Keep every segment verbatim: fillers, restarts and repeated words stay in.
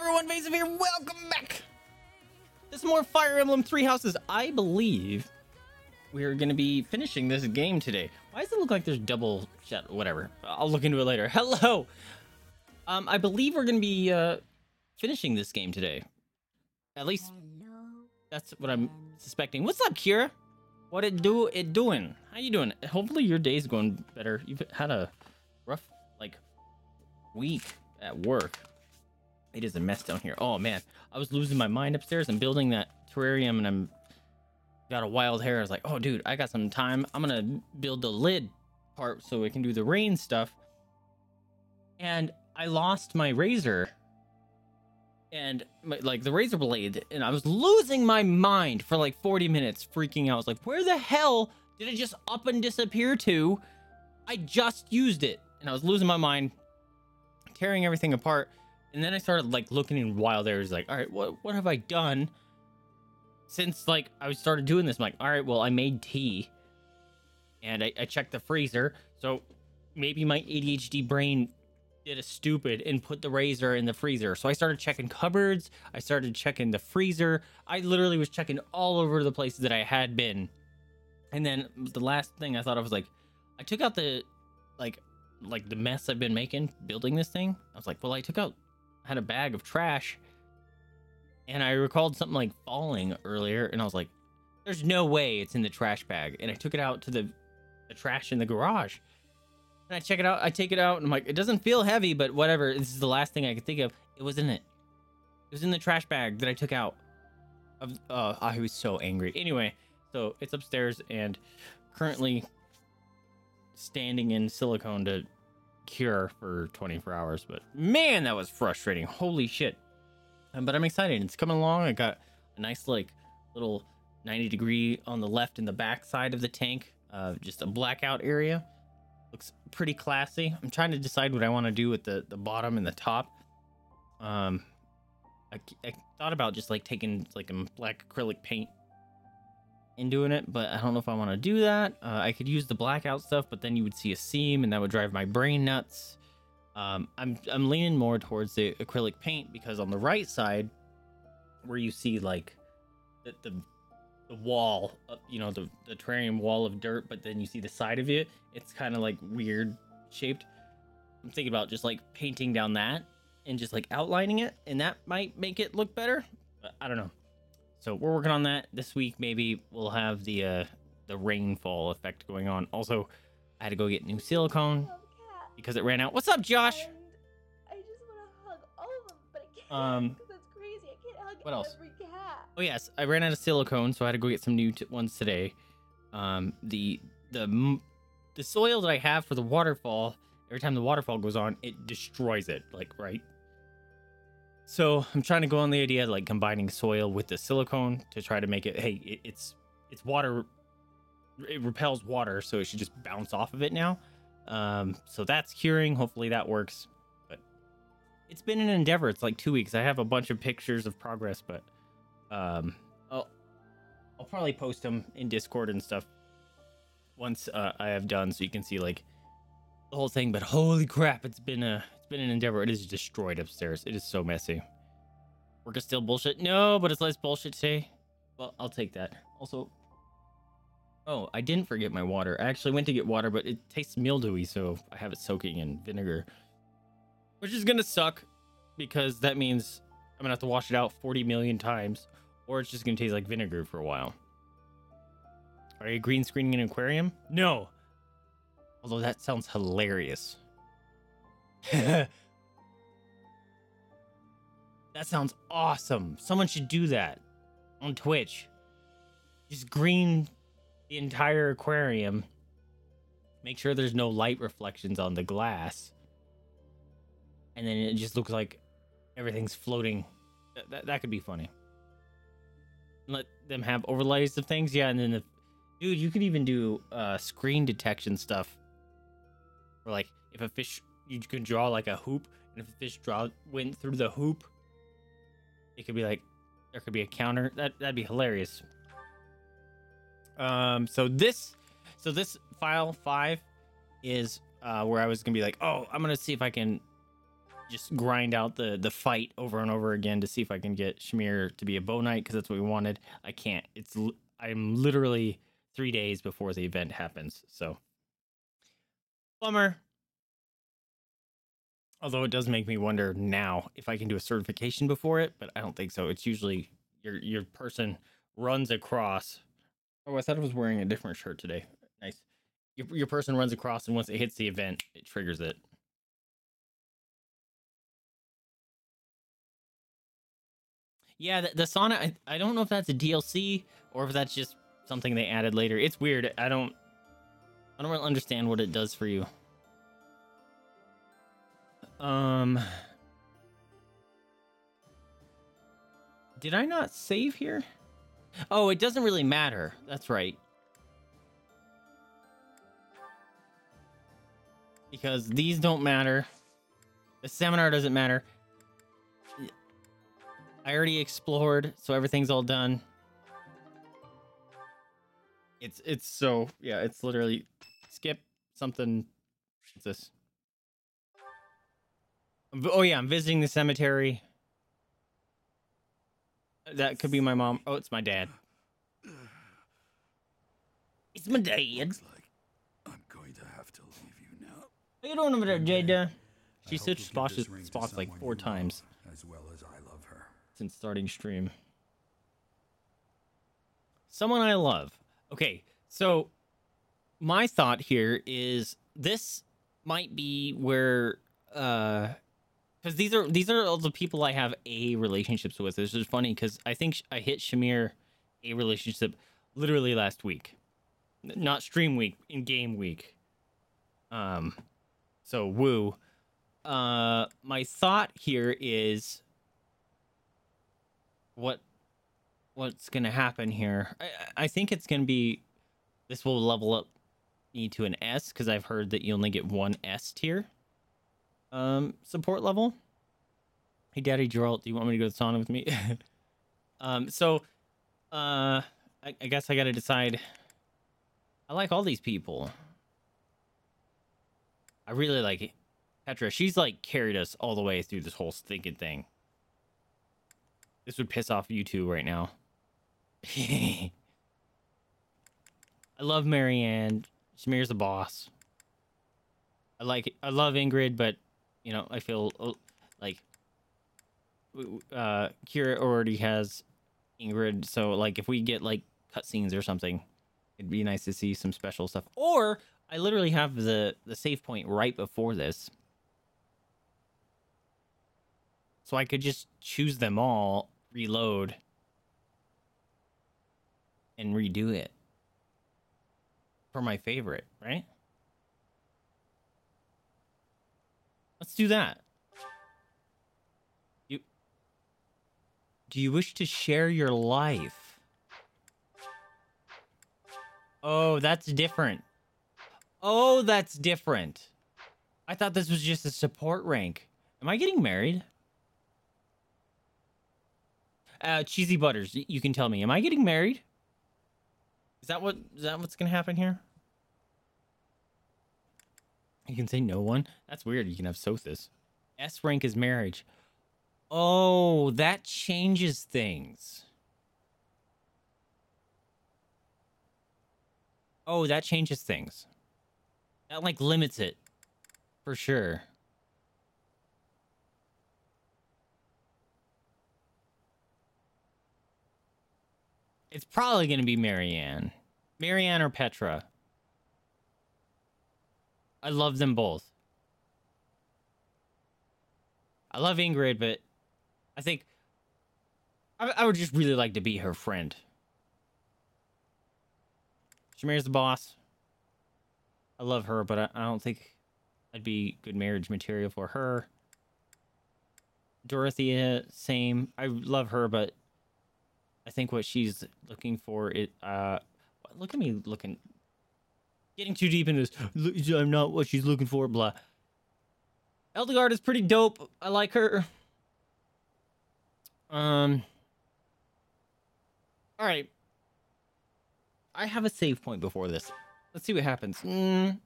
everyone, Vasive here, welcome back! This is more Fire Emblem Three Houses. I believe we're gonna be finishing this game today. Why does it look like there's double shadow? Whatever, I'll look into it later. Hello! Um, I believe we're gonna be uh, finishing this game today. At least, that's what I'm suspecting. What's up, Kira? What it do, it doing? How you doing? Hopefully your day's going better. You've had a rough, like, week at work. It is a mess down here. Oh man, I was losing my mind upstairs and building that terrarium, and I'm got a wild hair. I was like, oh dude, I got some time. I'm gonna build the lid part so it can do the rain stuff. And I lost my razor and my, like the razor blade, and I was losing my mind for like forty minutes, freaking out. I was like, where the hell did it just up and disappear to? I just used it, and I was losing my mind, tearing everything apart. And then I started like looking in wild areas, like, all right, what what have I done since like I started doing this? I'm like, all right, well, I made tea, and I, I checked the freezer, so maybe my A D H D brain did a stupid and put the razor in the freezer. So I started checking cupboards, I started checking the freezer, I literally was checking all over the places that I had been. And then the last thing I thought of was like, I took out the like like the mess I've been making building this thing. I was like, well, I took out. Had a bag of trash, and I recalled something like falling earlier, and I was like, there's no way it's in the trash bag. And I took it out to the, the trash in the garage, and I check it out, I take it out, and I'm like, it doesn't feel heavy, but whatever, this is the last thing I could think of. It was in it it was in the trash bag that I took out of. uh I was so angry. Anyway, so it's upstairs and currently standing in silicone to cure for twenty-four hours, but man, that was frustrating. Holy shit. Um, but I'm excited, it's coming along. I got a nice like little ninety degree on the left in the back side of the tank, uh just a blackout area. Looks pretty classy. I'm trying to decide what I want to do with the the bottom and the top. um I, I thought about just like taking like a black acrylic paint and doing it, but I don't know if I want to do that. uh, I could use the blackout stuff, but then you would see a seam and that would drive my brain nuts. um i'm i'm leaning more towards the acrylic paint, because on the right side where you see like the the, the wall, you know, the, the terrarium wall of dirt, but then you see the side of it, it's kind of like weird shaped. I'm thinking about just like painting down that and just like outlining it, and that might make it look better, but I don't know. So we're working on that this week. Maybe we'll have the uh, the rainfall effect going on. Also, I had to go get new silicone because it ran out. What's up, Josh? And I just want to hug all of them, but I can't. Um, because that's crazy. I can't hug what else? Every cat. Oh yes, I ran out of silicone, so I had to go get some new t ones today. Um, the the the soil that I have for the waterfall, every time the waterfall goes on, it destroys it. Like right. So I'm trying to go on the idea of like combining soil with the silicone to try to make it, hey, it, it's it's water, it repels water, so it should just bounce off of it now. Um, so that's curing. Hopefully that works. But it's been an endeavor. It's like two weeks. I have a bunch of pictures of progress, but um, I'll I'll probably post them in Discord and stuff once uh, I have done, so you can see like the whole thing. But holy crap, it's been a been an endeavor. It is destroyed upstairs. It is so messy. Work is still bullshit. No, but it's less bullshit today. Well, I'll take that. Also, oh, I didn't forget my water. I actually went to get water, but it tastes mildewy, so I have it soaking in vinegar, which is gonna suck, because that means I'm gonna have to wash it out forty million times, or it's just gonna taste like vinegar for a while. Are you green screening an aquarium? No, although that sounds hilarious. That sounds awesome. Someone should do that on Twitch. Just green the entire aquarium. Make sure there's no light reflections on the glass, and then it just looks like everything's floating. Th th that could be funny. Let them have overlays of things. Yeah, and then the dude, you could even do uh, screen detection stuff, or like if a fish. You can draw like a hoop, and if the fish draw went through the hoop, it could be like there could be a counter. That that'd be hilarious. Um, so this, so this file five is uh, where I was gonna be like, oh, I'm gonna see if I can just grind out the, the fight over and over again to see if I can get Shamir to be a bow knight, because that's what we wanted. I can't. It's I'm literally three days before the event happens, so bummer. Although it does make me wonder now if I can do a certification before it, but I don't think so. It's usually your your person runs across. Oh, I thought I was wearing a different shirt today. Nice. Your, your person runs across, and once it hits the event, it triggers it. Yeah, the, the sauna, I, I don't know if that's a D L C or if that's just something they added later. It's weird. I don't, I don't really understand what it does for you. Um, did I not save here? Oh, it doesn't really matter. That's right. Because these don't matter. The seminar doesn't matter. I already explored, so everything's all done. It's it's so, yeah, it's literally skip something. What's this? Oh, yeah, I'm visiting the cemetery. That could be my mom. Oh, it's my dad. It's my dad. Looks like I'm going to have to leave you now. What are you doing over there, Jada? She switched spots, spots like four times. As well as I love her. Since starting stream. Someone I love. Okay, so my thought here is this might be where... uh. Because these are these are all the people I have a relationships with. This is funny because I think sh- I hit Shamir a relationship literally last week, N- not stream week, in game week. Um, so woo. Uh, my thought here is what what's gonna happen here? I I think it's gonna be this will level up me to an S because I've heard that you only get one S tier. Um, support level. Hey, Daddy Geralt, do you want me to go to the sauna with me? um, so, uh, I, I guess I gotta decide. I like all these people. I really like it. Petra, she's like carried us all the way through this whole stinking thing. This would piss off you two right now. I love Marianne. Shamir's the boss. I like, I love Ingrid, but, you know, I feel like uh, Kira already has Ingrid. So, like, if we get, like, cutscenes or something, it'd be nice to see some special stuff. Or I literally have the, the save point right before this. So I could just choose them all, reload, and redo it for my favorite, right? Let's do that. You, do you wish to share your life? Oh, that's different. Oh, that's different. I thought this was just a support rank. Am I getting married? Uh, cheesy butters, you can tell me. Am I getting married? Is that what? Is that what's gonna happen here? You can say no one. That's weird. You can have Sothis. S rank is marriage. Oh, that changes things. Oh, that changes things. That like limits it for sure. It's probably going to be Marianne. Marianne or Petra. I love them both. I love Ingrid, but I think I, I would just really like to be her friend. Shamir's the boss. I love her, but I, I don't think I'd be good marriage material for her. Dorothea, same. I love her, but I think what she's looking for is... Uh, look at me looking... Getting too deep into this. I'm not what she's looking for, blah. Edelgard is pretty dope. I like her. Um. All right. I have a save point before this. Let's see what happens. Mm.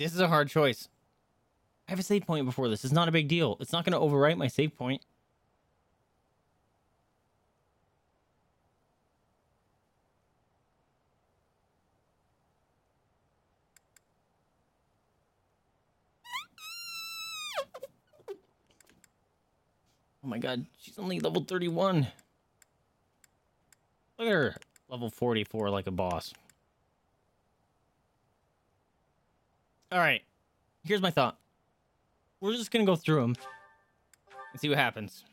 This is a hard choice. I have a save point before this. It's not a big deal. It's not going to overwrite my save point. Oh my god, she's only level thirty-one. Look at her. Level forty-four like a boss. Alright. Here's my thought. We're just gonna go through them and see what happens.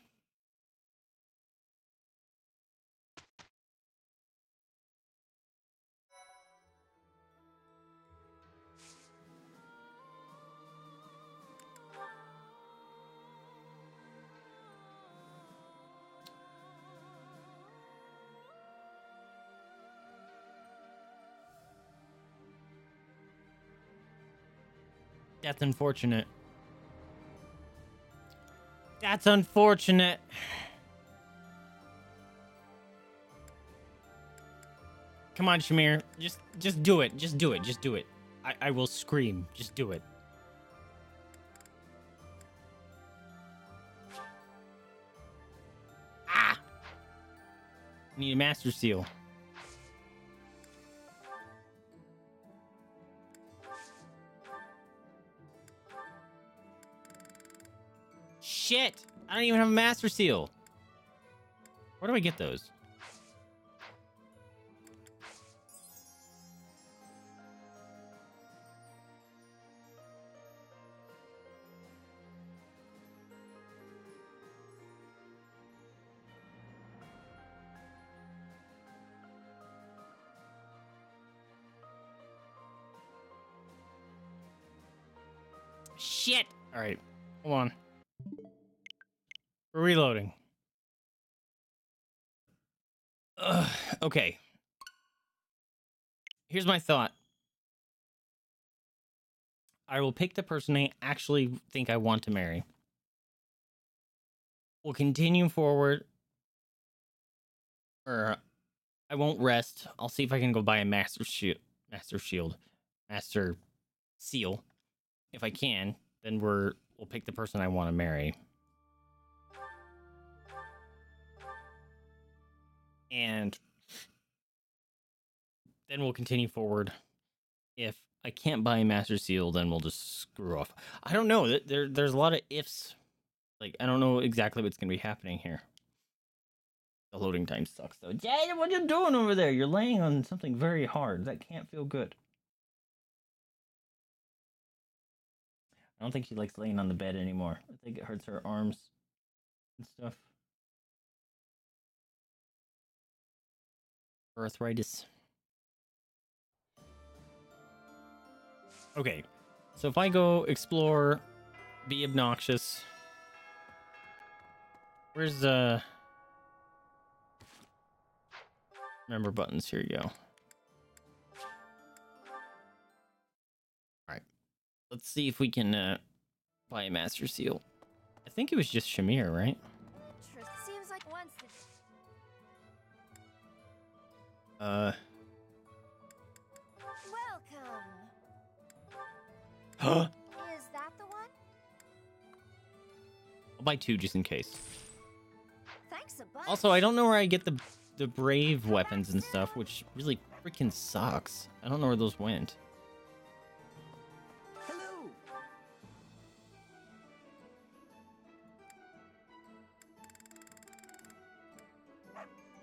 That's unfortunate. That's unfortunate. Come on, Shamir. Just just do it. Just do it. Just do it. I, I will scream. Just do it. Ah! Need a master seal. Shit! I don't even have a master seal. Where do I get those? Shit! All right, hold on. We're reloading. Ugh, okay. Here's my thought. I will pick the person I actually think I want to marry. We'll continue forward. Or I won't rest. I'll see if I can go buy a master shield. Master shield. Master seal. If I can, then we're we'll pick the person I want to marry. And then we'll continue forward. If I can't buy a master seal, then we'll just screw off. I don't know. There, there's a lot of ifs. Like, I don't know exactly what's going to be happening here. The loading time sucks, though. Jay, what are you doing over there? You're laying on something very hard. That can't feel good. I don't think she likes laying on the bed anymore. I think it hurts her arms and stuff. Arthritis. Okay, so if I go explore, be obnoxious. Where's the uh... member buttons? Here you go. All right, let's see if we can uh, buy a master seal. I think it was just Shamir, right? Seems like once. Uh. Welcome. Huh? Is that the one? I'll buy two just in case. Thanks a bunch. Also, I don't know where I get the the brave weapons and stuff, which really freaking sucks. I don't know where those went. Hello.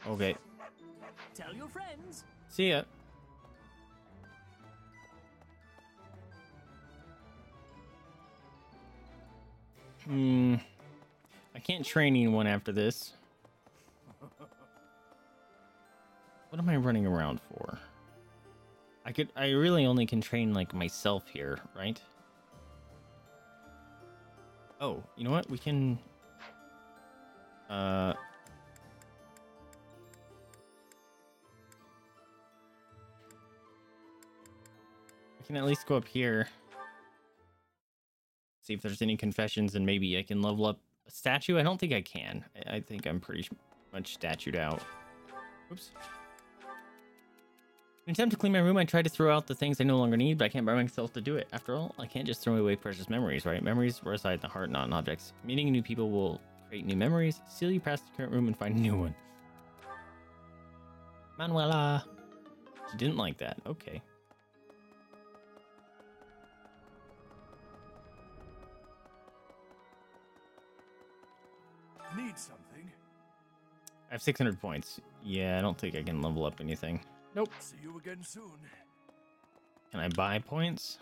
Okay. Tell your friends. See ya. Hmm. I can't train anyone after this. What am I running around for? I could. I really only can train like myself here, right? Oh, you know what? We can. Uh. Can at least go up here, see if there's any confessions, and maybe I can level up a statue. I don't think I can. I, I think I'm pretty much statued out. Oops. In an attempt to clean my room, I tried to throw out the things I no longer need, but I can't bring myself to do it. After all, I can't just throw away precious memories, right? Memories reside in the heart, not in objects. Meeting new people will create new memories. Seal you past the current room and find a new one. Manuela. She didn't like that. Okay. Need something? I have six hundred points. Yeah, I don't think I can level up anything. Nope. See you again soon. Can I buy points?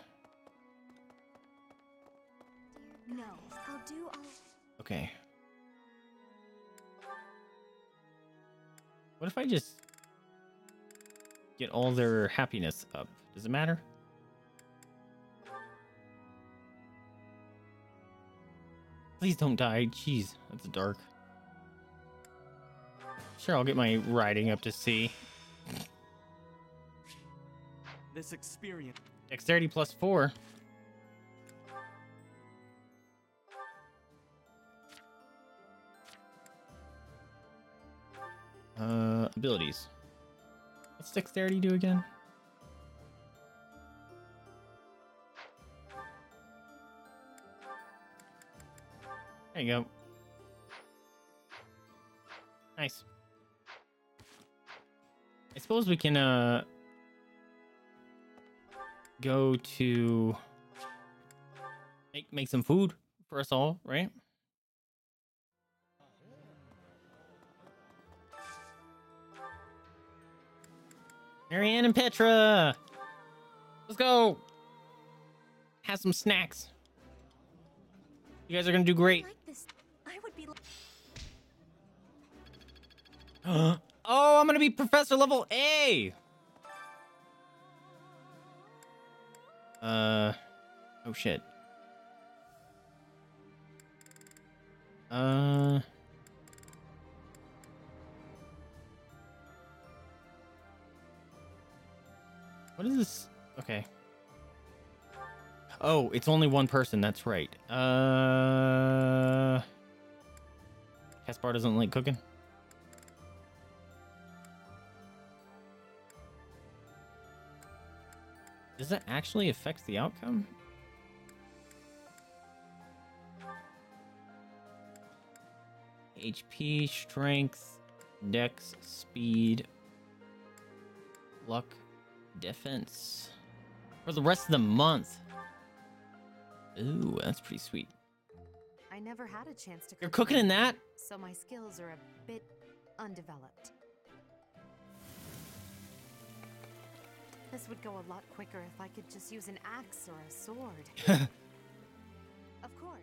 No, I'll do all. Okay. What if I just get all their happiness up? Does it matter? Please don't die. Jeez, that's dark. Sure, I'll get my riding up to C. This experience. Dexterity plus four. Uh, abilities. What's dexterity do again? There you go. Nice. I suppose we can, uh, go to make, make some food for us all, right? Marianne and Petra! Let's go! Have some snacks. You guys are gonna do great. Oh, I'm gonna be Professor Level A! Uh, oh shit. Uh... What is this? Okay. Oh, it's only one person, that's right. Uh... Caspar doesn't like cooking? Does that actually affect the outcome? H P, strength, dex, speed, luck, defense. For the rest of the month. Ooh, that's pretty sweet. I never had a chance to cook. You're cooking in that? So my skills are a bit undeveloped. This would go a lot quicker if I could just use an axe or a sword. Of course.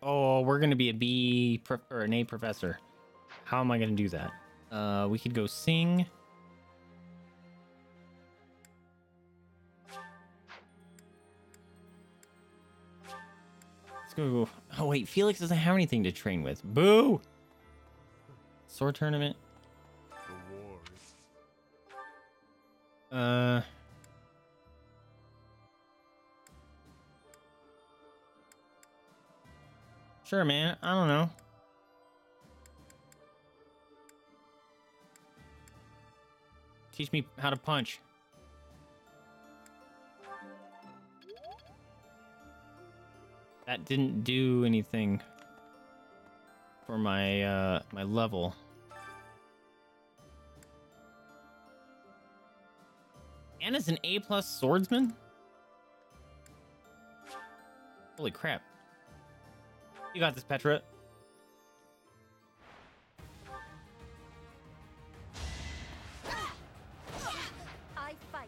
Oh, we're gonna be a B or an A professor. How am I gonna do that? Uh, we could go sing. Let's go. Oh wait, Felix doesn't have anything to train with. Boo! Sword tournament. Uh. Sure, man. I don't know. Teach me how to punch. That didn't do anything for my uh my level. Anna's an A plus swordsman? Holy crap. You got this, Petra.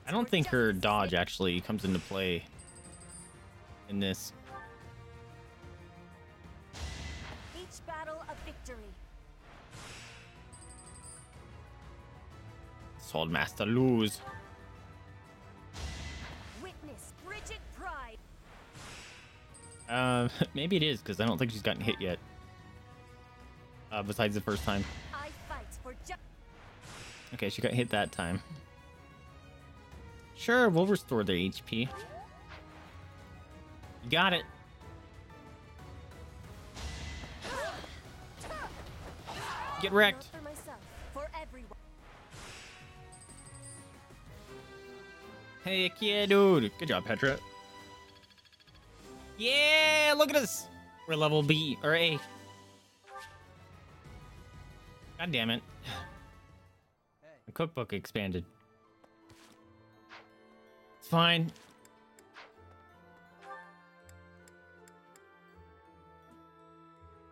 I don't think her dodge actually comes into play in this. Swordmaster lose. Witness Brigid pride. Um, uh, maybe it is because I don't think she's gotten hit yet. Uh, besides the first time. I fight for ju- okay, she got hit that time. Sure, we'll restore their H P. You got it. Get wrecked. For myself, for everyone. Heck yeah, dude. Good job, Petra. Yeah, look at us. We're level B or A. God damn it. The cookbook expanded. It's fine.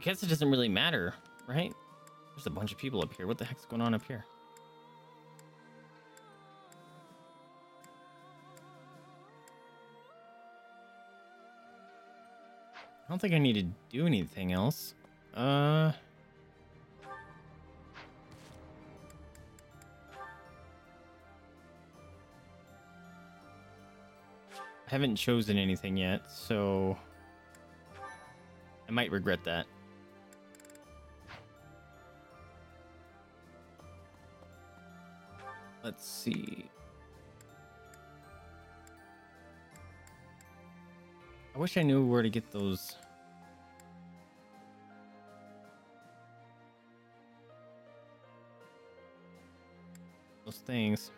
I guess it doesn't really matter, right? There's a bunch of people up here. What the heck's going on up here? I don't think I need to do anything else. Uh... I haven't chosen anything yet, so I might regret that. Let's see. I wish I knew where to get those. Those things.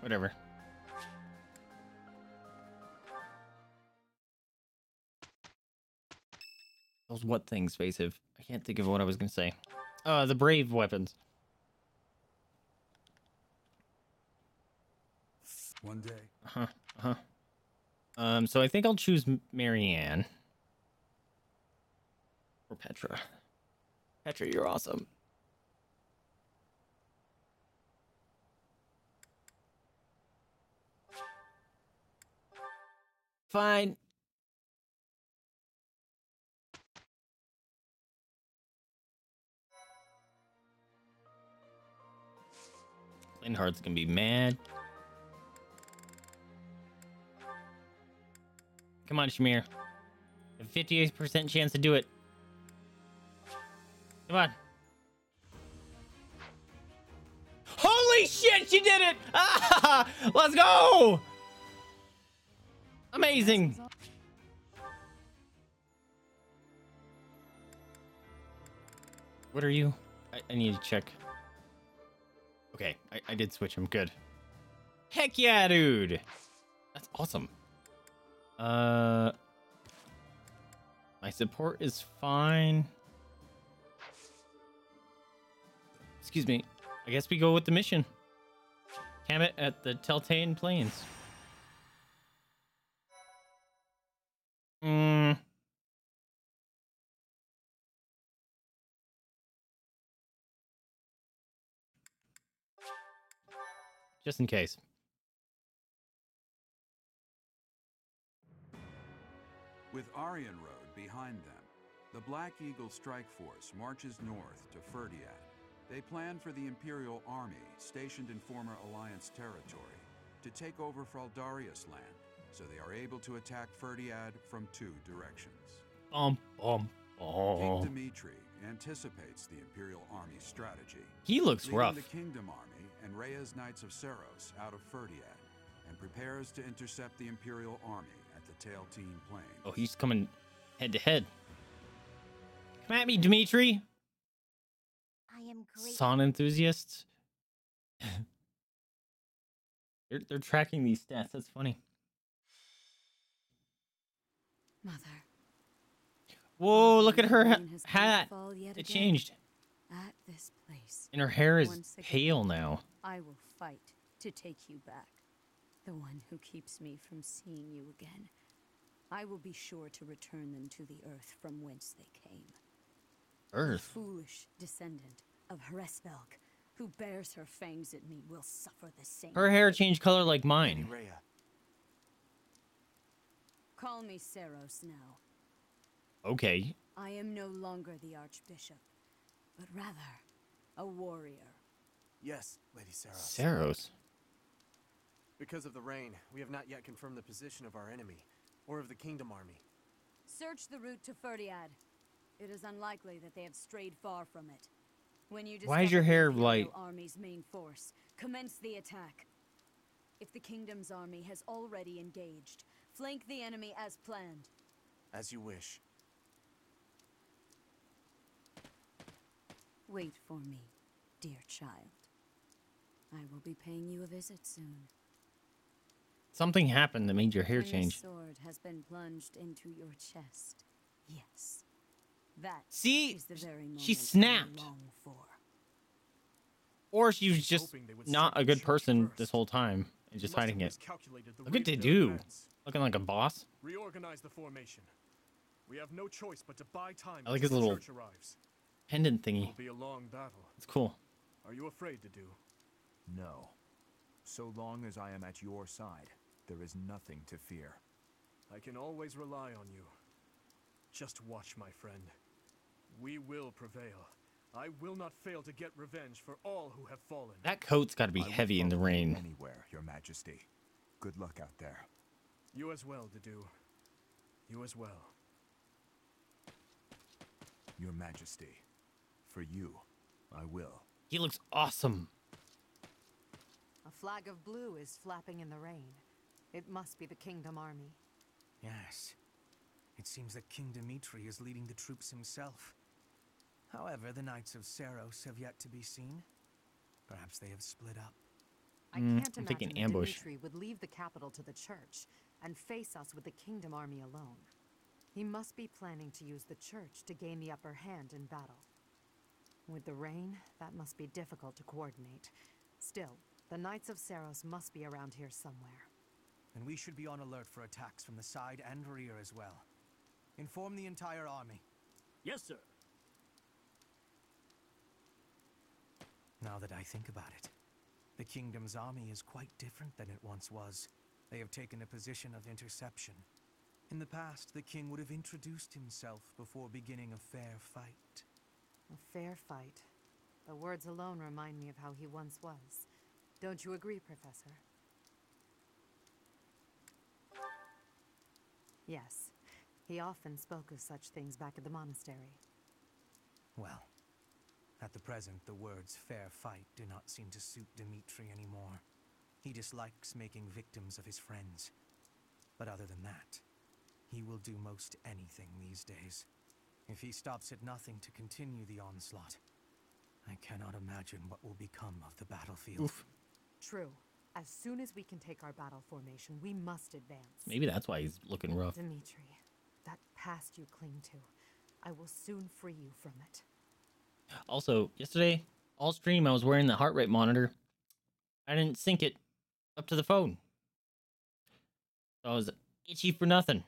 Whatever. Those what things, Vasive? I can't think of what I was going to say. Uh, the brave weapons. One day. Uh-huh. Uh-huh. Um, so I think I'll choose Marianne. Or Petra. Petra, you're awesome. Fine. Linhardt's gonna be mad. Come on, Shamir. A fifty-eight percent chance to do it. Come on. Holy shit, she did it! Ah, let's go! Amazing! What are you? I, I need to check. Okay, I, I did switch him. Good. Heck yeah, dude! That's awesome. Uh, my support is fine. Excuse me. I guess we go with the mission. Damn it, at the Tailtean Plains. Mm. Just in case. With Aryan Road behind them, the Black Eagle Strike Force marches north to Fhirdiad. They plan for the Imperial Army, stationed in former Alliance territory, to take over Fraldarius land, so they are able to attack Fhirdiad from two directions. Um, um, oh. King Dimitri anticipates the Imperial Army's strategy. He looks rough. The Kingdom Army and Rhea's Knights of Seiros out of Fhirdiad, and prepares to intercept the Imperial Army at the Tailtean Plains. Oh, he's coming head to head. Come at me, Dimitri. I am great. Son enthusiasts. they're they're tracking these stats. That's funny. Mother. Whoa, look at her ha hat. It changed. At this place. And her hair is pale now. I will fight to take you back. The one who keeps me from seeing you again. I will be sure to return them to the earth from whence they came. Earth? The foolish descendant of Hresvelg, who bears her fangs at me, will suffer the same. Her hair changed color like mine. Rhea. Call me Seiros now. Okay. I am no longer the Archbishop, but rather a warrior. Yes, Lady Seiros. Seiros. Because of the rain, we have not yet confirmed the position of our enemy, or of the Kingdom Army. Search the route to Fhirdiad. It is unlikely that they have strayed far from it. When you Why is your hair light? Army's main force, commence the attack. If the Kingdom's army has already engaged, flank the enemy as planned. As you wish. Wait for me, dear child. I will be paying you a visit soon. Something happened that made your hair change. My sword has been plunged into your chest. Yes. That See, is the very moment she snapped. For. Or she was just not a good person first. This whole time and just hiding it. Look at Dedue, looking like a boss. Reorganize the formation. We have no choice but to buy time. I like his little pendant thingy. Be a long battle. It's cool. Are you afraid, Dedue? No. So long as I am at your side, there is nothing to fear. I can always rely on you. Just watch, my friend. We will prevail. I will not fail to get revenge for all who have fallen. That coat's got to be heavy in the rain. Anywhere, Your Majesty. Good luck out there. You as well, Dedue. You as well. Your Majesty. For you, I will. He looks awesome. A flag of blue is flapping in the rain. It must be the Kingdom Army. Yes. It seems that King Dimitri is leading the troops himself. However, the Knights of Seiros have yet to be seen. Perhaps they have split up. I can't I'm imagine ambush. Dimitri would leave the capital to the church and face us with the Kingdom Army alone. He must be planning to use the church to gain the upper hand in battle. With the rain, that must be difficult to coordinate. Still, the Knights of Seiros must be around here somewhere. And we should be on alert for attacks from the side and rear as well. Inform the entire army. Yes, sir. Now that I think about it, the Kingdom's army is quite different than it once was. They have taken a position of interception. In the past, the king would have introduced himself before beginning a fair fight. A fair fight? The words alone remind me of how he once was. Don't you agree, Professor? Yes. He often spoke of such things back at the monastery. Well, at the present, the words fair fight do not seem to suit Dimitri anymore. He dislikes making victims of his friends. But other than that, he will do most anything these days. If he stops at nothing to continue the onslaught, I cannot imagine what will become of the battlefield. Oof. True. As soon as we can take our battle formation, we must advance. Maybe that's why he's looking rough. Dimitri. That past you cling to. I will soon free you from it. Also, yesterday, all stream, I was wearing the heart rate monitor. I didn't sync it up to the phone. So I was itchy for nothing.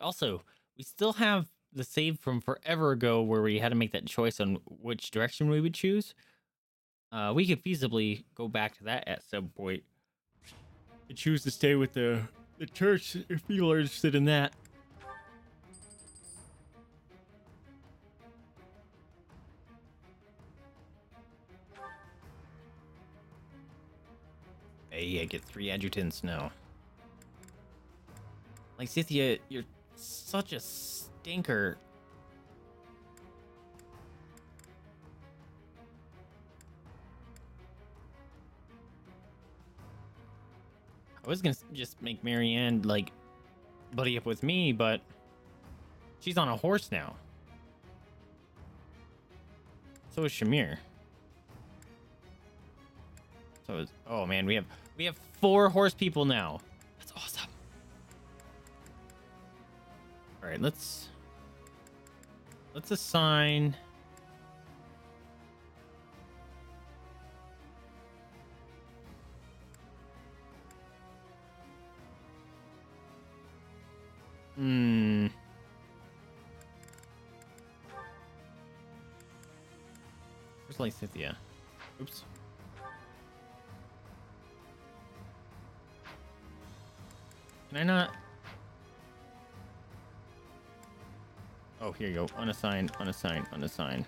Also, we still have the save from forever ago where we had to make that choice on which direction we would choose. Uh, we could feasibly go back to that at some point. To choose to stay with the, the church if people are interested in that. Hey, I get three adjutants now. Lysithea, you're such a stinker. I was gonna just make Marianne like buddy up with me, but she's on a horse now. So is Shamir. So is oh man, we have we have four horse people now. That's awesome. All right, let's let's assign. Hmm. Where's Lysithea? Oops. Can I not? Oh, here you go. Unassign, unassign, unassign.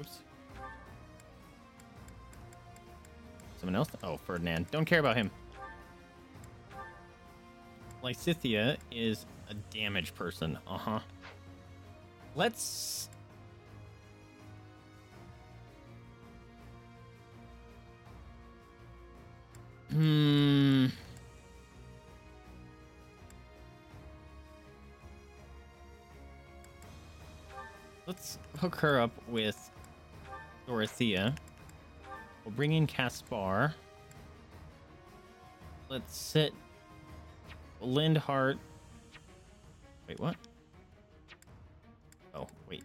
Oops. Someone else? Oh, Ferdinand. Don't care about him. Lysithea is a damage person. Uh-huh. Let's... Hmm. Let's hook her up with Dorothea. We'll bring in Caspar. Let's sit Linhardt. Wait, what? Oh, wait.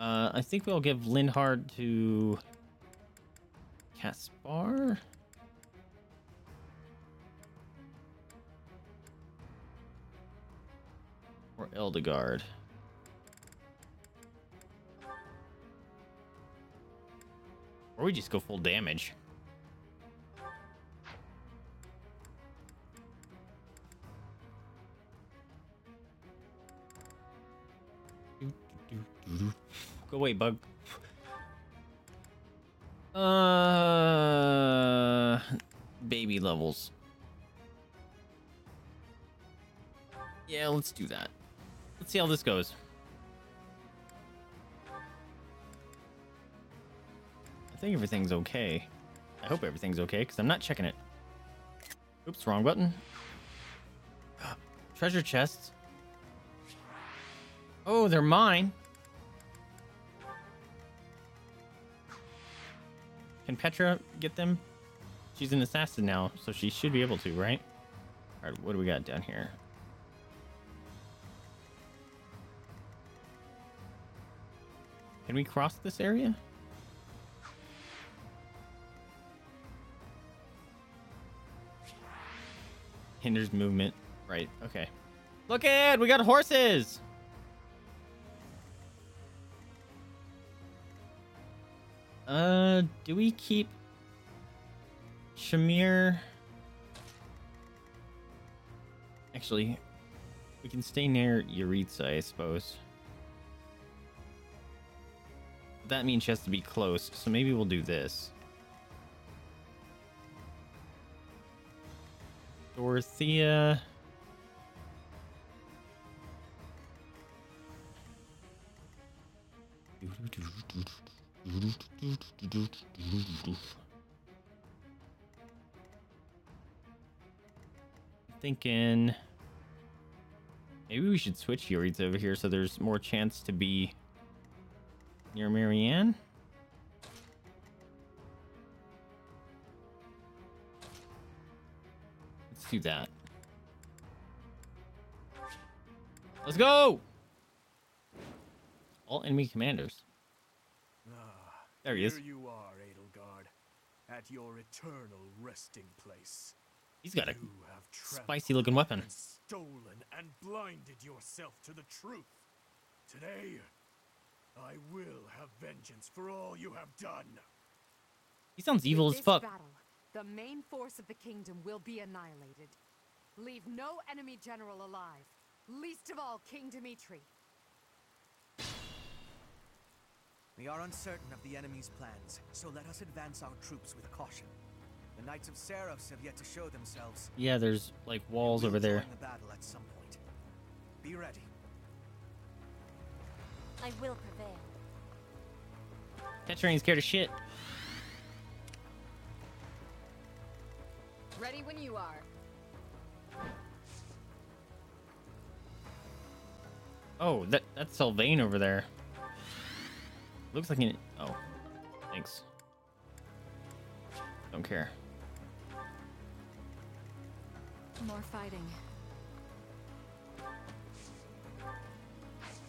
Uh, I think we'll give Linhardt to Caspar. Or Edelgard. Or we just go full damage. Go away, bug. Uh, baby levels. Yeah, let's do that. Let's see how this goes. I think everything's okay. I hope everything's okay because I'm not checking it. Oops, wrong button. Treasure chests. Oh, they're mine. Can Petra get them? She's an assassin now, so she should be able to, right? All right, what do we got down here? Can we cross this area? Hinders movement. Right. Okay. Look at it! We got horses! Uh, do we keep Shamir? Actually, we can stay near Yuritsa, I suppose. That means she has to be close, so maybe we'll do this. Dorothea. Thinking maybe we should switch Yuri's over here so there's more chance to be near Marianne. Do that. Let's go. All enemy commanders. Ah, there he is. Here you are, Edelgard, at your eternal resting place. He's got a spicy looking weapon. And stolen and blinded yourself to the truth. Today, I will have vengeance for all you have done. He sounds evil as fuck. Battle. The main force of the kingdom will be annihilated. Leave no enemy general alive, least of all King Dimitri. We are uncertain of the enemy's plans, so let us advance our troops with caution. The Knights of Seiros have yet to show themselves. Yeah, there's like walls over there. The battle at some point. Be ready. I will prevail. That train's scared of shit. Ready when you are. Oh, that that's Sylvain over there. Looks like an... Oh, thanks. Don't care. More fighting.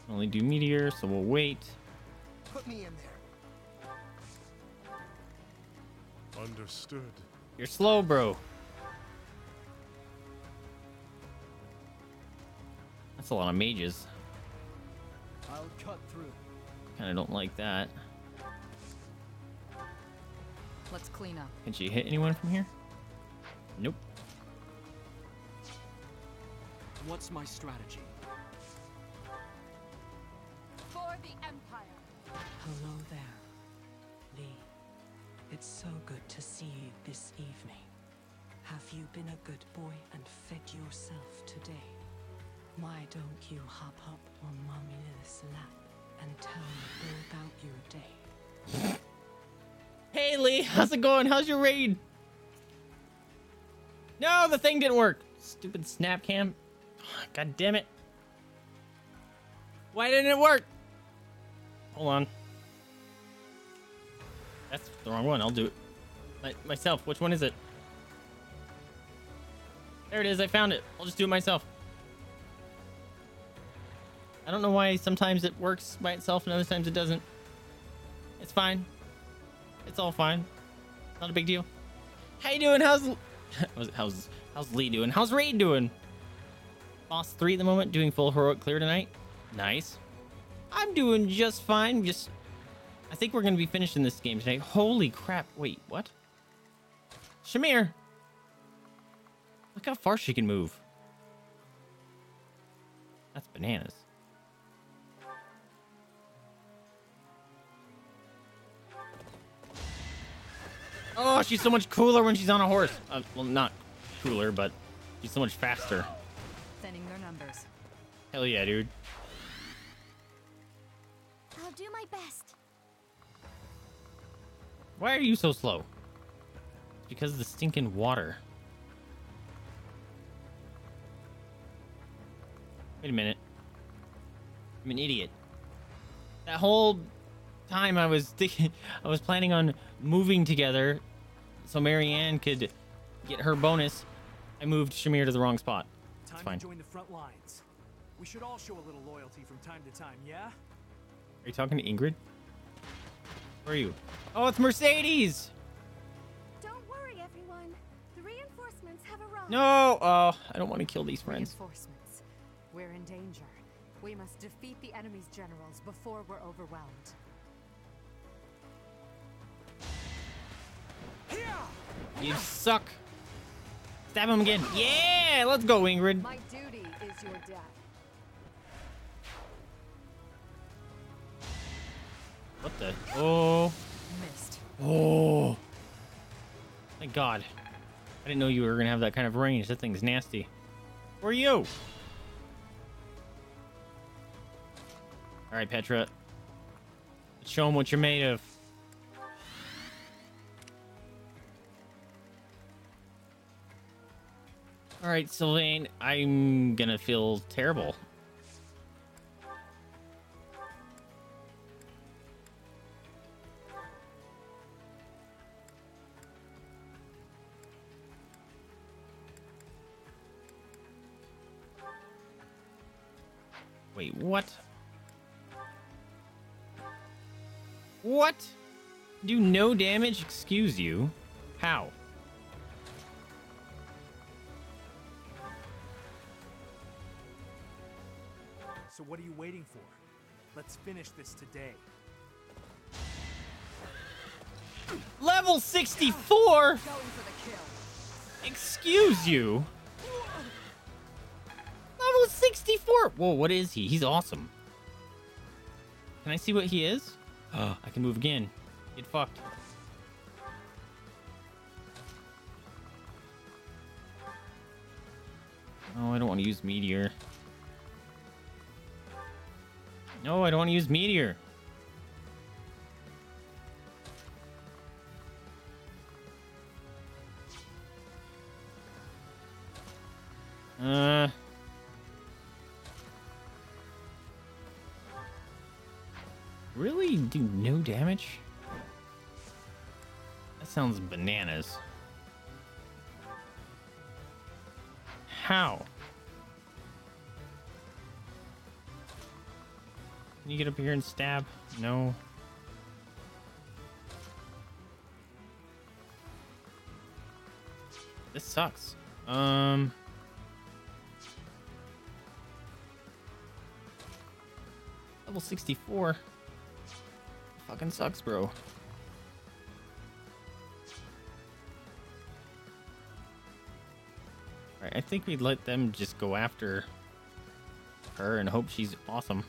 Only do meteor, so we'll wait. Put me in there. Understood. You're slow, bro. That's a lot of mages. I'll cut through. Kind of don't like that. Let's clean up. Can she hit anyone from here? Nope. What's my strategy? For the Empire. Hello there, Lee. It's so good to see you this evening. Have you been a good boy and fed yourself today? Why don't you hop up on Mummy's lap and tell me about your day? Hey Lee, how's it going? How's your raid? No, the thing didn't work. Stupid snap cam. God damn it. Why didn't it work? Hold on. That's the wrong one. I'll do it My, myself. Which one is it? There it is. I found it. I'll just do it myself. I don't know why sometimes it works by itself and other times it doesn't. It's fine. It's all fine. Not a big deal. How you doing? How's how's how's Lee doing? How's Raid doing? Boss three at the moment, doing full heroic clear tonight. Nice. I'm doing just fine. Just, I think we're gonna be finishing this game tonight. Holy crap! Wait, what? Shamir, look how far she can move. That's bananas. Oh, she's so much cooler when she's on a horse. Uh, well, not cooler, but she's so much faster. Sending their numbers. Hell yeah, dude. I'll do my best. Why are you so slow? Because of the stinking water. Wait a minute. I'm an idiot. That whole time I was thinking, I was planning on moving together so Marianne could get her bonus. I moved Shamir to the wrong spot. It's fine. Time to join the front lines. We should all show a little loyalty from time to time, yeah? Are you talking to Ingrid? Where are you? Oh, it's Mercedes! Don't worry, everyone. The reinforcements have arrived. No! Oh, I don't want to kill these friends. Reinforcements. We're in danger. We must defeat the enemy's generals before we're overwhelmed. You suck. Stab him again. Yeah, let's go, Ingrid. My duty is your death. What the? Oh. Missed. Oh. Thank God. I didn't know you were gonna have that kind of range. That thing's nasty. Where are you? All right, Petra. Let's show him what you're made of. All right, Sylvain, I'm gonna feel terrible. Wait, what? What? Do no damage? Excuse you. How? So what are you waiting for? Let's finish this today. Level sixty-four? Excuse you. Level sixty-four. Whoa, what is he? He's awesome. Can I see what he is? Oh, I can move again. Get fucked. Oh, I don't want to use Meteor. No, I don't want to use Meteor. Uh. Really do no damage? That sounds bananas. How? Can you get up here and stab? No. This sucks. Um. Level sixty-four. Fucking sucks, bro. Alright, I think we'd let them just go after her and hope she's awesome.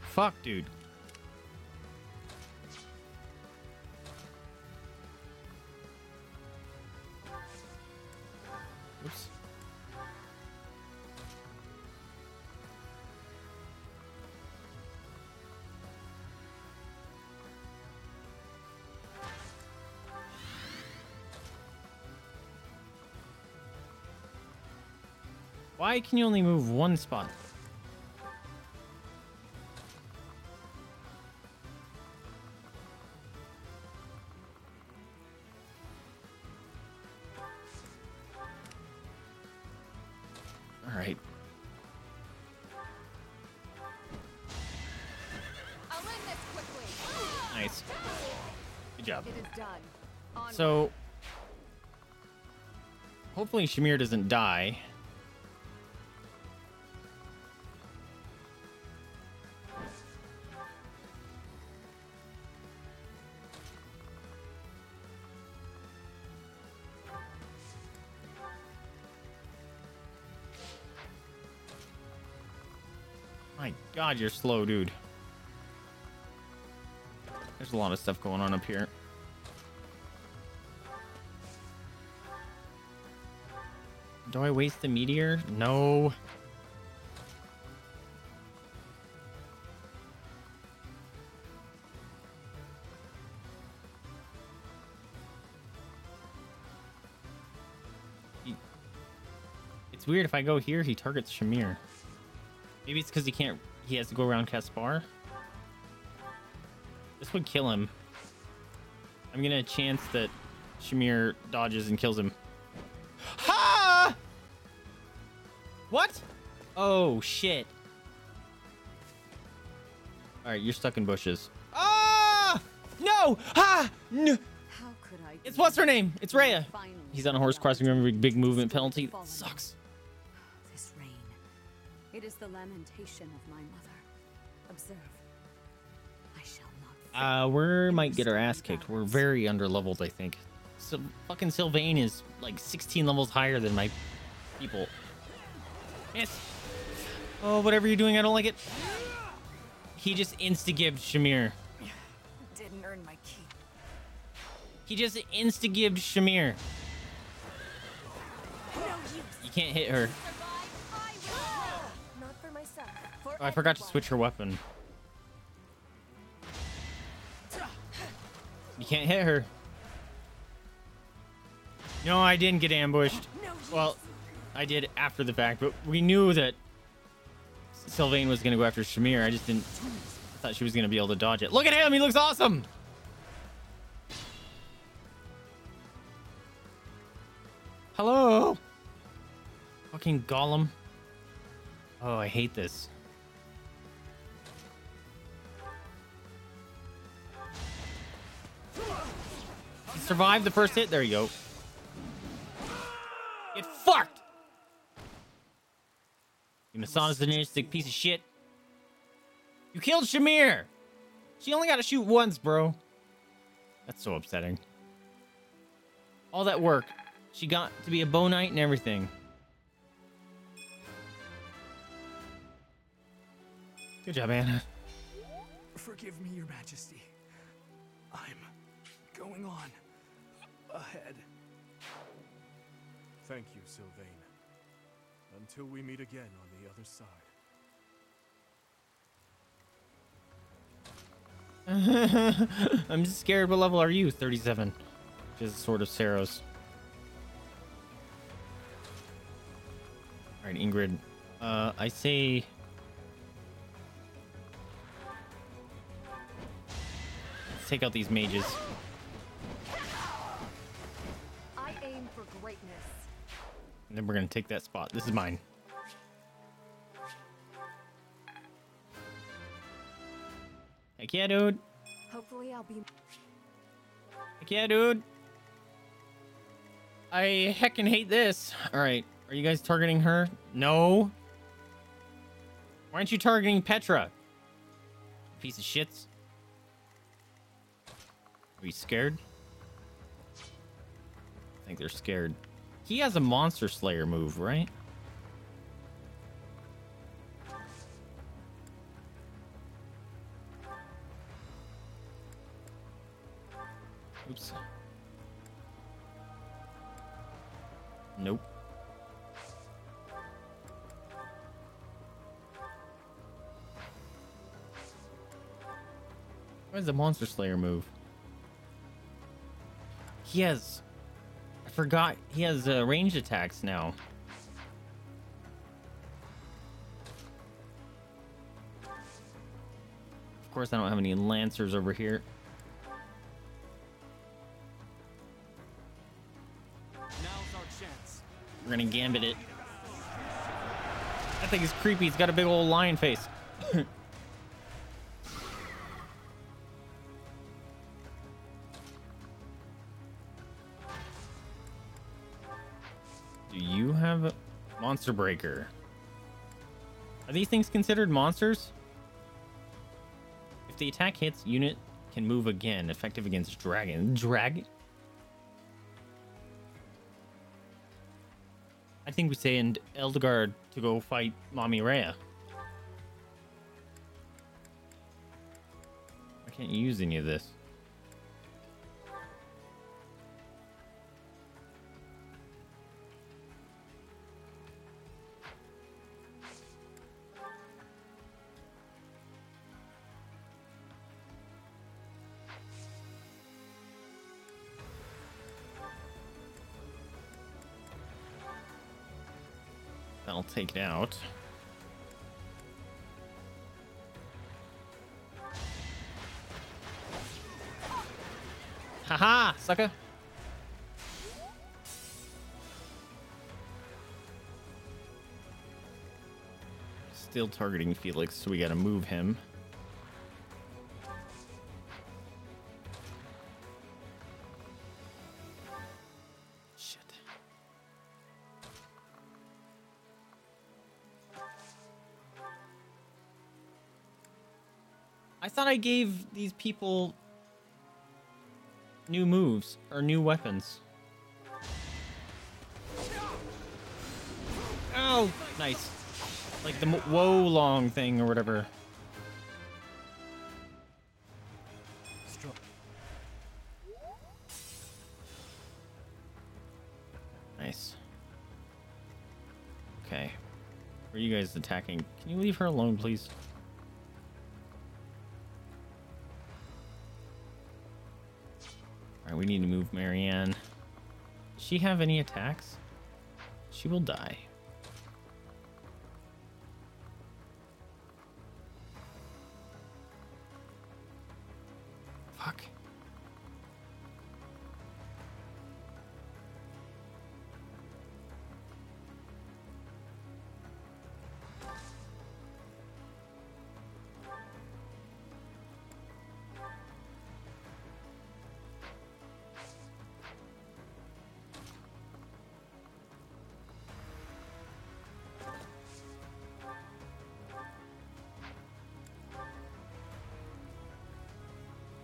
Fuck, dude. Oops. Why can you only move one spot? All right. I'll end this quickly. Nice. Good job. It is done. So hopefully Shamir doesn't die. My God, you're slow, dude. There's a lot of stuff going on up here. Do I waste the meteor? No. He... It's weird, if I go here, he targets Shamir. Maybe it's because he can't, he has to go around Caspar. This would kill him. I'm gonna chance that Shamir dodges and kills him. Ha! What? Oh shit. Alright, you're stuck in bushes. Ah! No! Ha! No! How could I it's what's her name? It's Rhea. He's on a horse crossing river, big movement penalty. That sucks. This rain. It is the lamentation of my mother. Observe. I shall not. Uh, we might get our ass kicked. We're very underleveled, I think. So fucking Sylvain is like sixteen levels higher than my people. Yes. Oh, whatever you're doing, I don't like it. He just insta-gibbed Shamir. Didn't earn my key. He just insta-gibbed Shamir. No use. You can't hit her. Not for myself, for oh, I forgot to switch her weapon. You can't hit her. No, I didn't get ambushed. Well, I did after the fact, but we knew that Sylvain was going to go after Shamir. I just didn't... I thought she was going to be able to dodge it. Look at him! He looks awesome! Hello! Fucking Gollum. Oh, I hate this. He survived the first hit. There you go. Get fucked! You misogynistic piece of shit. You killed Shamir! She only got to shoot once, bro. That's so upsetting. All that work. She got to be a bow knight and everything. Good job, Anna. Forgive me, Your Majesty. I'm going on ahead. Thank you, Sylvain. Until we meet again on the other side. I'm just scared. What level are you? thirty-seven. Which is the Sword of Seiros. Alright, Ingrid. Uh, I say... Let's take out these mages. I aim for greatness. And then we're going to take that spot. This is mine. Heck yeah, dude. Hopefully I'll be... Heck yeah, dude. I heckin' hate this. All right. Are you guys targeting her? No. Why aren't you targeting Petra? Piece of shits. Are you scared? I think they're scared. He has a monster slayer move, right? Oops. Nope. Where's the monster slayer move? He has... I forgot he has uh, ranged attacks now. Of course, I don't have any lancers over here. Now's our chance. We're gonna gambit it. That thing is creepy. It's got a big old lion face. Do you have a monster breaker? Are these things considered monsters? If the attack hits, unit can move again, effective against dragon. Dragon? I think we send Edelgard to go fight Mommy Rhea. I can't use any of this. I'll take it out. Haha, sucker. Still targeting Felix, so we gotta move him. I gave these people new moves or new weapons. Oh, nice. Like the woe long thing or whatever. Struck. Nice. Okay. Where are you guys attacking? Can you leave her alone, please? We need to move Marianne. Does she have any attacks? She will die. Fuck.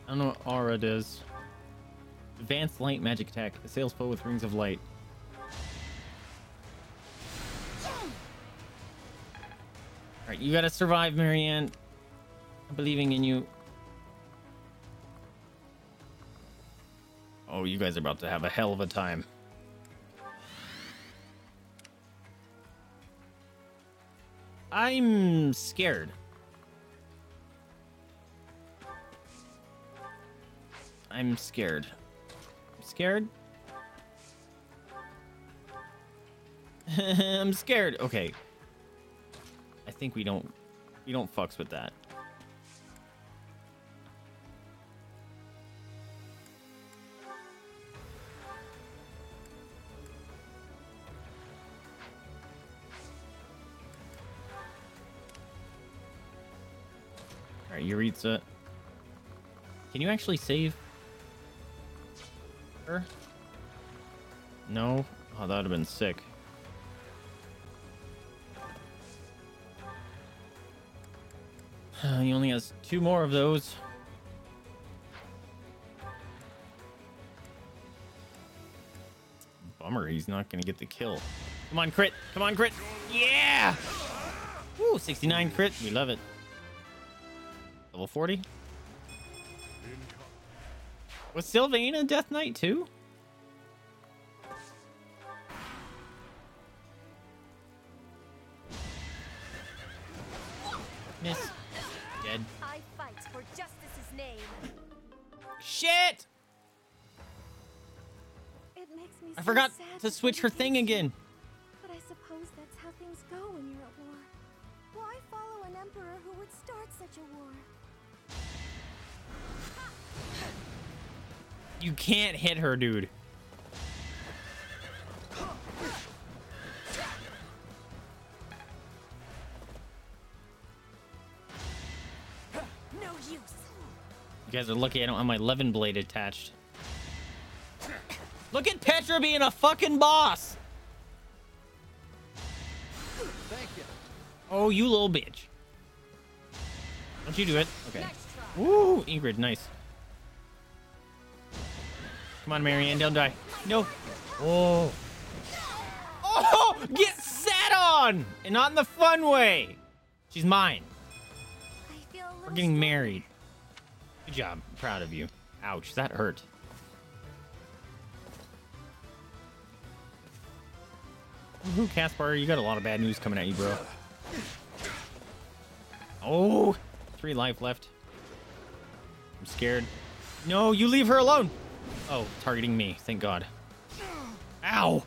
I don't know what aura does. Advanced light magic attack. Assails foe with rings of light. Alright, you gotta survive, Marianne. I'm believing in you. Oh, you guys are about to have a hell of a time. I'm scared. I'm scared. I'm scared. I'm scared. Okay. I think we don't we don't fucks with that. All right, Yuritsa. Can you actually save? No? Oh, that would have been sick. He only has two more of those. Bummer, he's not going to get the kill. Come on, crit. Come on, crit. Yeah! Woo, sixty-nine crit. We love it. Level forty. Was Sylvain a Death Knight too? Miss. Dead. I fight for justice's name. Shit! It makes me I so forgot sad to switch her thing again. But I suppose that's how things go when you're at war. Why follow an emperor who would start such a war? you can't hit her, dude. No use. You guys are lucky I don't have my Levin blade attached. Look at Petra being a fucking boss. Thank you. Oh, you little bitch. Don't you do it. Okay. Woo, Ingrid, nice. Come on, Marianne, don't die. No. Oh. Oh, get sat on! And not in the fun way. She's mine. We're getting married. Good job. I'm proud of you. Ouch, that hurt. Woohoo, Caspar, you got a lot of bad news coming at you, bro. Oh, three life left. I'm scared. No, you leave her alone. Oh, targeting me. Thank God. Ow.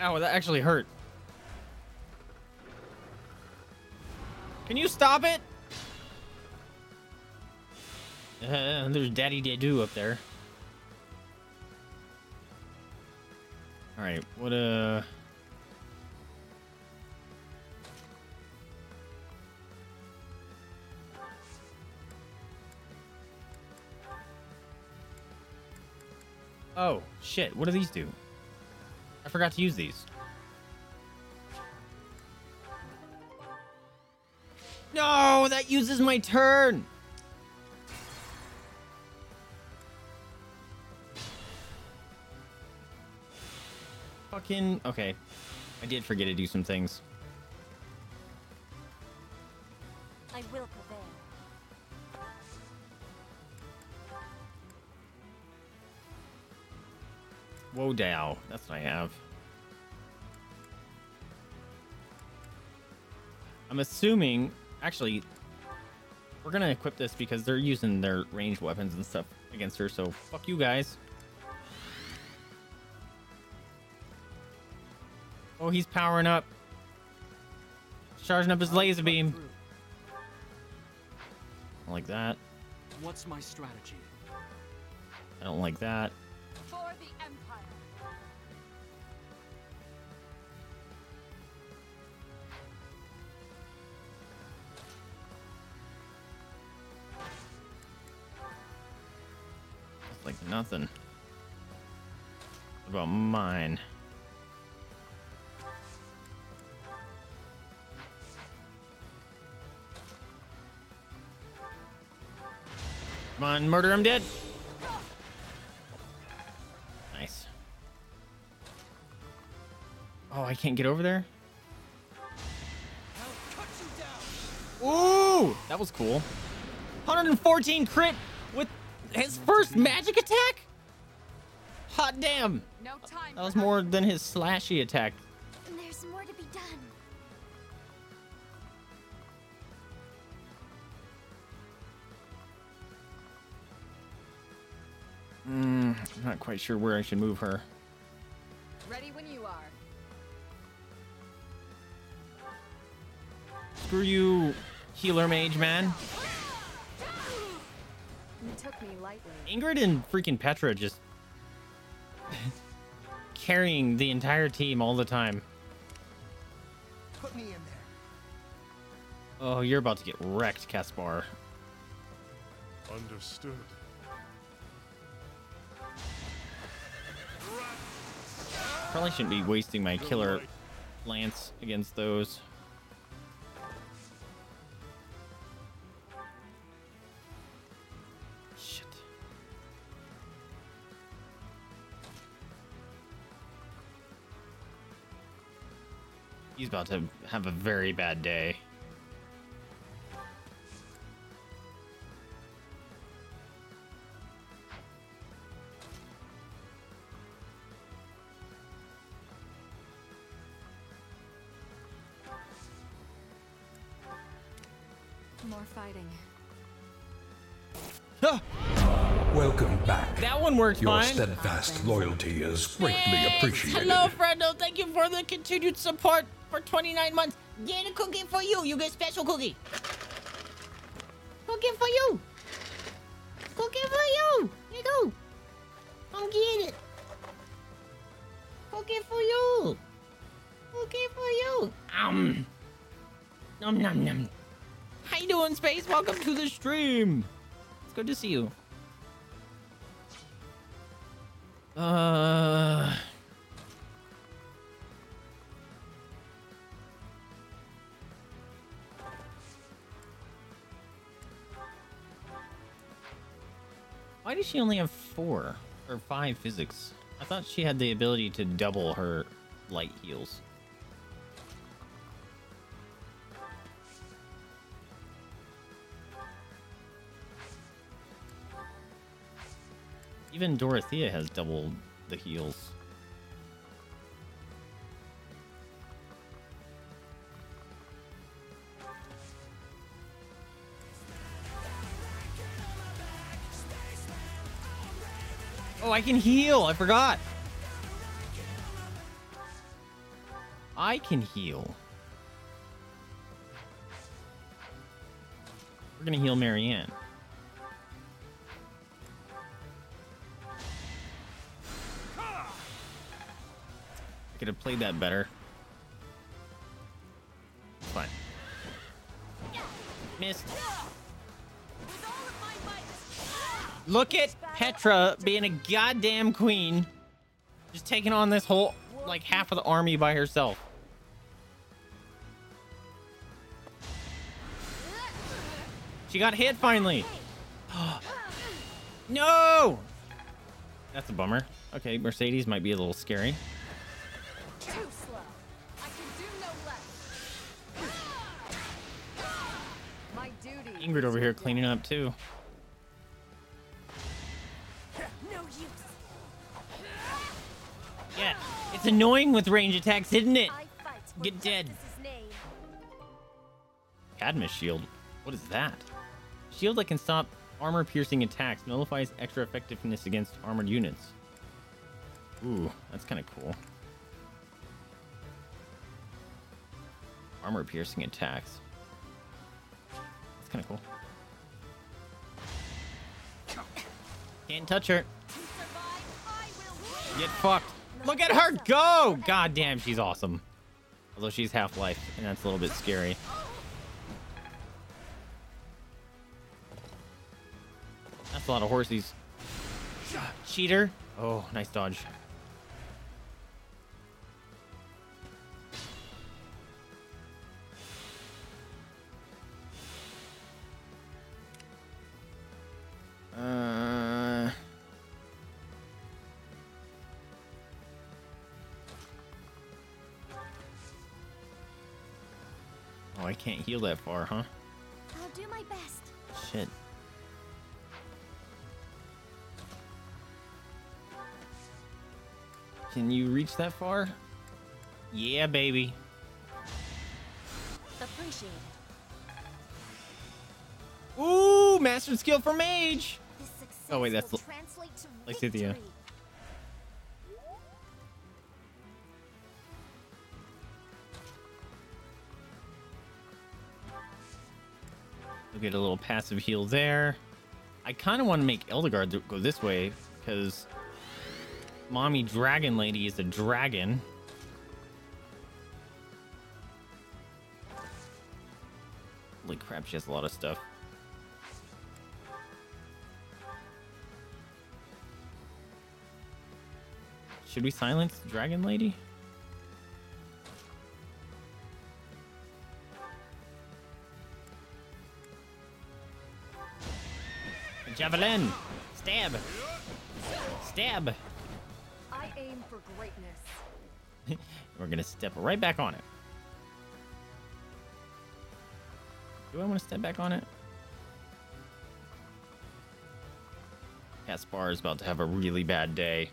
Ow, that actually hurt. Can you stop it? Uh, there's Daddy Dedue up there. All right, what uh oh, shit. What do these do? I forgot to use these. No, that uses my turn. Fucking... Okay. I did forget to do some things. I will prevail. Whoa, Dow. That's what I have. I'm assuming... Actually, we're going to equip this because they're using their ranged weapons and stuff against her, so fuck you guys. Oh, he's powering up. Charging up his laser beam. I don't like that. What's my strategy? I don't like that. Like nothing. What about mine? Come on, murder him dead. Nice. Oh, I can't get over there. Ooh, that was cool. one hundred fourteen crit with his first magic attack? Hot damn. No time. That was more than his slashy attack. There's more to be done. Mm, I'm not quite sure where I should move her. Ready when you are. Screw you, healer mage man. Took me lightly. Ingrid and freaking Petra just carrying the entire team all the time. Put me in there. Oh, you're about to get wrecked, Caspar. Understood. Probably shouldn't be wasting my killer lance against those. He's about to have a very bad day. More fighting. Huh. Welcome back. That one worked Your fine. steadfast loyalty is greatly Thanks. appreciated. Hello, Fredo. Thank you for the continued support. For twenty-nine months. Get a cookie for you. You get special cookie. Cookie for you. Cookie for you. You go. I'll get it. Okay for you. Okay for you. Um. Nom nom nom. How you doing, Space? Welcome to the stream. It's good to see you. Uh. Why does she only have four or five physics? I thought she had the ability to double her light heals. Even Dorothea has doubled the heals. Oh, I can heal. I forgot. I can heal. We're going to heal Marianne. I could have played that better. Fine. Missed. Look at Petra being a goddamn queen. Just taking on this whole, like, half of the army by herself. She got hit finally. No! That's a bummer. Okay, Mercedes might be a little scary. Too slow. I can do no less. My duty. Ingrid over here cleaning up too. Yeah, it's annoying with range attacks, isn't it? Get dead. Cadmus shield. What is that? Shield that can stop armor-piercing attacks. Nullifies extra effectiveness against armored units. Ooh, that's kind of cool. Armor-piercing attacks. That's kind of cool. Can't touch her. Get fucked. Look at her go! God damn, she's awesome. Although she's half-life, and that's a little bit scary. That's a lot of horsies. Cheater. Oh, nice dodge. Uh... Oh, I can't heal that far, huh? I'll do my best. Shit. Can you reach that far? Yeah, baby. Appreciate it. Ooh, mastered skill for mage. Oh wait, that's Lysithea. We'll get a little passive heal there. I kind of want to make Edelgard go this way because Mommy Dragon Lady is a dragon. Holy crap, she has a lot of stuff. Should we silence the Dragon Lady? Javelin! Stab! Stab! I aim for greatness. We're gonna step right back on it. Do I want to step back on it? Caspar is about to have a really bad day.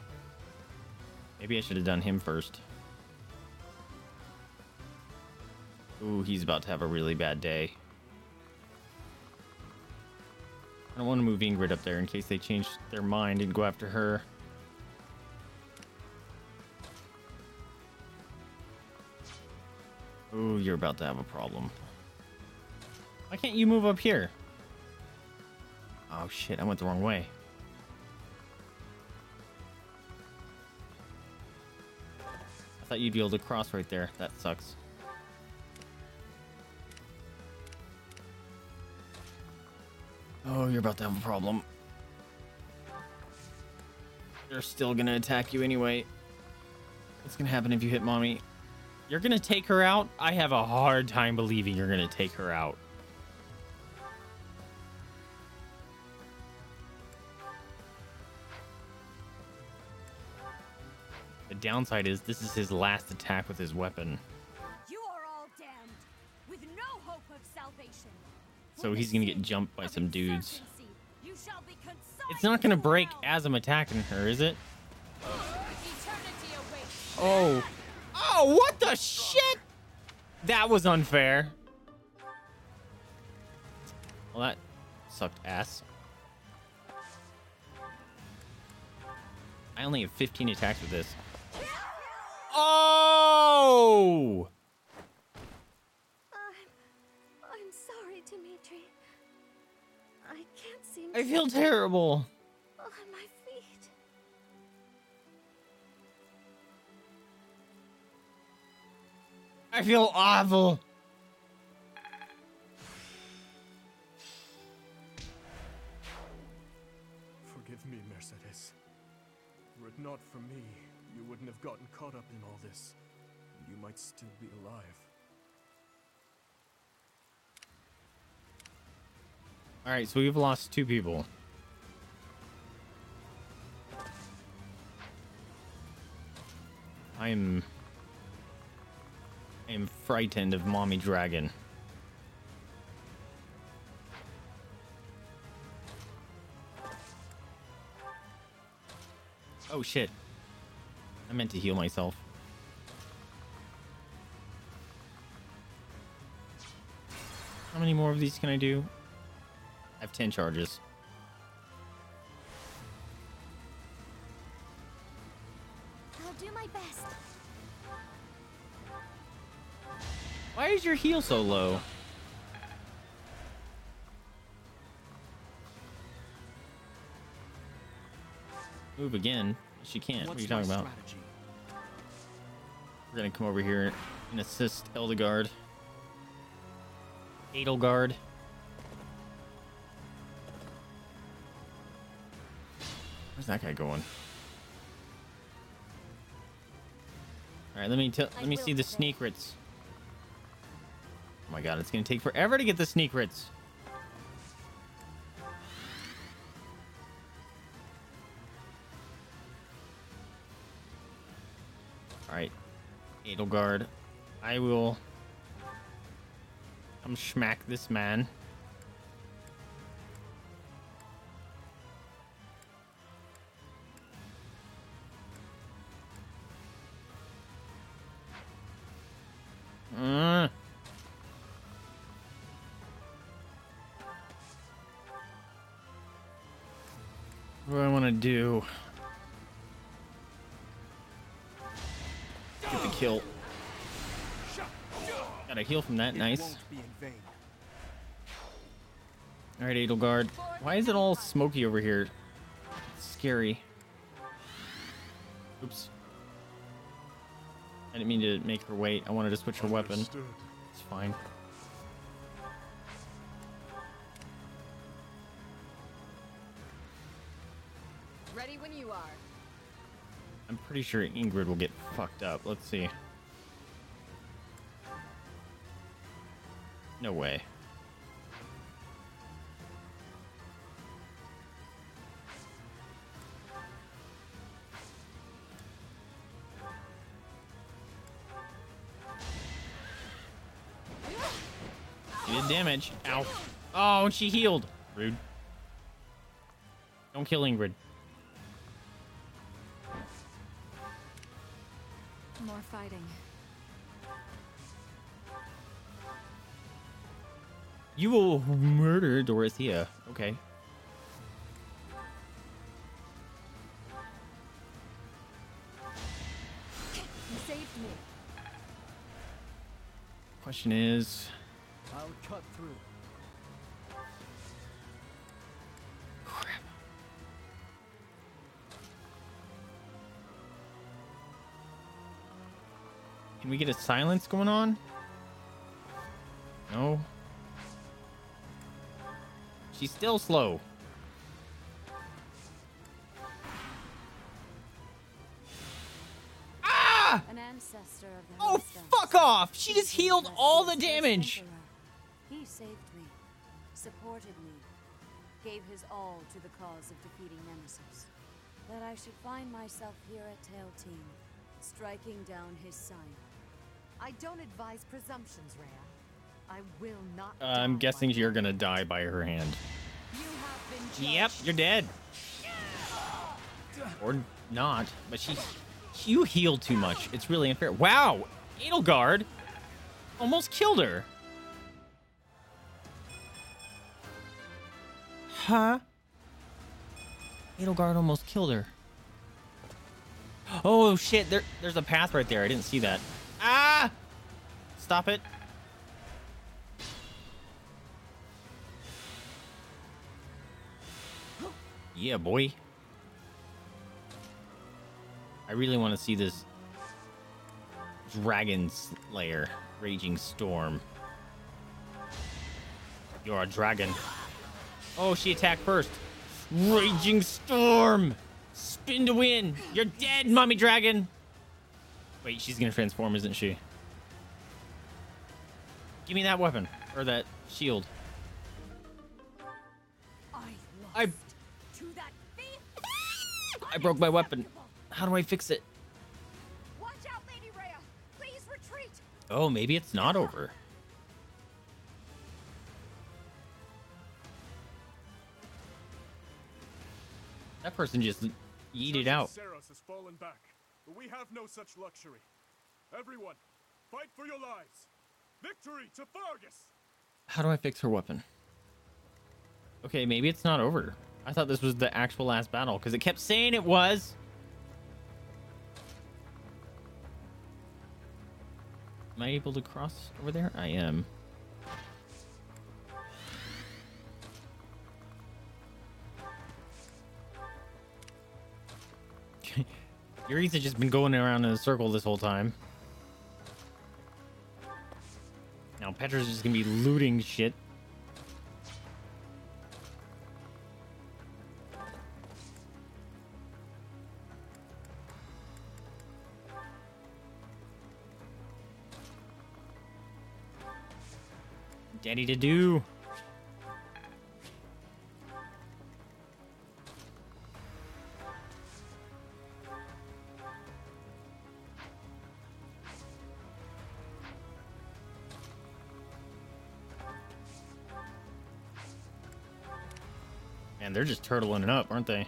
Maybe I should have done him first. Ooh, he's about to have a really bad day. I don't want to move Ingrid up there in case they change their mind and go after her. Ooh, you're about to have a problem. Why can't you move up here? Oh shit, I went the wrong way. thought you'd be able to cross right there. That sucks. Oh, you're about to have a problem. They're still gonna attack you anyway. What's gonna happen if you hit mommy? You're gonna take her out? I have a hard time believing you're gonna take her out. The downside is this is his last attack with his weapon. You are all damned with no hope of salvation. So he's gonna get jumped by some dudes. It's not gonna break as I'm attacking her, is it? Oh. Oh, what the shit? That was unfair. Well, that sucked ass. I only have fifteen attacks with this. Oh! I feel terrible. On my feet. I feel awful. Forgive me, Mercedes. Were it not for me, you wouldn't have gotten caught up in all this. You might still be alive. All right, so we've lost two people. I'm... I'm frightened of Mommy Dragon. Oh, shit. I meant to heal myself. How many more of these can I do? I have ten charges. I'll do my best. Why is your heal so low? Move again. She can't. What are you talking about? We're gonna come over here and assist Edelgard. Edelgard. Where's that guy going? All right, let me tell. Let me see the sneakrits. Oh my god, it's gonna take forever to get the sneakrits. All right, Edelgard, I will come schmack this man. Do get the kill. Got a heal from that. Nice. All right, Edelgard. Why is it all smoky over here? It's scary. Oops. I didn't mean to make her wait. I wanted to switch her weapon. It's fine. I'm pretty sure Ingrid will get fucked up. Let's see. No way. She did damage. Ow. Oh, and she healed. Rude. Don't kill Ingrid. More fighting. You will murder Dorothea. Okay. You saved me. Question is, I'll cut through. Can we get a silence going on? No. She's still slow. Ah! An ancestor of the oh, fuck off! She just healed all the damage. He saved me, supported me, gave his all to the cause of defeating Nemesis. That I should find myself here at Tailtean, striking down his son. I don't advise presumptions, Rhea. I will not. Uh, I'm guessing you're gonna die by her hand. You yep, you're dead. Or not, but she, you healed too much. It's really unfair. Wow, Edelgard almost killed her. Huh? Edelgard almost killed her. Oh shit! There, there's a path right there. I didn't see that. Ah! Stop it. Yeah, boy. I really want to see this dragon slayer, raging storm. You're a dragon. Oh, she attacked first. Raging storm. Spin to win. You're dead, mommy dragon. Wait, she's gonna transform, isn't she? Give me that weapon or that shield. I. I I broke my weapon. How do I fix it? Watch out, Lady Rhea. Please retreat. Oh, maybe it's not over. That person just yeeted out. Seiros has fallen back, but we have no such luxury. Everyone, fight for your lives. Victory to Fargus. How do I fix her weapon? Okay, maybe it's not over. I thought this was the actual last battle because it kept saying it was. Am I able to cross over there? I am. Yuri's just been going around in a circle this whole time. Now Petra's just gonna be looting shit. Daddy Dedue. Man, they're just turtling it up, aren't they?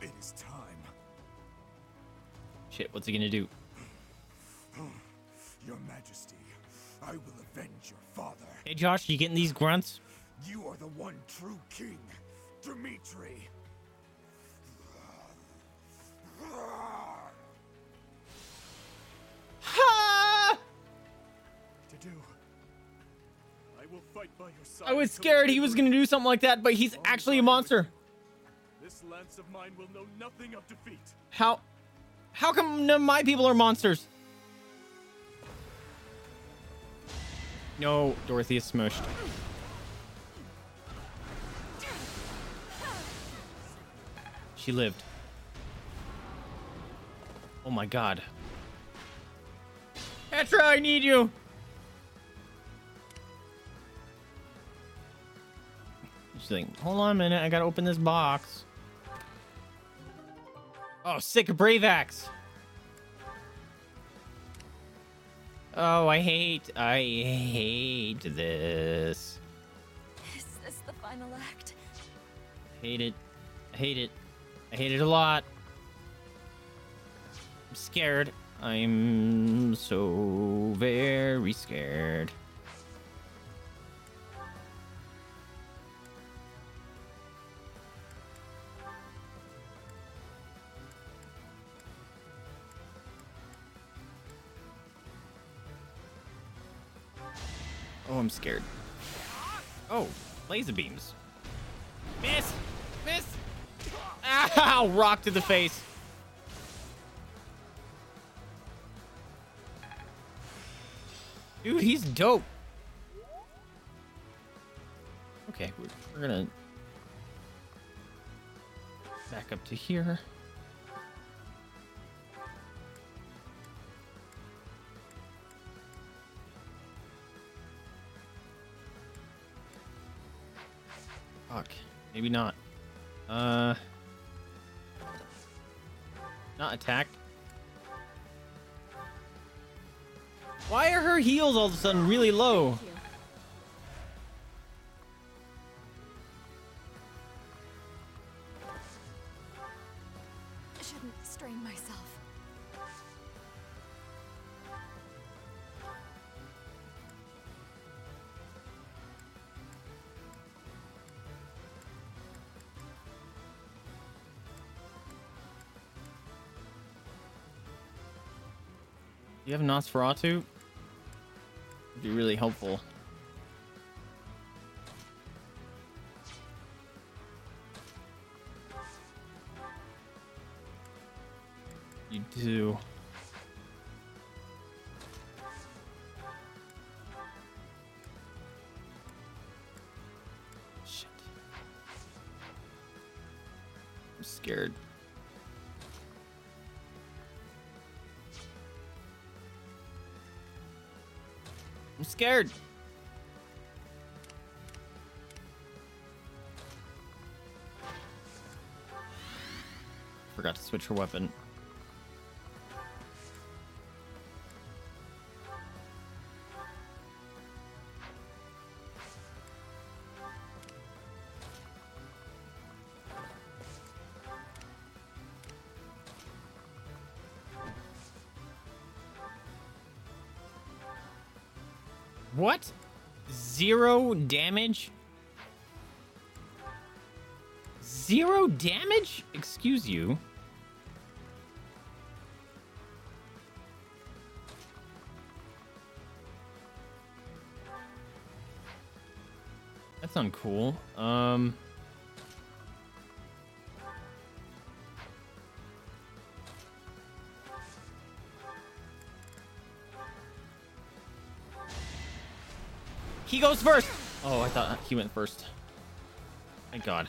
It is time. Shit, what's he gonna do? Your Majesty, I will avenge your father. Hey Josh, you getting these grunts? You are the one true king, Dimitri. Ha! Dedue, I will fight by your side. I was scared he was going to do something like that, but he's actually a monster. This lance of mine will know nothing of defeat. How? How come none of my people are monsters? No, Dorothea smushed. She lived. Oh my god. Petra, I need you! She's like, hold on a minute, I gotta open this box. Oh, sick brave axe! Oh, I hate, I hate this. Is this the final act? Hate it. I hate it. I hate it a lot. I'm scared. I'm so very scared. Oh, I'm scared. Oh, laser beams. Miss! Miss! Ah! Ow! Rock to the face. Dude, he's dope. Okay, we're, we're gonna back up to here. Fuck. Maybe not. Uh, not attacked. Why are her heals all of a sudden really low? I shouldn't strain myself. You have Nosferatu? Be really helpful. You do. Shit. I'm scared. I'm scared. Forgot to switch her weapon. What? Zero damage? Zero damage? Excuse you. That's uncool. Um... He goes first. Oh, I thought he went first. Thank God.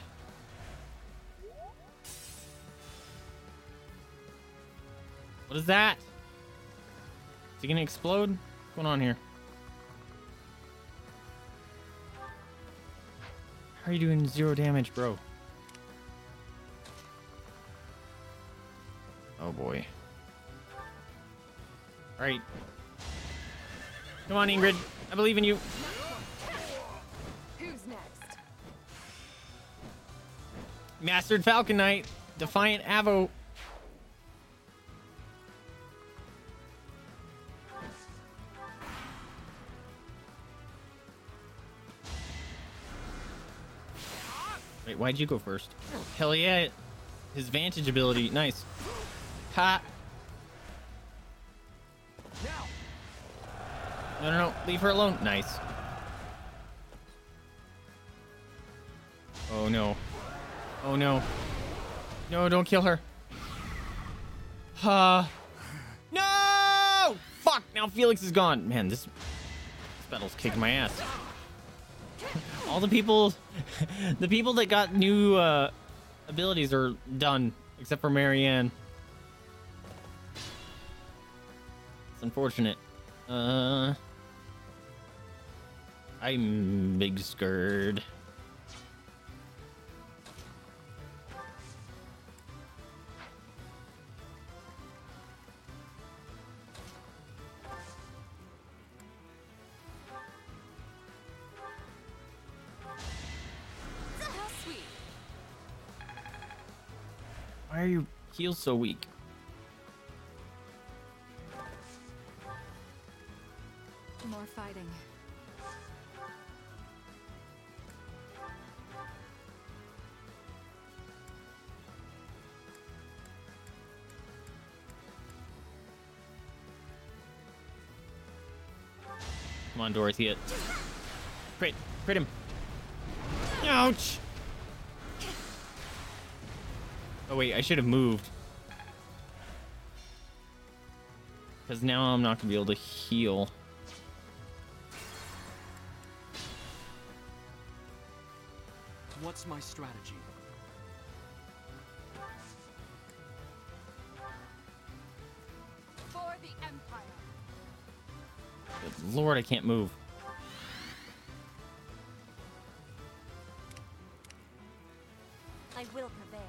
What is that? Is he gonna explode? What's going on here? How are you doing zero damage, bro? Oh boy. All right. Come on, Ingrid. I believe in you. Mastered Falcon Knight, Defiant Avo. Wait, why'd you go first? Hell yeah, his Vantage ability, nice. Ha! No, no, no, leave her alone, nice. Oh no. Oh no. No, don't kill her. Uh, no! Fuck, now Felix is gone. Man, this, this battle's kicking my ass. All the people, the people that got new uh, abilities are done, except for Marianne. It's unfortunate. Uh, I'm big scared. Why are your heels so weak? More fighting. Come on, Dorothea. Crit, crit him. Ouch. Oh wait, I should have moved. Because now I'm not gonna be able to heal. What's my strategy? For the Empire. Good Lord, I can't move. I will prevail.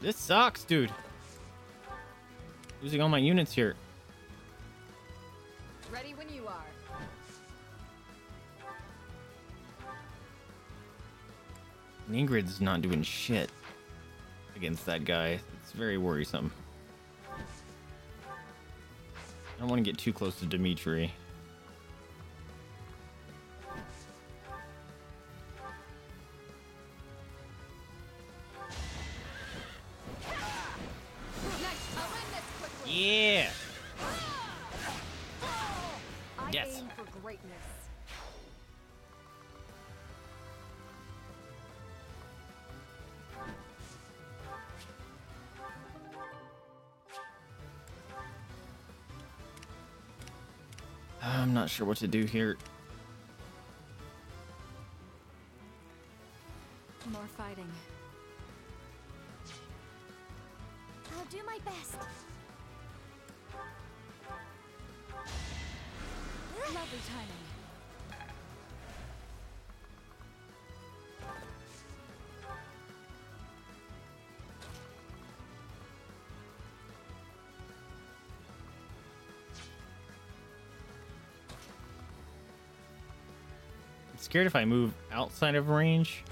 This sucks, dude. Losing all my units here. Ready when you are. Ingrid's not doing shit against that guy. It's very worrisome. I don't want to get too close to Dimitri. Yeah. I yes. Aim for greatness. I'm not sure what to do here. More fighting. I'll do my best. Lovely timing. I'm scared if I move outside of range,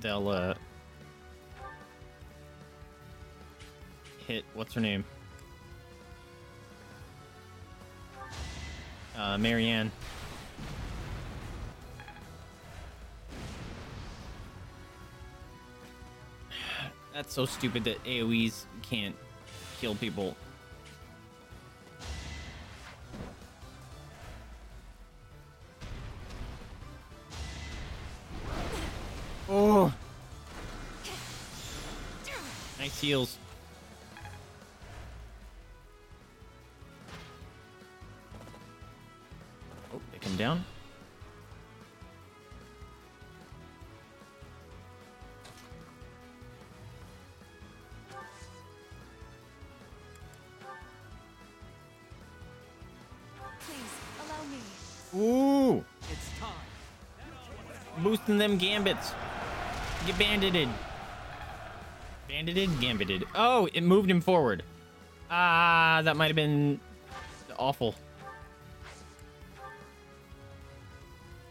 they'll uh, hit what's her name? Uh, Marianne. That's so stupid that AoEs can't kill people. Oh, nice heals. Down. Please allow me. Ooh, it's time. Boosting them gambits. Get bandited. Bandited, gambited. Oh, it moved him forward. Ah, that might have been awful.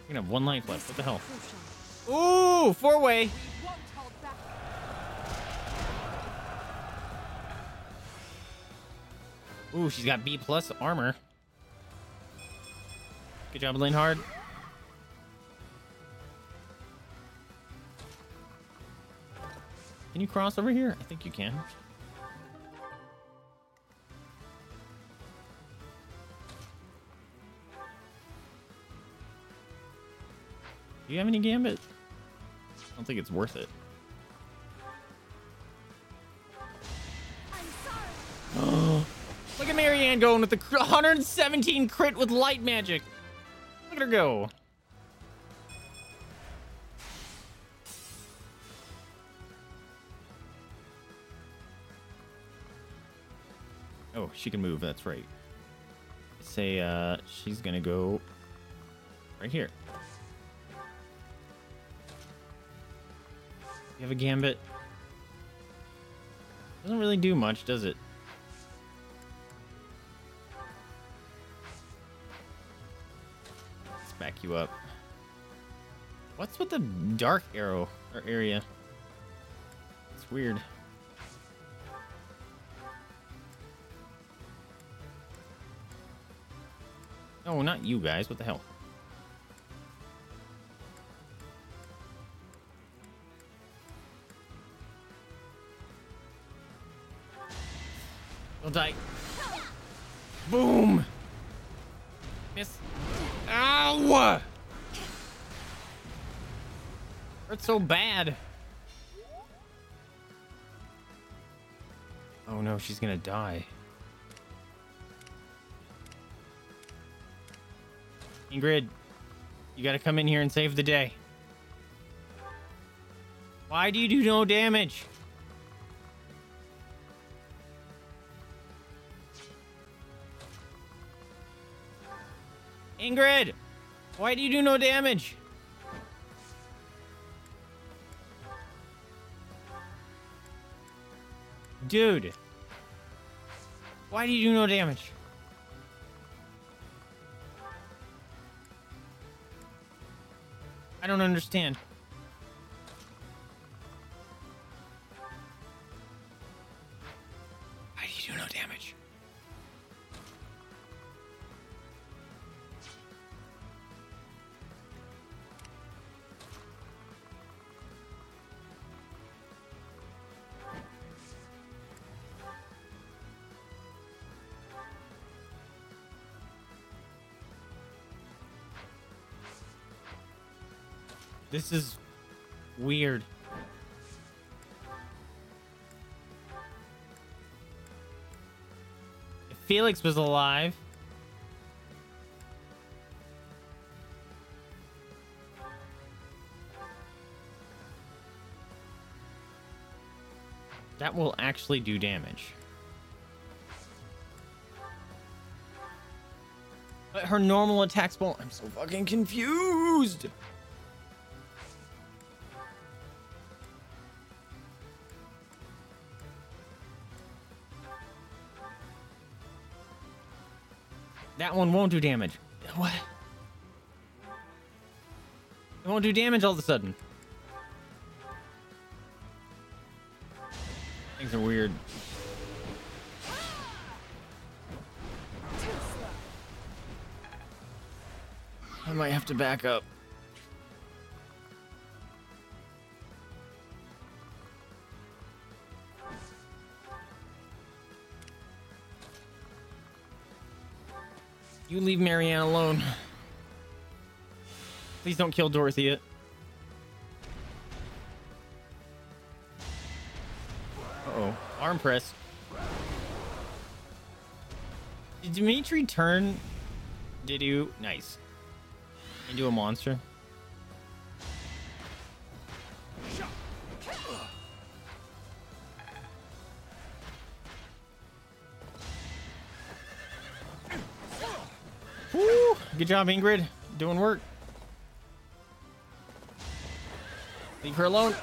We're gonna have one life left. What the hell? Ooh, four way. Ooh, she's got B plus armor. Good job, Linhardt. Can you cross over here? I think you can. Do you have any gambit? I don't think it's worth it. I'm sorry. Oh, look at Marianne going with the one hundred seventeen crit with light magic. Look at her go. Oh, she can move. That's right. Say uh, she's gonna go right here. You have a gambit. Doesn't really do much, does it? Let's back you up. What's with the dark arrow or area? It's weird. No, not you guys. What the hell? Die. Boom. Miss. Ow! Hurts so bad. Oh no, she's gonna die. Ingrid, you gotta come in here and save the day. Why do you do no damage? Ingrid, why do you do no damage? Dude, why do you do no damage? I don't understand. Why do you do no damage? This is weird. If Felix was alive, that will actually do damage. But her normal attacks won't. I'm so fucking confused. That one won't do damage. What? It won't do damage all of a sudden. Things are weird. I might have to back up. You leave Marianne alone. Please don't kill Dorothea. Uh-oh. Arm press. Did Dimitri turn Dedue? Nice. Into a monster? Good job, Ingrid. Doing work. Leave her alone.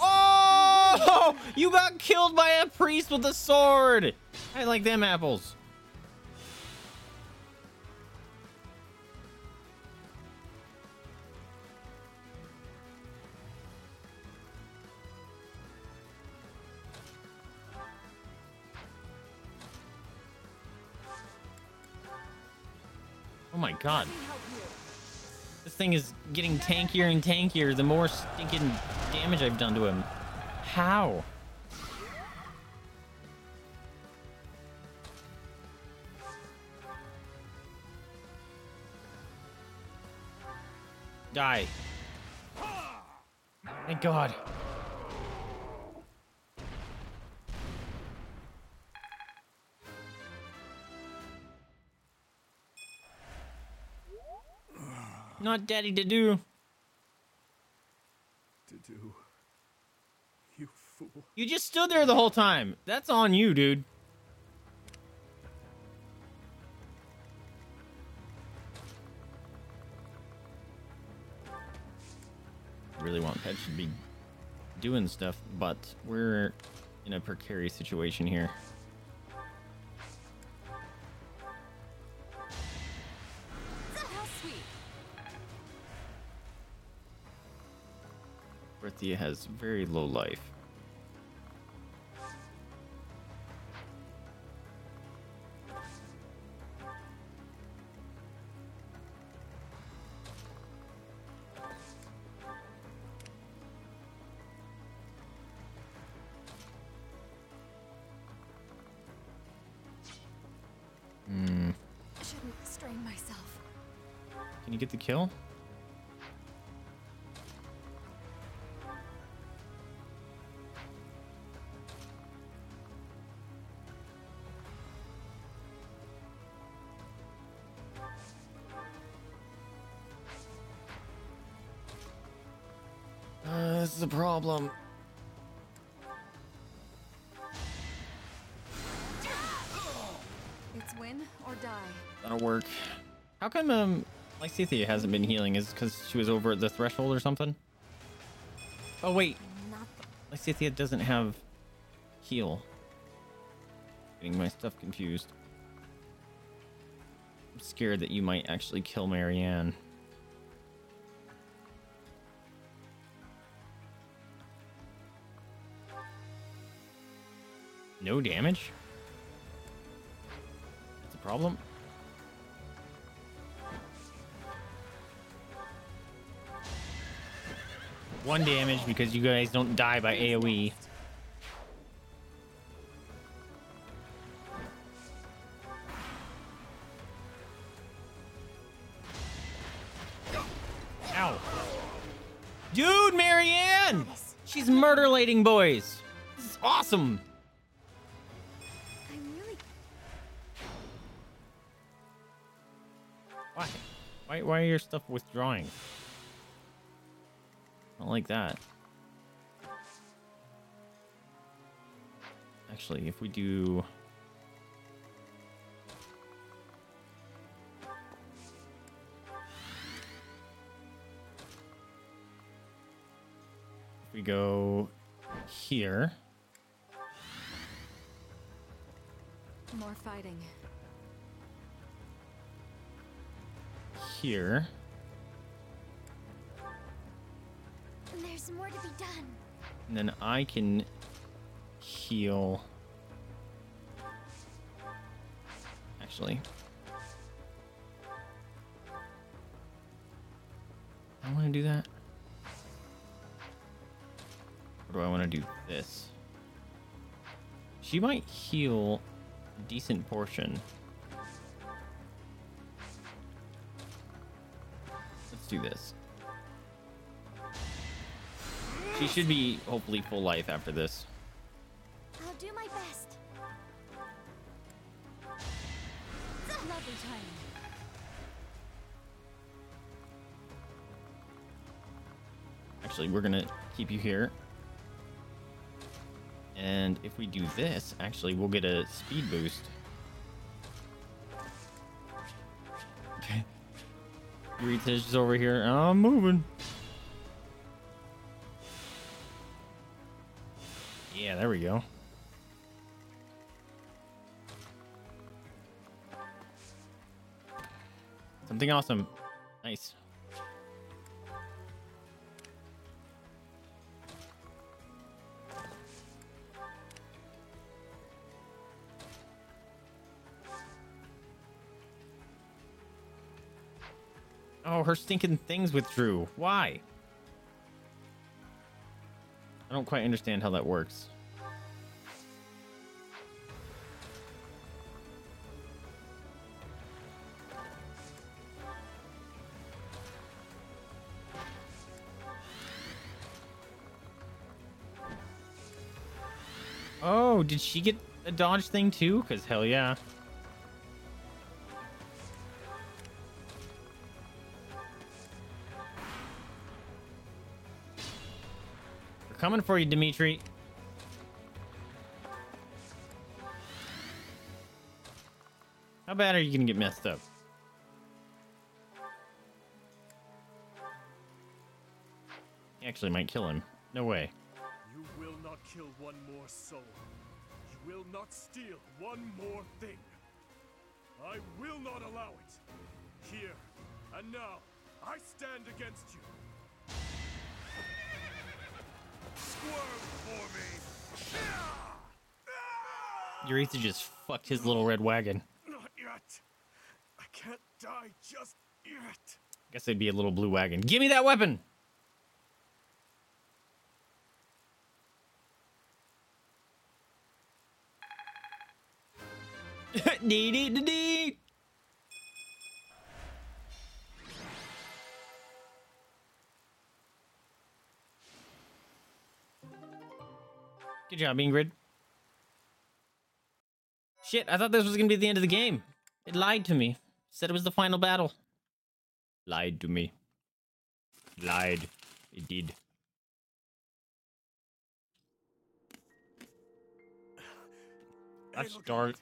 Oh! You got killed by a priest with a sword. I like them apples. Oh my god, this thing is getting tankier and tankier the more stinking damage I've done to him. How? Die. Thank god. Not Daddy Dedue. Dedue, you fool. You just stood there the whole time. That's on you, dude. I really want Pet to be doing stuff, but we're in a precarious situation here. Dorothea has very low life. Mm. I shouldn't strain myself. Can you get the kill? Uh, this is a problem. It's win or die. That'll work. How come um Lysithea hasn't been healing? Is it because she was over at the threshold or something? Oh wait, Lysithea doesn't have heal. Getting my stuff confused. I'm scared that you might actually kill Marianne. No damage? That's a problem. One damage because you guys don't die by AoE. Ow. Dude, Marianne! She's murder-lating boys. This is awesome. Why? Why, why are your stuff withdrawing? I don't like that. Actually, if we do... If we go here... More fighting. Here... There's more to be done. And then I can heal. Actually. I want to do that. Or do I want to do this? She might heal a decent portion. Let's do this. She should be hopefully full life after this. I'll do my best. Lovely time. Actually, we're gonna keep you here. And if we do this, actually, we'll get a speed boost. Okay. Rita's is over here. I'm moving. Yeah, there we go. Something awesome. Nice. Oh, her stinking things withdrew. Why? I don't quite understand how that works. Oh, did she get a dodge thing too? Because hell yeah. We're coming for you, Dimitri. How bad are you going to get messed up? He actually might kill him. No way. Kill one more soul. You will not steal one more thing. I will not allow it. Here and now, I stand against you. Squirm for me. Yurita just fucked his little red wagon. Not yet. I can't die just yet. Guess it'd be a little blue wagon. Give me that weapon. Dee dee dee dee. Good job, Ingrid. Shit, I thought this was gonna be the end of the game. It lied to me. Said it was the final battle. Lied to me. Lied. It did. That's dark.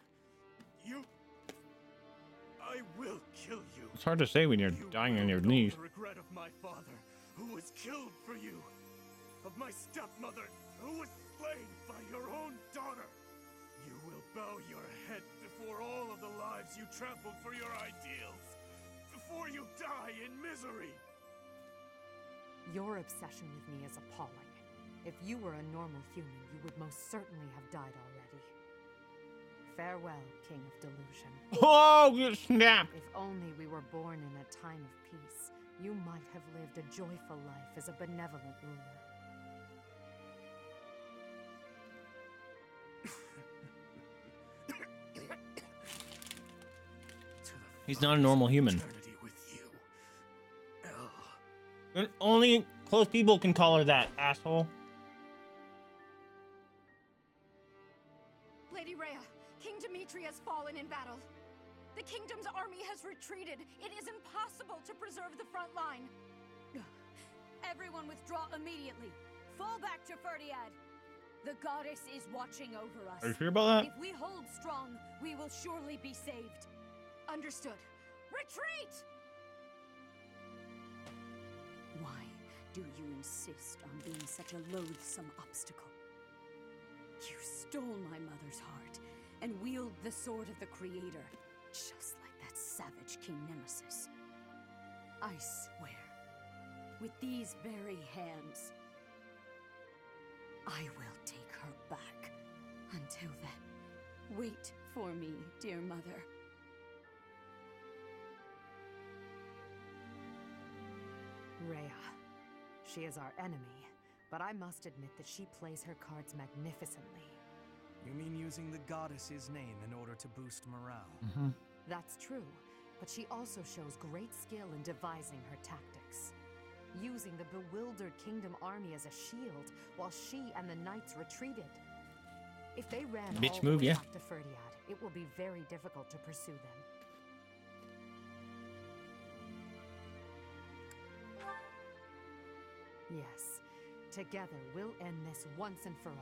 You... I will kill you. It's hard to say when you're you dying on your knees. The regret of my father, who was killed for you. Of my stepmother, who was slain by your own daughter. You will bow your head before all of the lives you trampled for your ideals. Before you die in misery. Your obsession with me is appalling. If you were a normal human, you would most certainly have died already. Farewell, King of Delusion. Oh, you snap! If only we were born in a time of peace, you might have lived a joyful life as a benevolent ruler. He's not a normal human. Only close people can call her that, asshole. Lady Rhea, King Dimitri has fallen in battle. The kingdom's army has retreated. It is impossible to preserve the front line. Everyone withdraw immediately. Fall back to Fhirdiad. The goddess is watching over us. Are you sure about that? If we hold strong, we will surely be saved. Understood. Retreat! Why do you insist on being such a loathsome obstacle? You stole my mother's heart and wield the sword of the Creator, just like that savage King Nemesis. I swear, with these very hands, I will take her back. Until then, wait for me, dear mother. Rhea. She is our enemy, but I must admit that she plays her cards magnificently. You mean using the goddess's name in order to boost morale? Mm-hmm. That's true, but she also shows great skill in devising her tactics. Using the bewildered kingdom army as a shield while she and the knights retreated. If they ran Bitch all move, the way yeah. back to Fhirdiad, it will be very difficult to pursue them. Yes, together we'll end this once and for all.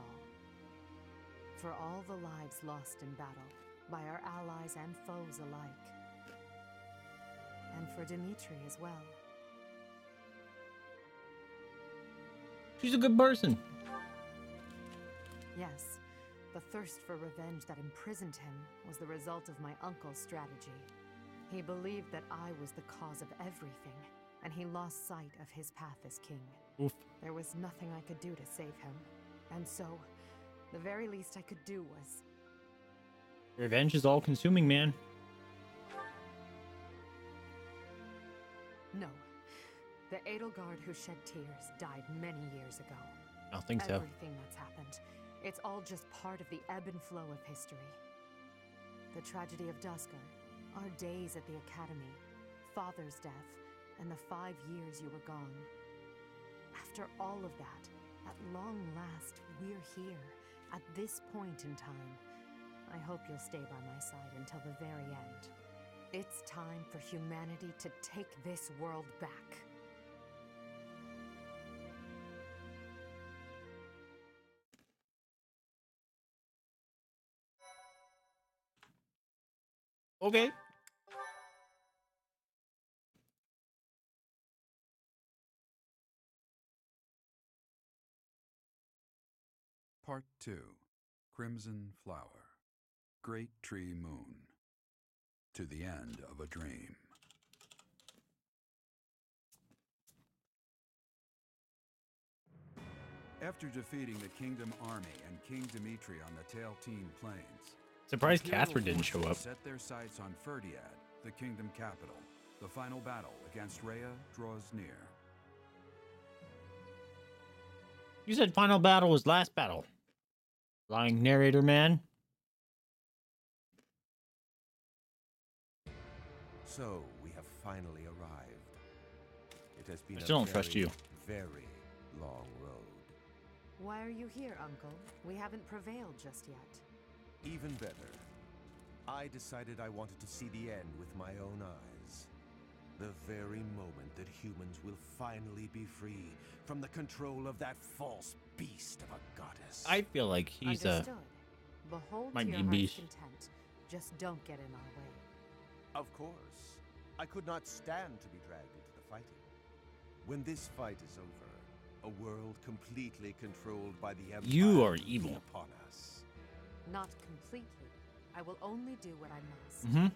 For all the lives lost in battle, by our allies and foes alike. And for Dimitri as well. She's a good person. Yes, the thirst for revenge that imprisoned him was the result of my uncle's strategy. He believed that I was the cause of everything, and he lost sight of his path as king. Oof. There was nothing I could do to save him, and so the very least I could do was... Revenge is all-consuming, man. No. The Edelgard who shed tears died many years ago. I don't think so. Everything that's happened, it's all just part of the ebb and flow of history. The tragedy of Dusker, our days at the academy, father's death, and the five years you were gone. After all of that, at long last, we're here, at this point in time. I hope you'll stay by my side until the very end. It's time for humanity to take this world back. Okay. Part two, Crimson Flower, Great Tree Moon, to the end of a dream. After defeating the Kingdom Army and King Dimitri on the Tailtean Plains, surprised Catherine didn't show up. Set their sights on Fhirdiad, the Kingdom capital. The final battle against Rhea draws near. You said final battle was last battle. Lying narrator, man. So we have finally arrived. It has been I still a don't very, trust you. very long road. Why are you here, Uncle? We haven't prevailed just yet. Even better. I decided I wanted to see the end with my own eyes. The very moment that humans will finally be free from the control of that false beast of a goddess. I feel like he's Understood. a... Behold might your be heart's content. Just don't get in our way. Of course. I could not stand to be dragged into the fighting. When this fight is over, a world completely controlled by the Empire. You are evil. Upon us. Not completely. I will only do what I must. Mm-hmm.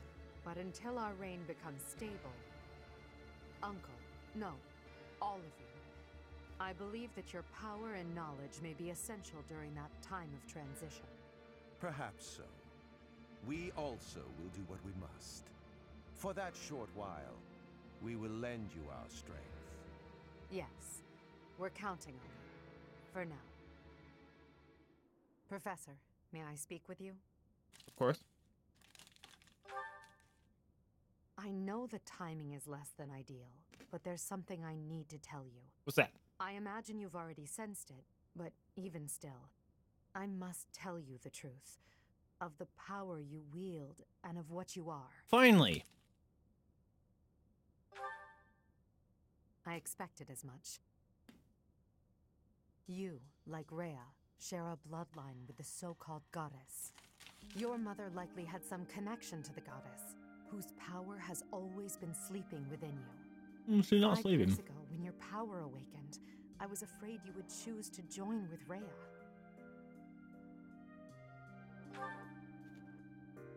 But until our reign becomes stable... Uncle, no, all of you. I believe that your power and knowledge may be essential during that time of transition. Perhaps so. We also will do what we must. For that short while, we will lend you our strength. Yes, we're counting on you. For now. Professor, may I speak with you? Of course. I know the timing is less than ideal, but there's something I need to tell you. What's that? I imagine you've already sensed it, but even still, I must tell you the truth of the power you wield and of what you are. Finally! I expected as much. You, like Rhea, share a bloodline with the so-called goddess. Your mother likely had some connection to the goddess, whose power has always been sleeping within you. Mm, she's not Five sleeping. Years ago, when your power awakened, I was afraid you would choose to join with Rhea.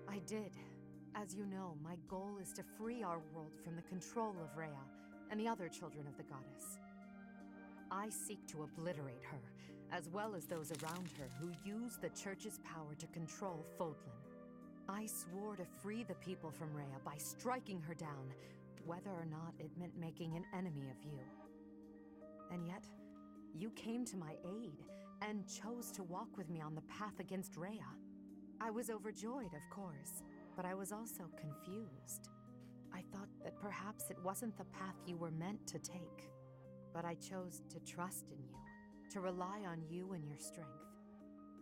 I did. As you know, my goal is to free our world from the control of Rhea and the other children of the goddess. I seek to obliterate her, as well as those around her who use the Church's power to control Fódlan. I swore to free the people from Rhea by striking her down, whether or not it meant making an enemy of you. And yet, you came to my aid and chose to walk with me on the path against Rhea. I was overjoyed, of course, but I was also confused. I thought that perhaps it wasn't the path you were meant to take, but I chose to trust in you, to rely on you and your strength.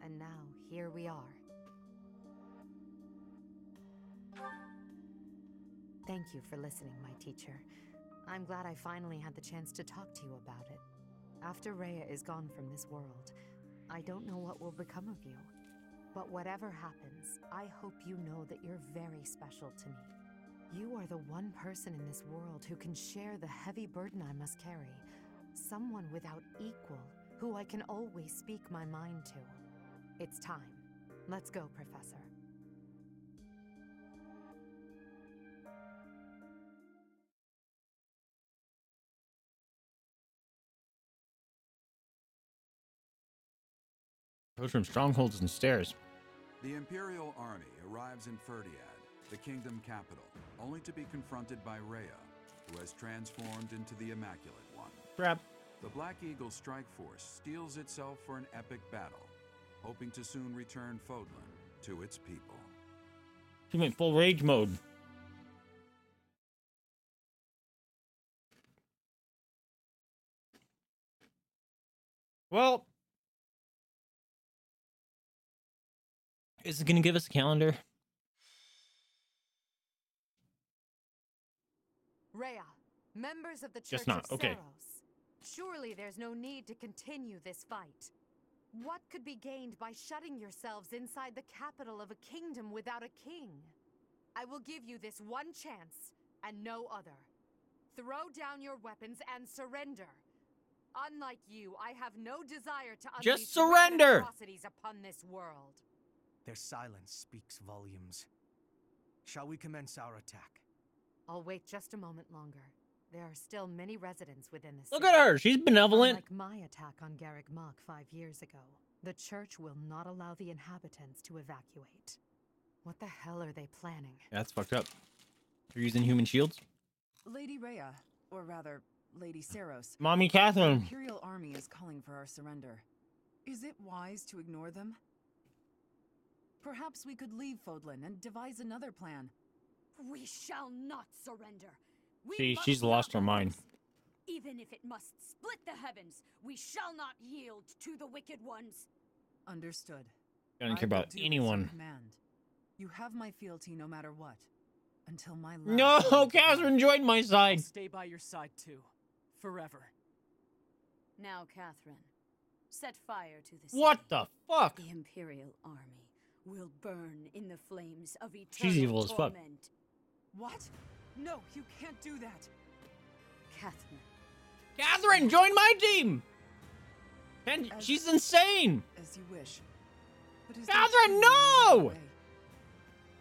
And now, here we are. Thank you for listening, my teacher. I'm glad I finally had the chance to talk to you about it. After Rhea is gone from this world, I don't know what will become of you. But whatever happens, I hope you know that you're very special to me. You are the one person in this world who can share the heavy burden I must carry. Someone without equal, who I can always speak my mind to. It's time. Let's go, Professor. Goes from strongholds and stairs. The Imperial Army arrives in Fhirdiad, the kingdom capital, only to be confronted by Rhea, who has transformed into the Immaculate One. Crap. The Black Eagle Strike Force steels itself for an epic battle, hoping to soon return Fódlan to its people. He went full rage mode. Well... Is it going to give us a calendar? Rhea, members of the Church Just not. of okay. Seiros, surely there's no need to continue this fight. What could be gained by shutting yourselves inside the capital of a kingdom without a king? I will give you this one chance and no other. Throw down your weapons and surrender. Unlike you, I have no desire to unleash Just surrender. atrocities upon this world. Their silence speaks volumes. Shall we commence our attack? I'll wait just a moment longer. There are still many residents within this Look city. at her! She's benevolent! Like my attack on Garreg Mach five years ago, the Church will not allow the inhabitants to evacuate. What the hell are they planning? That's fucked up. You're using human shields? Lady Rhea, or rather, Lady Seiros. Mommy Catherine! The Imperial Army is calling for our surrender. Is it wise to ignore them? Perhaps we could leave Fódlan and devise another plan. We shall not surrender. We See, she's lost her mind. Even if it must split the heavens, we shall not yield to the wicked ones. Understood. I don't care about anyone. You have my fealty no matter what. Until my last... No, Catherine joined my side. I'll stay by your side too. Forever. Now, Catherine, set fire to the What city. The fuck? The Imperial Army will burn in the flames of eternal She's evil as fuck. Torment. What? No, you can't do that. Catherine. Catherine, join my team! And as, she's insane! As you wish. But is Catherine, no!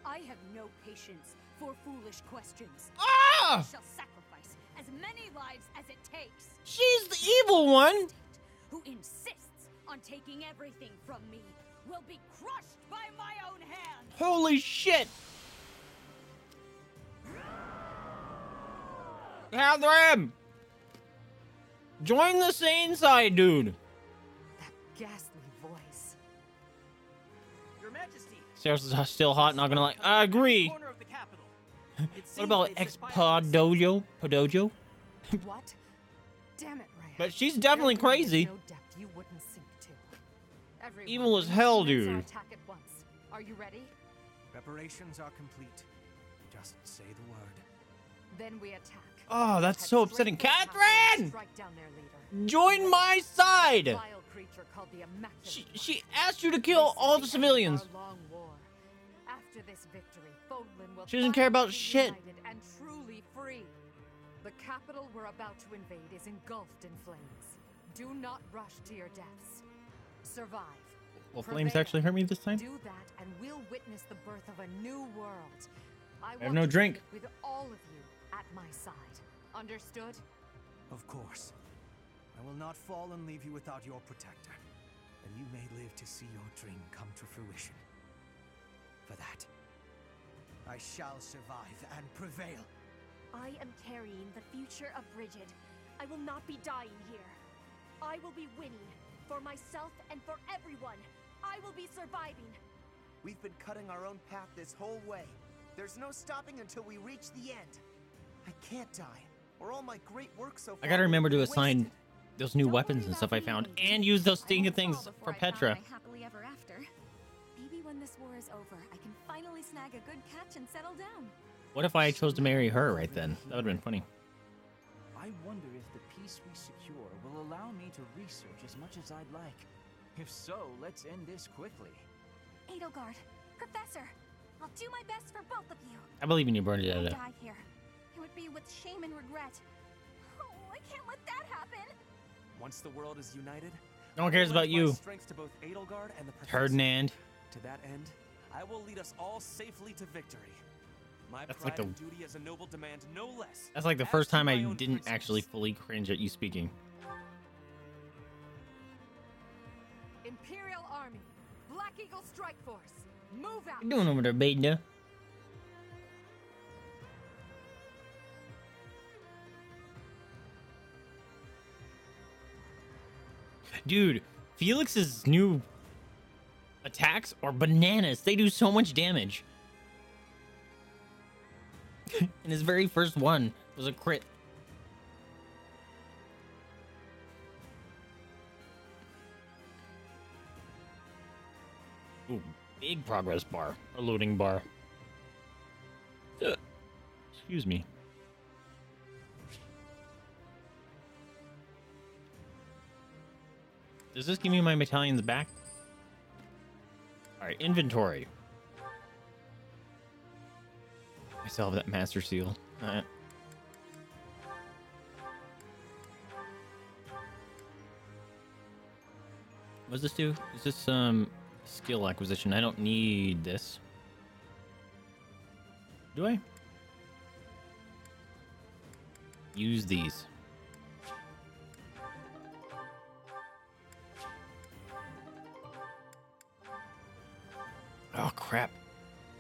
I have no patience for foolish questions. Ah! I shall sacrifice as many lives as it takes. She's the evil one! Who insists on taking everything from me will be crushed by my own hand. Holy shit! Catherine! Join the sane side, dude. That ghastly voice. Your Majesty. Seiros is still hot, not gonna lie. I agree. What about ex-pod dojo? Podojo? What? Damn it, Rhea. But she's definitely crazy. No depth you wouldn't sink to. Everyone, evil as hell, dude. Attack at once. Are you ready? Preparations are complete. Just say the word. Then we attack. Oh, that's so upsetting. Catherine! Join my side! She, she asked you to kill all the civilians. She doesn't care about shit. The capital we're about to invade is engulfed in flames. Do not rush to your deaths. Survive. Well, flames actually hurt me this time? Do that and we'll witness the birth of a new world. I have no drink. With all of you at my side. Understood? Of course. I will not fall and leave you without your protector. And you may live to see your dream come to fruition. For that, I shall survive and prevail. I am carrying the future of Brigid. I will not be dying here. I will be winning for myself and for everyone. I will be surviving. We've been cutting our own path this whole way. There's no stopping until we reach the end. I can't die, or all my great work so far. I gotta remember to assign those new weapons and stuff I found, and use those stinking things for Petra. Happily ever after. Maybe when this war is over, I can finally snag a good catch and settle down. What if I chose to marry her right then? That would've been funny. I wonder if the peace we secure will allow me to research as much as I'd like. If so, let's end this quickly. Edelgard, Professor, I'll do my best for both of you. I believe in you, Bernadetta. Die here. It would be with shame and regret. Oh, I can't let that happen. Once the world is united, no one cares about you. Strength to both Edelgard and the Ferdinand. To that end, I will lead us all safely to victory. My that's pride like the and duty as a noble demand no less. That's like the first time I didn't presence. actually fully cringe at you speaking. Imperial Army, Black Eagle Strike Force, move out. You're doing over there, Beta. Dude, Felix's new attacks are bananas. They do so much damage. And his very first one was a crit. Ooh, big progress bar, a loading bar. Ugh. Excuse me. Does this give me my battalions back? All right, inventory. I still have that master seal. All right. What does this do? Is this um skill acquisition? I don't need this. Do I? Use these. Oh, crap.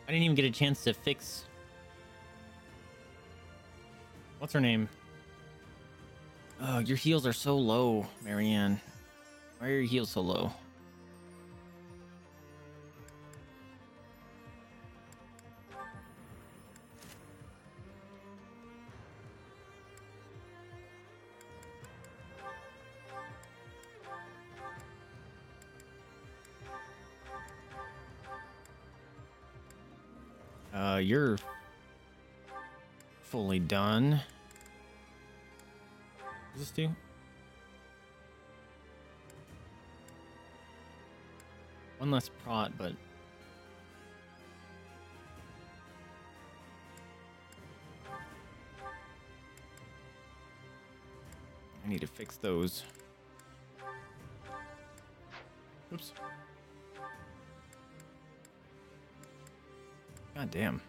I didn't even get a chance to fix. What's her name? Oh, your heals are so low, Marianne. Why are your heals so low? Uh, you're fully done. What does this do? One less prot, but... I need to fix those. Oops. God damn.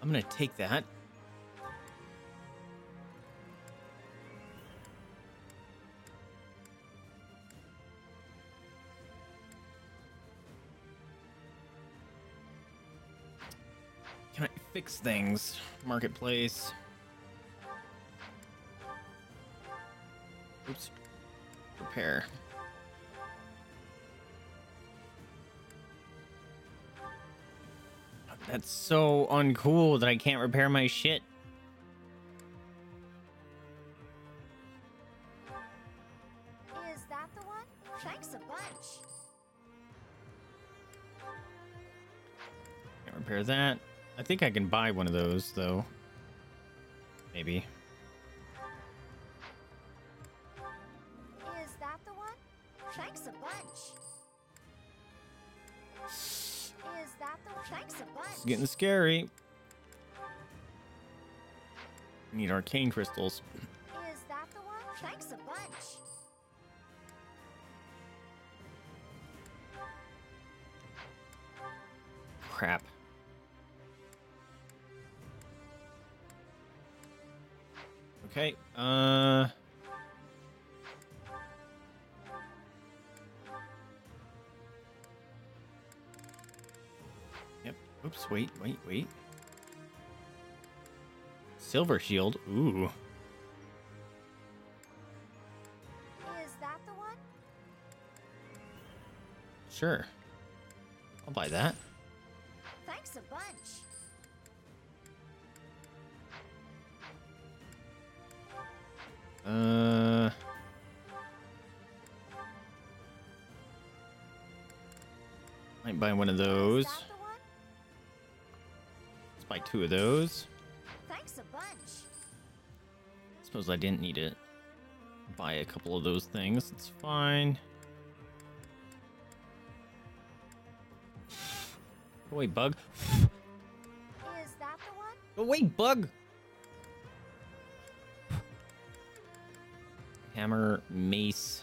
I'm gonna take that. Can I fix things? Marketplace. Oops. Repair. That's so uncool that I can't repair my shit. Is that the one? Thanks a bunch. Can't repair that. I think I can buy one of those, though. Maybe. Is that the one? Thanks a bunch. Is that the thanks a bunch? It's getting scary. We need arcane crystals. Is that the one? Thanks a bunch. Crap. Okay. Uh. Oops, wait, wait, wait. Silver shield. Ooh. Is that the one? Sure. I'll buy that. Thanks a bunch. Uh might buy one of those. Like two of those. Thanks a bunch. Suppose I didn't need to buy a couple of those things. It's fine. Go away, bug. Is that the one? Go away, bug. Hammer, mace.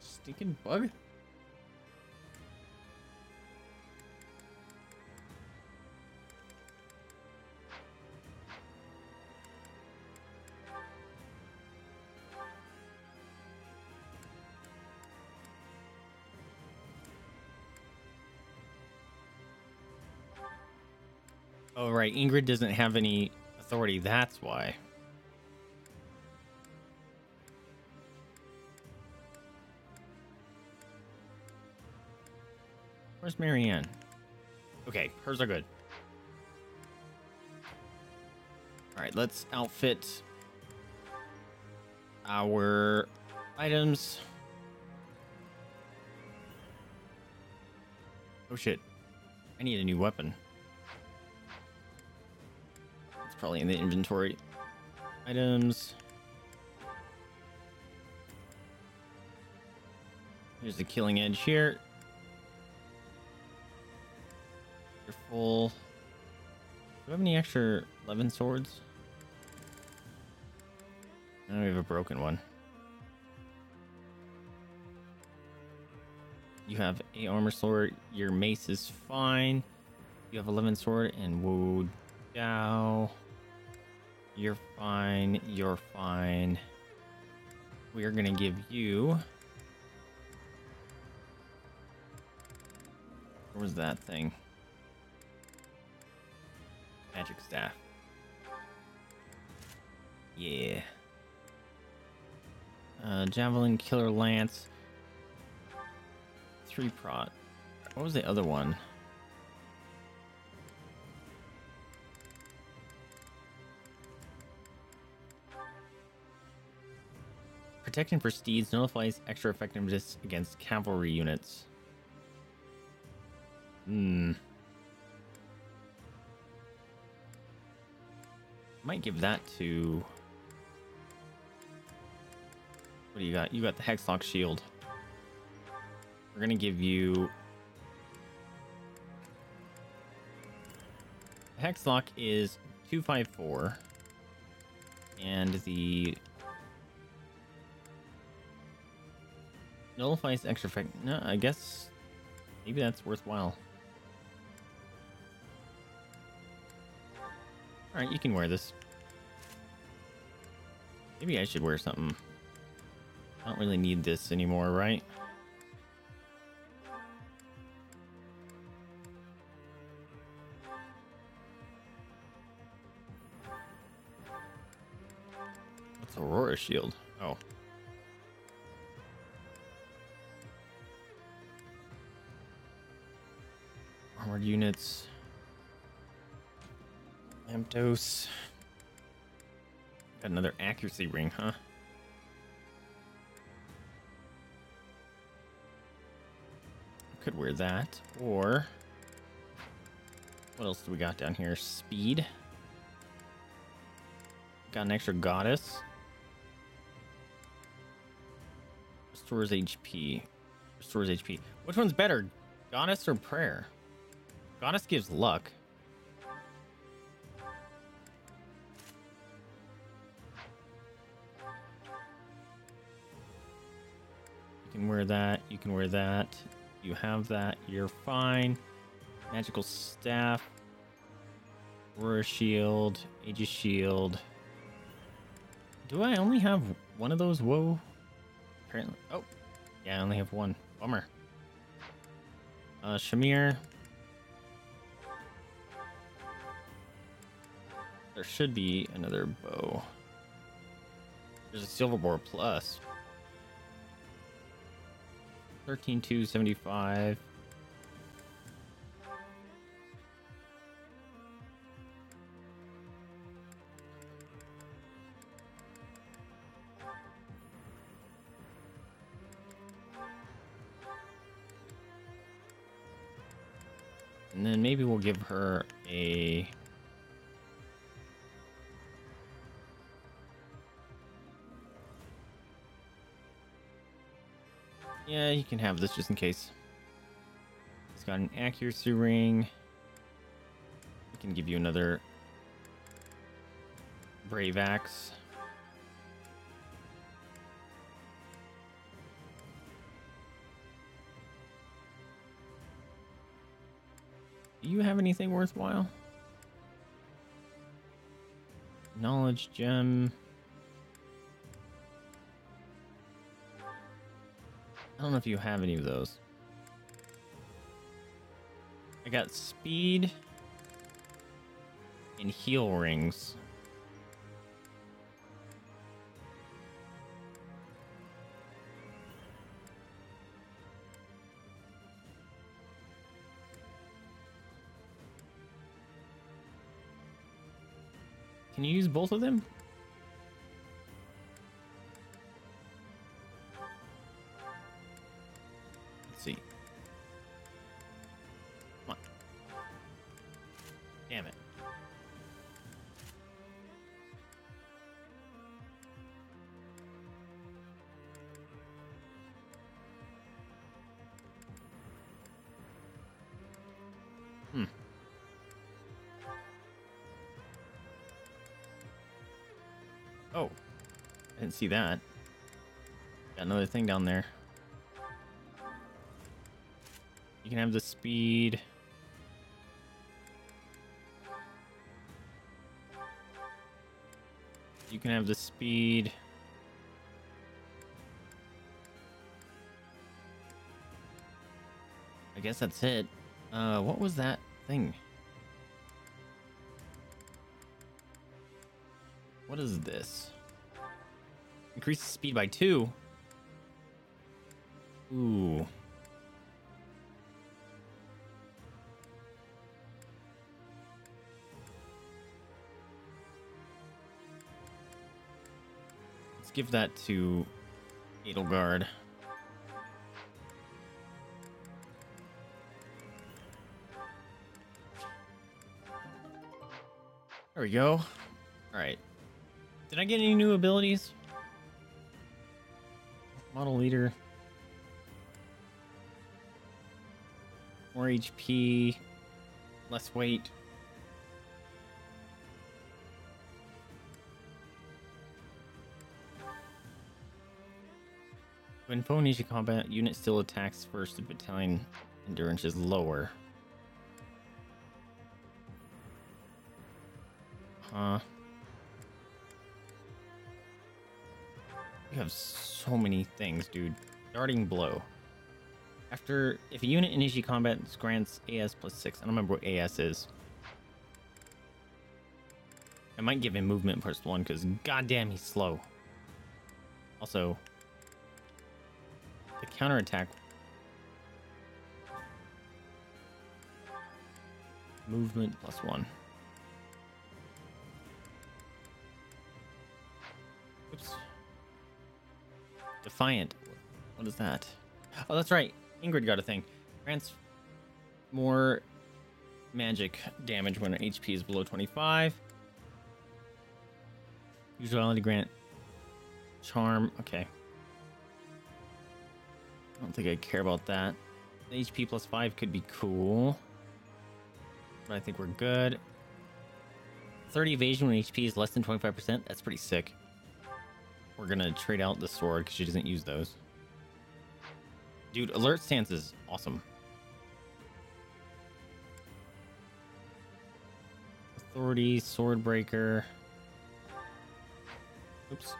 Stinking bug. Oh, right. Ingrid doesn't have any authority. That's why. Where's Marianne? Okay, hers are good. All right, let's outfit our items. Oh, shit. I need a new weapon. Probably in the inventory. Items. Here's the killing edge here. You're full. Do we have any extra eleven swords? No, we have a broken one. You have a armor sword. Your mace is fine. You have eleven sword and woe dow. You're fine. You're fine. We are going to give you... Where was that thing? Magic staff. Yeah. Uh, javelin, killer lance. Three prot. What was the other one? Protection for steeds nullifies extra effectiveness against cavalry units. Hmm. Might give that to... What do you got? You got the Hexlock Shield. We're going to give you... The Hexlock is two five four. And the... Nullifies extra effect. No, I guess... Maybe that's worthwhile. Alright, you can wear this. Maybe I should wear something. I don't really need this anymore, right? What's Aurora Shield? Oh. Armored units. Amptos. Got another accuracy ring, huh? Could wear that, or what else do we got down here? Speed. Got an extra goddess. Restores H P. Restores H P. Which one's better, goddess or prayer? Goddess gives luck. You can wear that, you can wear that, you have that, you're fine. Magical Staff, Aurora Shield, Aegis Shield. Do I only have one of those? Whoa. Apparently. Oh, yeah, I only have one. Bummer. Uh, Shamir. There should be another bow. There's a Silver Boar Plus. thirteen two seventy-five. And then maybe we'll give her a Yeah, you can have this just in case. It's got an accuracy ring. We can give you another Brave Axe. Do you have anything worthwhile? Knowledge Gem. I don't know if you have any of those. I got speed and heal rings. Can you use both of them? See that? Got another thing down there. You can have the speed. You can have the speed. I guess that's it. Uh, what was that thing? What is this? Increase the speed by two. Ooh. Let's give that to Edelgard. There we go. Alright. Did I get any new abilities? Model leader. More H P. Less weight. When Polynesia combat, unit still attacks first, the battalion endurance is lower. Huh. You have so many things, dude. Darting blow. After, if a unit initiates combat, this grants A S plus six. I don't remember what A S is. I might give him movement plus one because goddamn he's slow. Also, the counterattack. Movement plus one. Oops. Defiant. What is that? Oh, that's right. Ingrid got a thing. Grants more magic damage when her H P is below twenty-five. Usuality grant. Charm. Okay. I don't think I care about that. The H P plus five could be cool, but I think we're good. thirty evasion when H P is less than twenty-five percent. That's pretty sick. We're gonna trade out the sword because she doesn't use those. Dude, alert stance is awesome. Authority, sword breaker. Oops.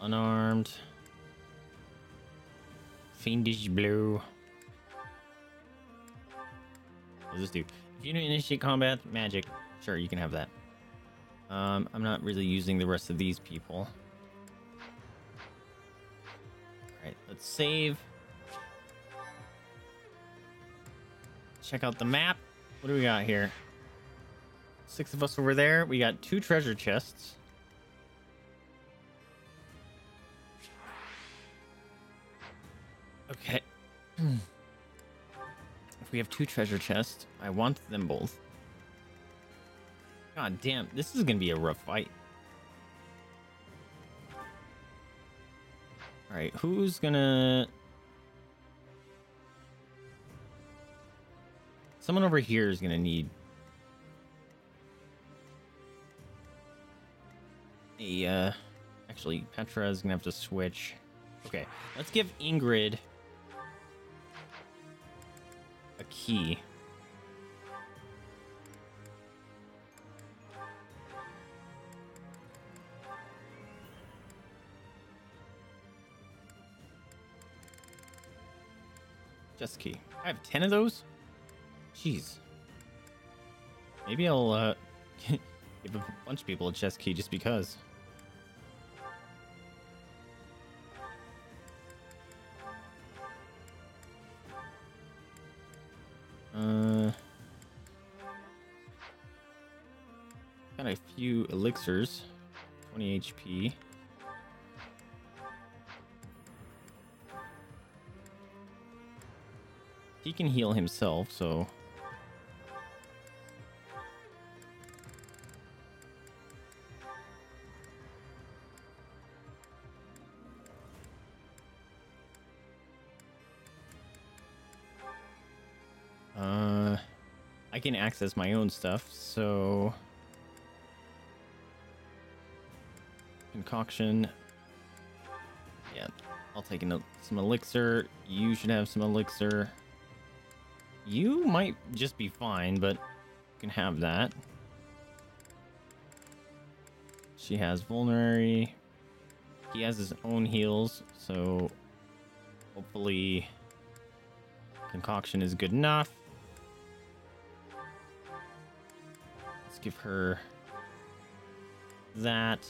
Unarmed. Fiendish blue. What does this do? If you don't initiate combat, magic. Sure, you can have that. Um, I'm not really using the rest of these people. Alright, let's save. Check out the map. What do we got here? Six of us over there. We got two treasure chests. Okay. If we have two treasure chests, I want them both. God damn, this is gonna be a rough fight. Alright, who's gonna... Someone over here is gonna need... a, uh... Actually, Petra is gonna have to switch. Okay, let's give Ingrid... a key. Just key. I have ten of those? Jeez. Maybe I'll uh give a bunch of people a chest key just because. Uh got a few elixirs. twenty H P. He can heal himself, so... Uh... I can access my own stuff, so... Concoction... Yeah, I'll take an, some elixir. You should have some elixir. You might just be fine, but you can have that. She has vulnerary. He has his own heals, so hopefully concoction is good enough. Let's give her that.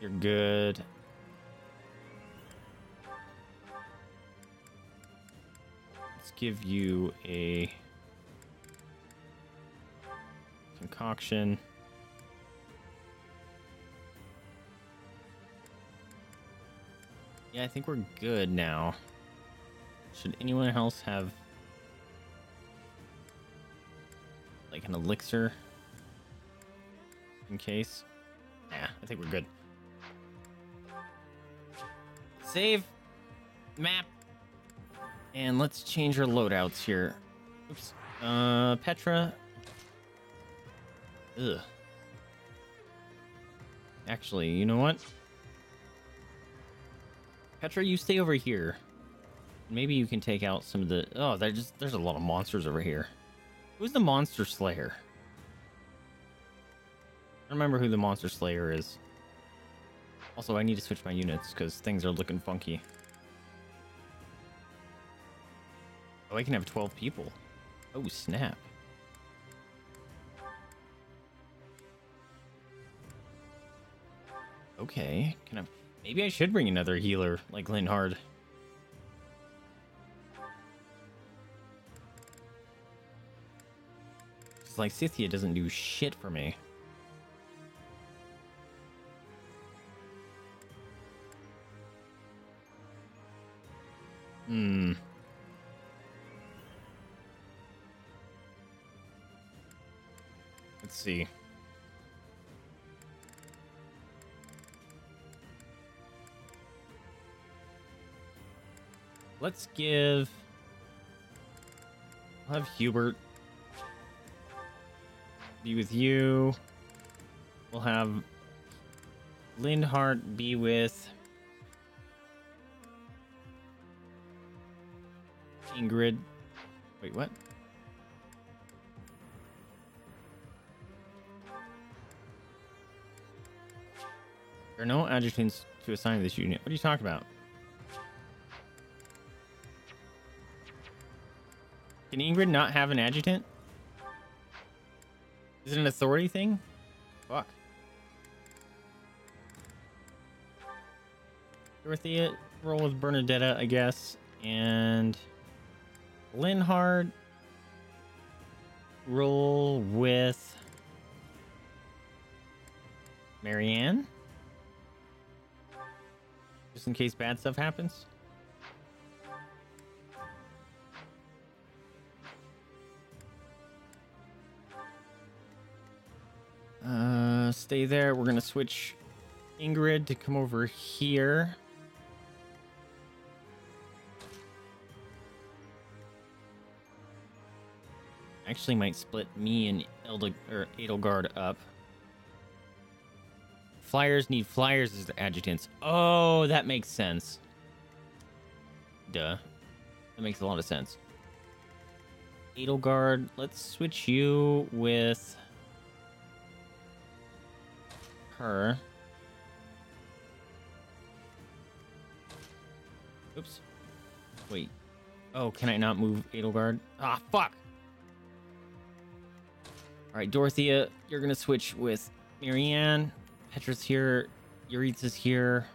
You're good. Give you a concoction. Yeah, I think we're good now. Should anyone else have like an elixir in case? Nah, I think we're good. Save map. And let's change our loadouts here. Oops. Uh, Petra. Ugh. Actually, you know what? Petra, you stay over here. Maybe you can take out some of the... Oh, they're just, there's a lot of monsters over here. Who's the monster slayer? I don't remember who the monster slayer is. Also, I need to switch my units because things are looking funky. Oh, I can have twelve people. Oh, snap. Okay, can I... Maybe I should bring another healer like Linhardt. It's like Lysithea doesn't do shit for me. Hmm. Let's see. Let's give... I'll have Hubert be with you. We'll have Linhardt be with Ingrid. Wait, what? There are no adjutants to assign to this unit. What are you talking about? Can Ingrid not have an adjutant? Is it an authority thing? Fuck. Dorothea, roll with Bernadetta, I guess. And Linhardt, roll with Marianne. Just in case bad stuff happens. Uh, stay there. We're going to switch Ingrid to come over here. Actually might split me and Elde or Edelgard up. Flyers need flyers as the adjutants. Oh, that makes sense. Duh. That makes a lot of sense. Edelgard, let's switch you with... her. Oops. Wait. Oh, can I not move Edelgard? Ah, fuck! Alright, Dorothea, you're gonna switch with Marianne. Petra's here. Yuritsa's here.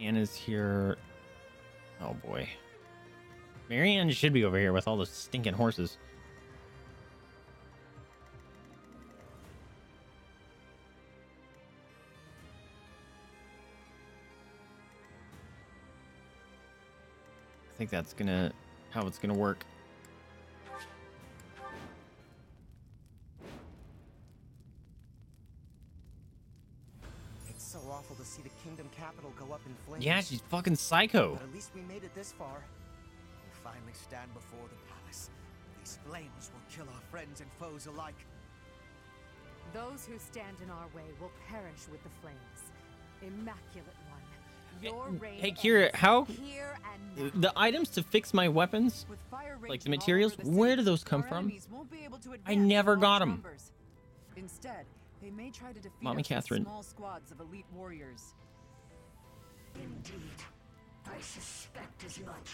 Anna's here. Oh, boy. Marianne should be over here with all those stinking horses. I think that's gonna how it's gonna work. It's so awful to see the kingdom capital go up in flames. Yeah, she's fucking psycho. But at least we made it this far. We finally stand before the palace. These flames will kill our friends and foes alike. Those who stand in our way will perish with the flames. Immaculate. Hey, Kira, how the items to fix my weapons, like the materials, where do those come from? I never got them. Instead, they may try to defeat Mommy Catherine. Small squads of elite warriors. Indeed, I suspect as much.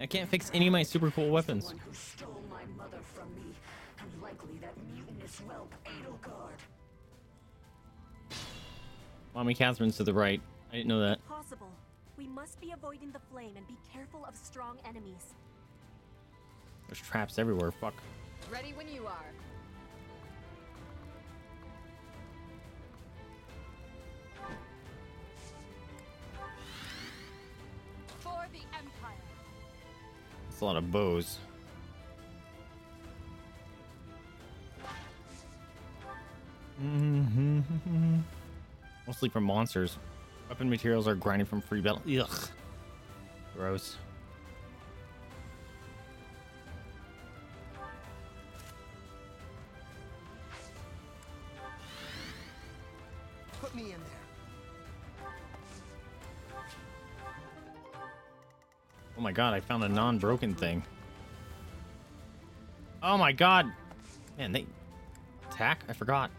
I can't fix any of my super cool weapons. The one who stole my mother from me, and likely that mutinous whelp Edelgard. Mommy Catherine's to the right. I didn't know that. Possible. We must be avoiding the flame and be careful of strong enemies. There's traps everywhere. Fuck. Ready when you are. That's a lot of bows. Mm-hmm. Mostly from monsters. Weapon materials are grinded from free battle. Ugh. Gross. Put me in there. Oh my god, I found a non-broken thing. Oh my god. Man, they attack? I forgot.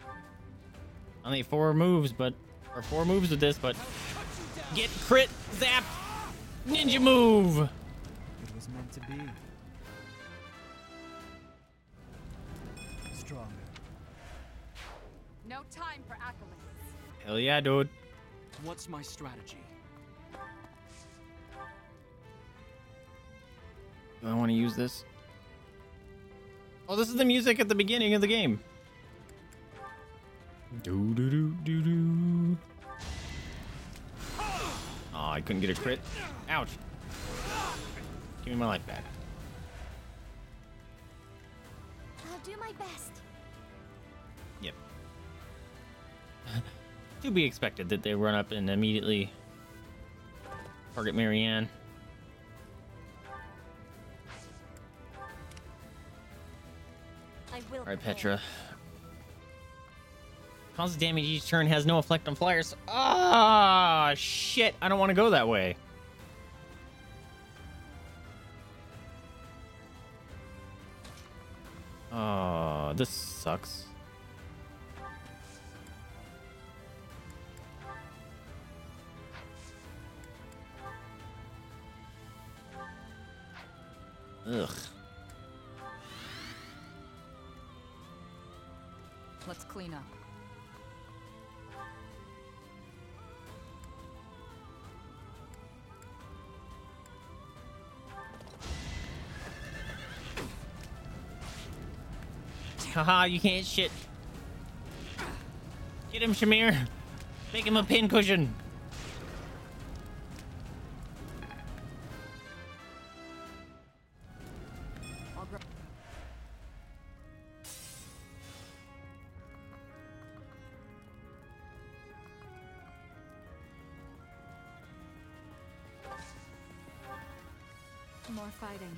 Only four moves, but or four moves with this, but get crit, zap, ninja move. It was meant to be. Stronger. No time for accolades. Hell yeah, dude. What's my strategy? Do I want to use this? Oh, this is the music at the beginning of the game. Do do do do do. Oh, I couldn't get a crit. Ouch. Give me my life back. I'll do my best. Yep. To be expected that they run up and immediately target Marianne. I will. All right, Petra. Constant damage each turn has no effect on flyers. Ah, shit. I don't want to go that way. Oh, this sucks. Ugh. Let's clean up. Haha, you can't shit. Get him, Shamir. Make him a pincushion. More fighting.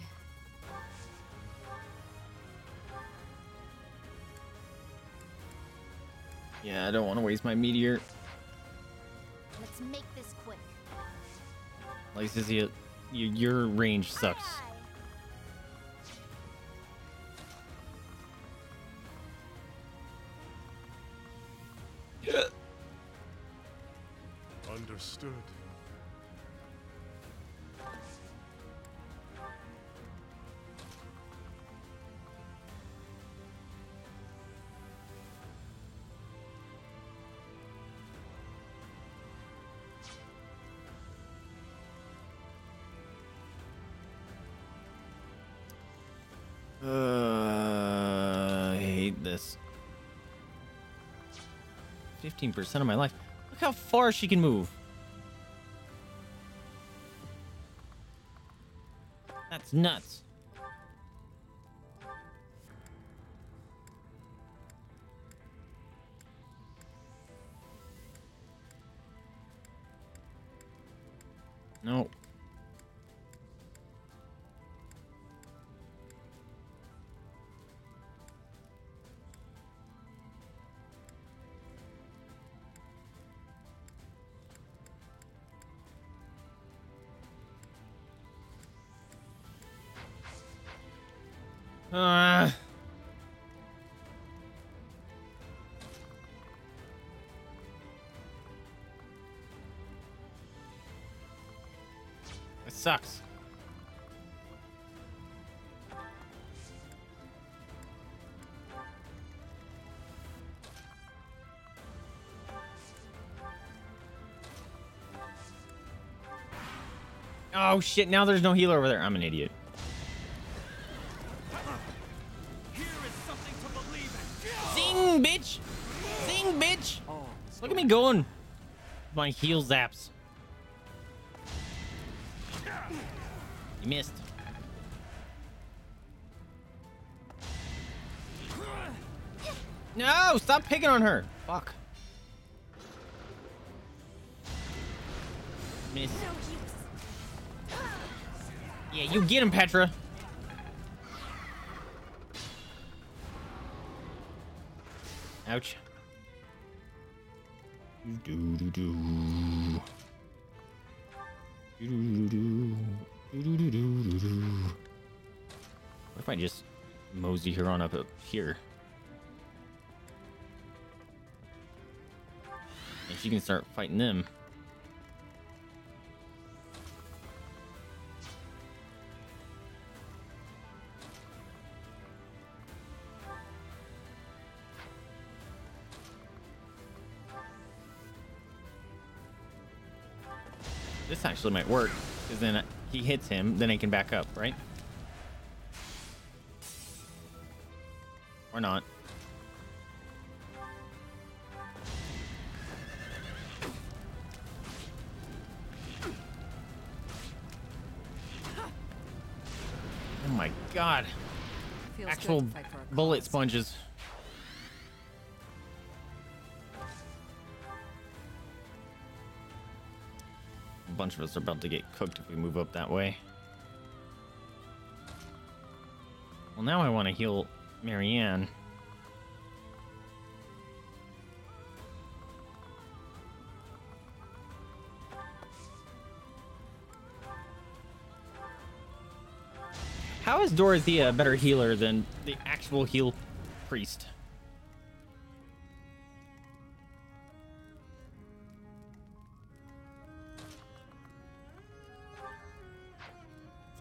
Yeah, I don't want to waste my meteor. Let's make this quick. Lysithea, you, your range sucks. Aye. Understood. fifteen percent of my life. Look how far she can move. That's nuts. No. Uh. It sucks. Oh shit, now there's no healer over there. I'm an idiot. Bitch, thing, bitch. Look at me going. My heel zaps. You missed. No, stop picking on her. Fuck. Miss. Yeah, you get him, Petra. Ouch. Do do do. Do do do do. Do do do do. What if I just mosey her on up up here? And she can start fighting them. This actually might work, because then he hits him, then he can back up, right? Or not. Oh my god. Actual bullet sponges. A bunch of us are about to get cooked if we move up that way. Well, now I want to heal Marianne. How is Dorothea a better healer than the actual heal priest?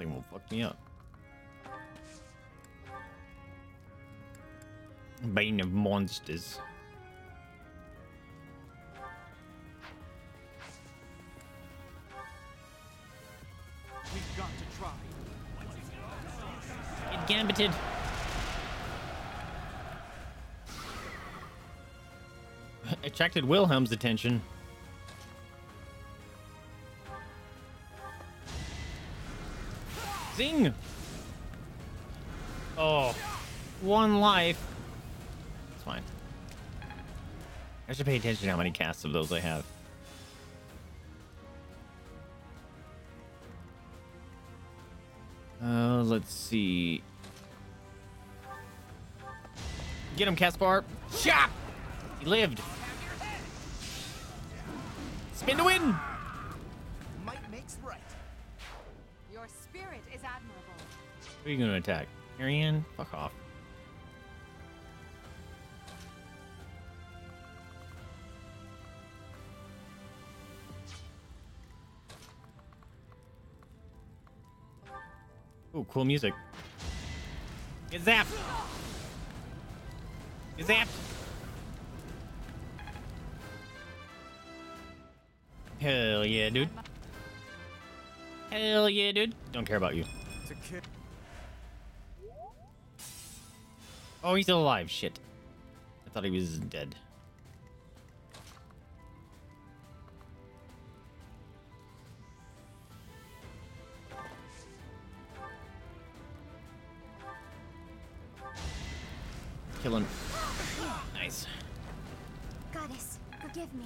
Will fuck me up. Bane of monsters. We've got to try. Get gambited. Attracted Wilhelm's attention. Zing! Oh, one life. It's fine. I should pay attention to how many casts of those I have. Uh, let's see. Get him, Caspar. Shop! He lived. Spin to win! Might makes right. Your spirit is admirable. Who are you going to attack? Marianne? Fuck off. Oh, cool music. Get zapped. Get zapped. Hell yeah, dude. Hell yeah, dude. Don't care about you. It's a kid. Oh, he's still alive. Shit. I thought he was dead. Kill him. Nice. Goddess, forgive me.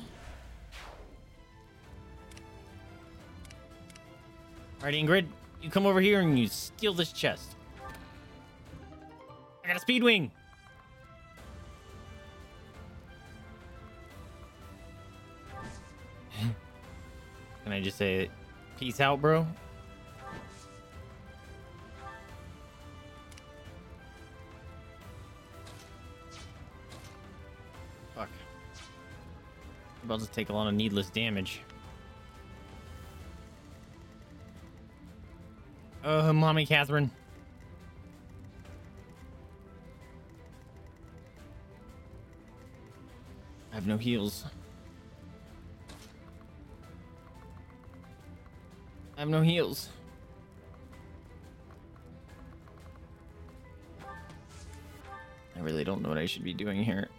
All right, Ingrid, you come over here and you steal this chest. I got a speed wing. Can I just say, peace out, bro? Fuck. I'm about to take a lot of needless damage. Oh, mommy Catherine. I have no heals. I have no heals. I really don't know what I should be doing here.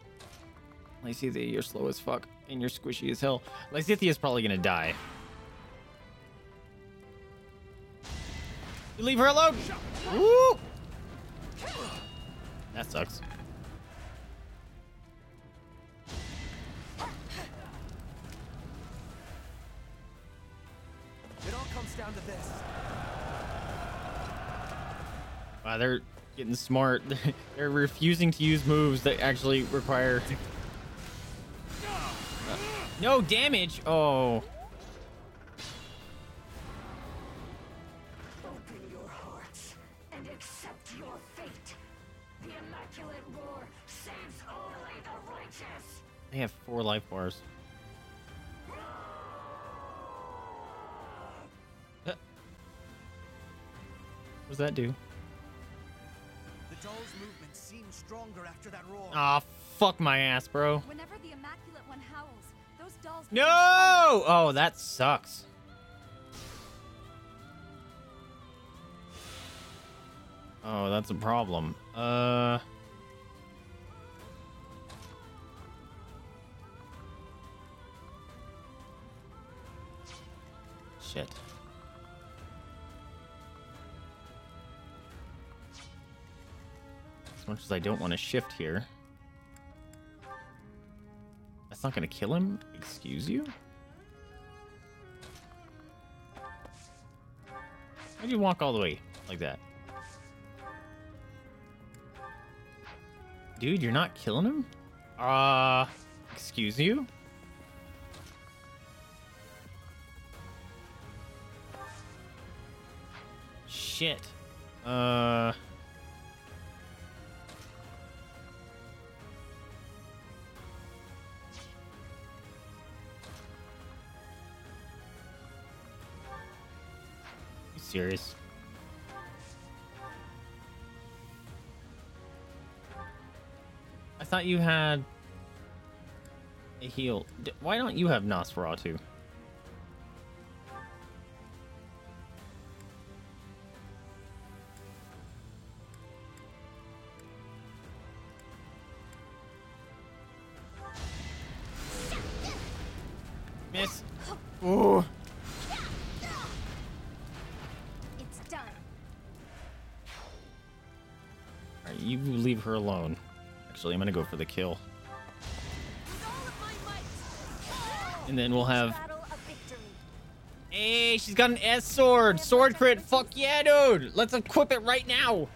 Lysithea, you're slow as fuck, and you're squishy as hell. Lysithea is probably gonna die. You leave her alone. Woo! That sucks. comes down to this. Wow, they're getting smart. They're refusing to use moves that actually require uh, no damage. Oh. They have four life bars. Uh, what does that do? The doll's movement seems stronger after that roar. Ah, oh, fuck my ass, bro. Whenever the immaculate one howls, those dolls. No! Oh, that sucks. Oh, that's a problem. Uh. Shit. As much as I don't want to shift here, that's not going to kill him. Excuse you? Why'd you walk all the way like that? Dude, you're not killing him? Uh, excuse you? Shit. Uh. You serious? I thought you had a heal. Why don't you have Nosferatu? Alone. Actually, I'm gonna go for the kill, and then we'll have. Hey, she's got an S sword, sword crit. Fuck yeah, dude! Let's equip it right now.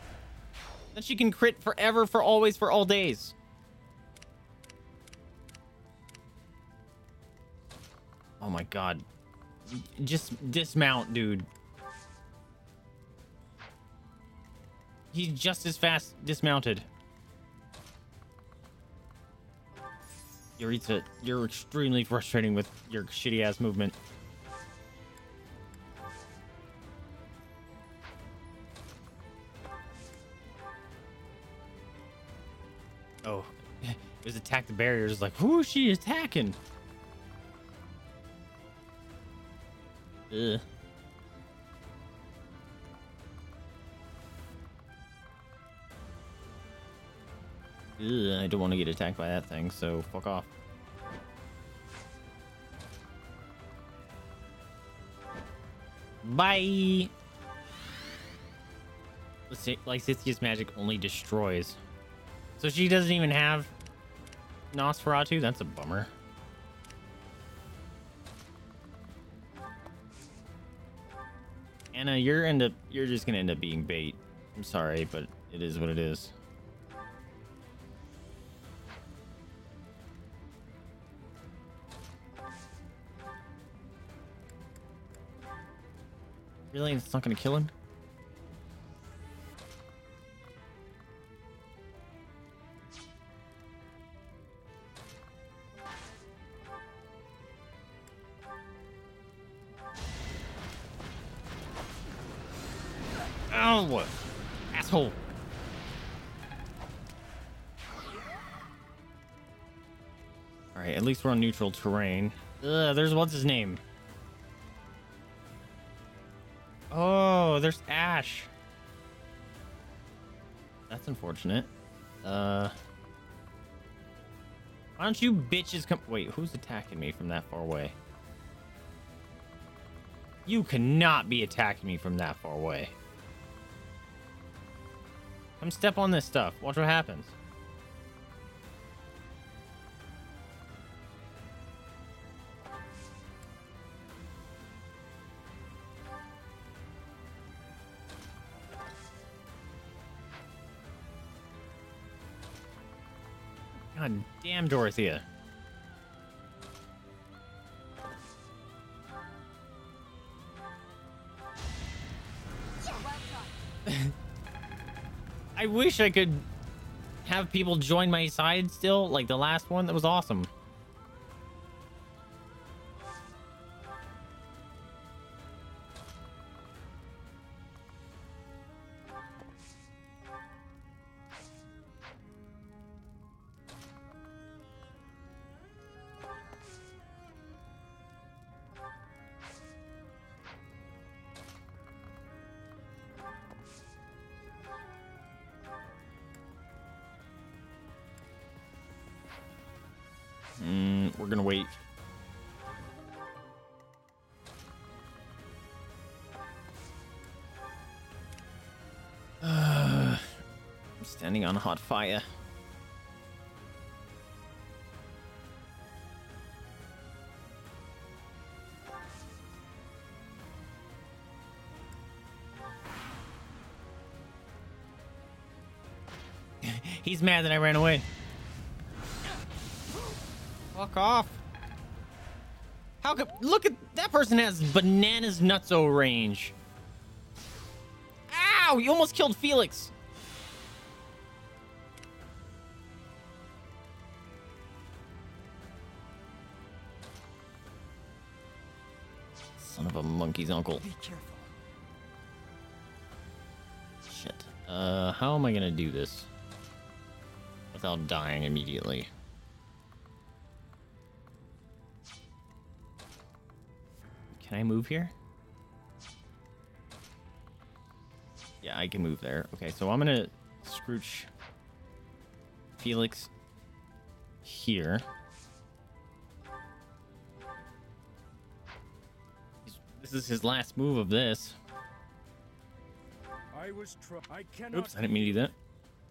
Then she can crit forever, for always, for all days. Oh my god! Just dismount, dude. He's just as fast dismounted. Yurita, you're extremely frustrating with your shitty ass movement. Oh, it was attack the barriers. Like, who is she attacking? Ugh. Ugh, I don't want to get attacked by that thing, so fuck off. Bye. Lysithea's magic only destroys. So she doesn't even have Nosferatu? That's a bummer. Anna, you're end up you're just gonna end up being bait. I'm sorry, but it is what it is. Really? It's not going to kill him? Oh, what? Asshole. Alright, at least we're on neutral terrain. Ugh, there's what's his name? Oh, there's Ashe. That's unfortunate. Uh, why don't you bitches come? Wait, who's attacking me from that far away? You cannot be attacking me from that far away. Come step on this stuff. Watch what happens. God damn Dorothea. I wish I could have people join my side still, like the last one. That was awesome. On hot fire. He's mad that I ran away. Fuck off. How come? Look at that person has bananas nutso range. Ow! You almost killed Felix. Monkey's uncle. Be careful. Shit. Uh, how am I gonna do this without dying immediately? Can I move here? Yeah, I can move there. Okay, so I'm gonna scrooge Felix here. This is his last move of this. I was I cannot Oops, I didn't mean to do that.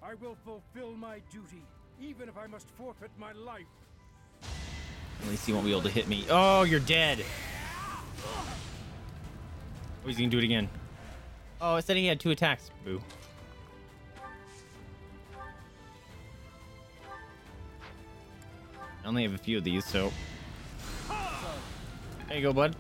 I will fulfill my duty, even if I must forfeit my life. At least he won't be able to hit me. Oh, you're dead. Oh, he's gonna do it again. Oh, it said he had two attacks. Boo. I only have a few of these, so there you go, bud.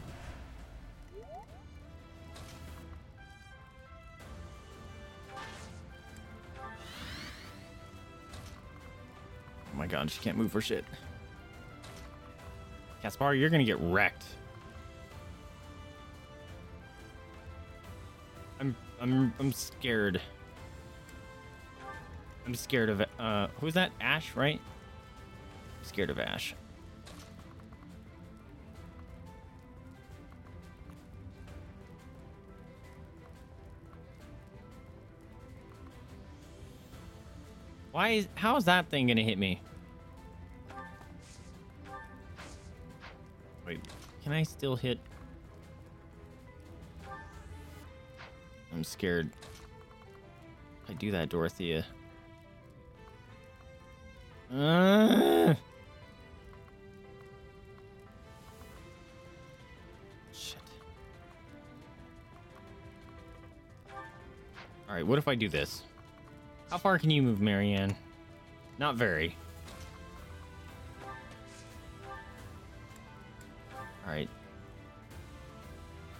Oh my god, she can't move for shit. Caspar, you're gonna get wrecked. I'm I'm I'm scared. I'm scared of uh who's that? Ashe, right? I'm scared of Ashe. Why is how is that thing gonna hit me? Wait, can I still hit? I'm scared. If I do that, Dorothea. Uh, shit. All right, what if I do this? How far can you move, Marianne? Not very. All right.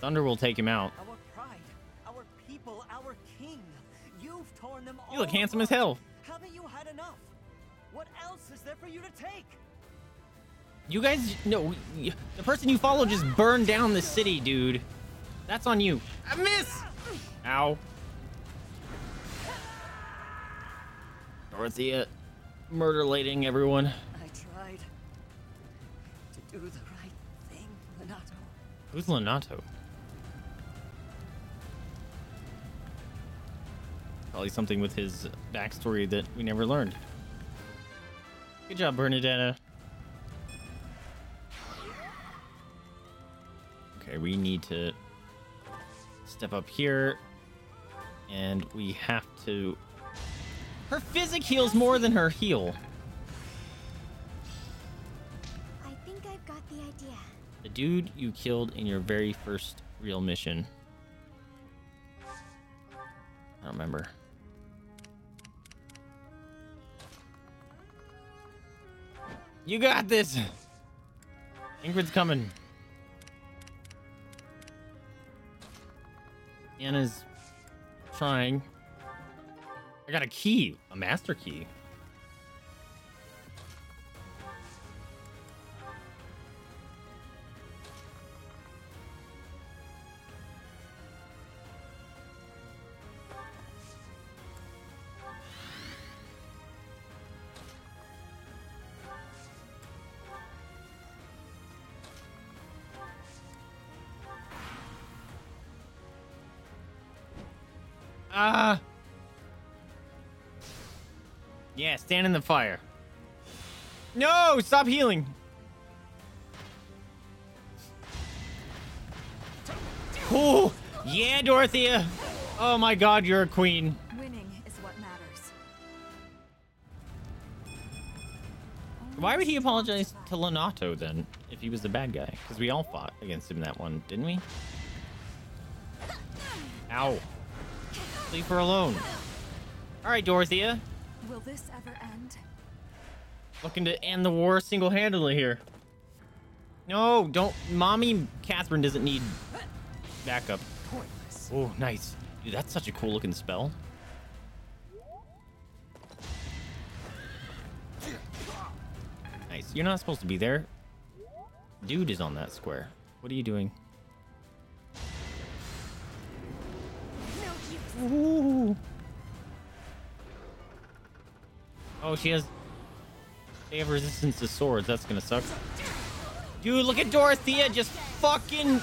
Thunder will take him out. Our pride, our people, our king. You've torn them all. You look handsome as hell. Haven't you had enough? What else is there for you to take? You guys, no. The person you follow just burned down the city, dude. That's on you. I miss. Ow. Dorothea murder-lating everyone. I tried to do the right thing, Lenato. Who's Lenato? Probably something with his backstory that we never learned. Good job, Bernadetta. Okay, we need to step up here, and we have to... Her physic heals more than her heal. I think I've got the idea. The dude you killed in your very first real mission. I don't remember. You got this. Ingrid's coming. Anna's trying. I got a key, a master key. Ah. Uh, yeah, stand in the fire. No, stop healing. Oh, yeah, Dorothea. Oh my God, you're a queen. Winning is what matters. Why would he apologize to Lonato then, if he was the bad guy? Because we all fought against him that one, didn't we? Ow. Leave her alone. All right, Dorothea. Will this ever end? Looking to end the war single-handedly here. No, don't. Mommy Catherine doesn't need backup. Pointless. Oh, nice. Dude, that's such a cool-looking spell. Nice. You're not supposed to be there. Dude is on that square. What are you doing? Ooh. Oh, she has. They have resistance to swords. That's gonna suck. Dude, look at Dorothea just fucking.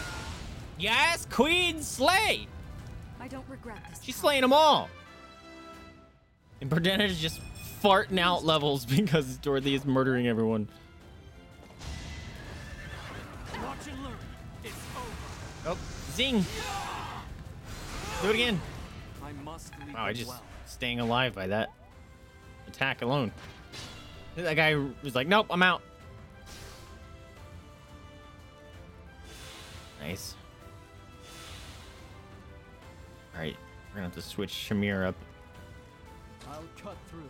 Yes, Queen slay. I don't regret this. She's slaying them all. And Bernadetta is just farting out levels because Dorothea is murdering everyone. Watch and learn. It's over. Oh, zing. Do it again. Wow, I just staying alive by that attack alone. That guy was like, nope, I'm out. Nice. All right, we're gonna have to switch Shamir up. I'll cut through.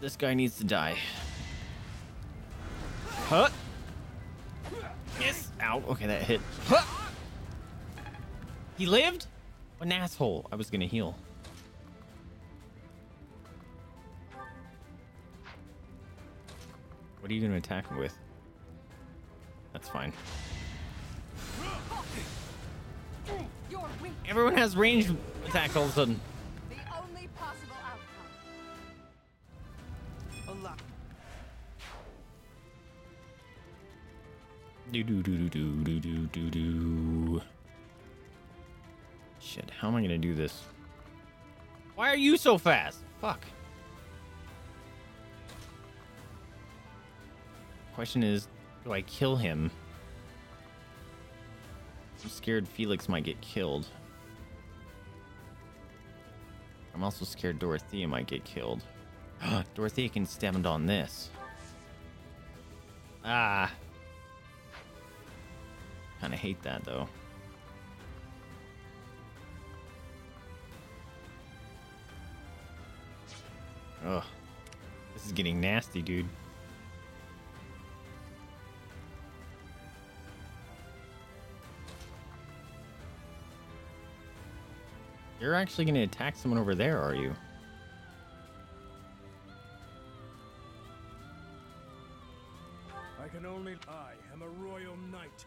This guy needs to die. Huh? Yes. Ow. Okay, that hit. Huh? He lived? An asshole. I was gonna heal. What are you gonna attack me with? That's fine. Everyone has ranged attacks all of a sudden. The only possible outcome. Do do do do do do do do. Shit, how am I gonna do this? Why are you so fast? Fuck. Question is, do I kill him? I'm scared Felix might get killed. I'm also scared Dorothea might get killed. Dorothea can stand on this. Ah. Kinda hate that though. Ugh, this is getting nasty, dude. You're actually gonna attack someone over there, are you? I can only... I am a royal knight,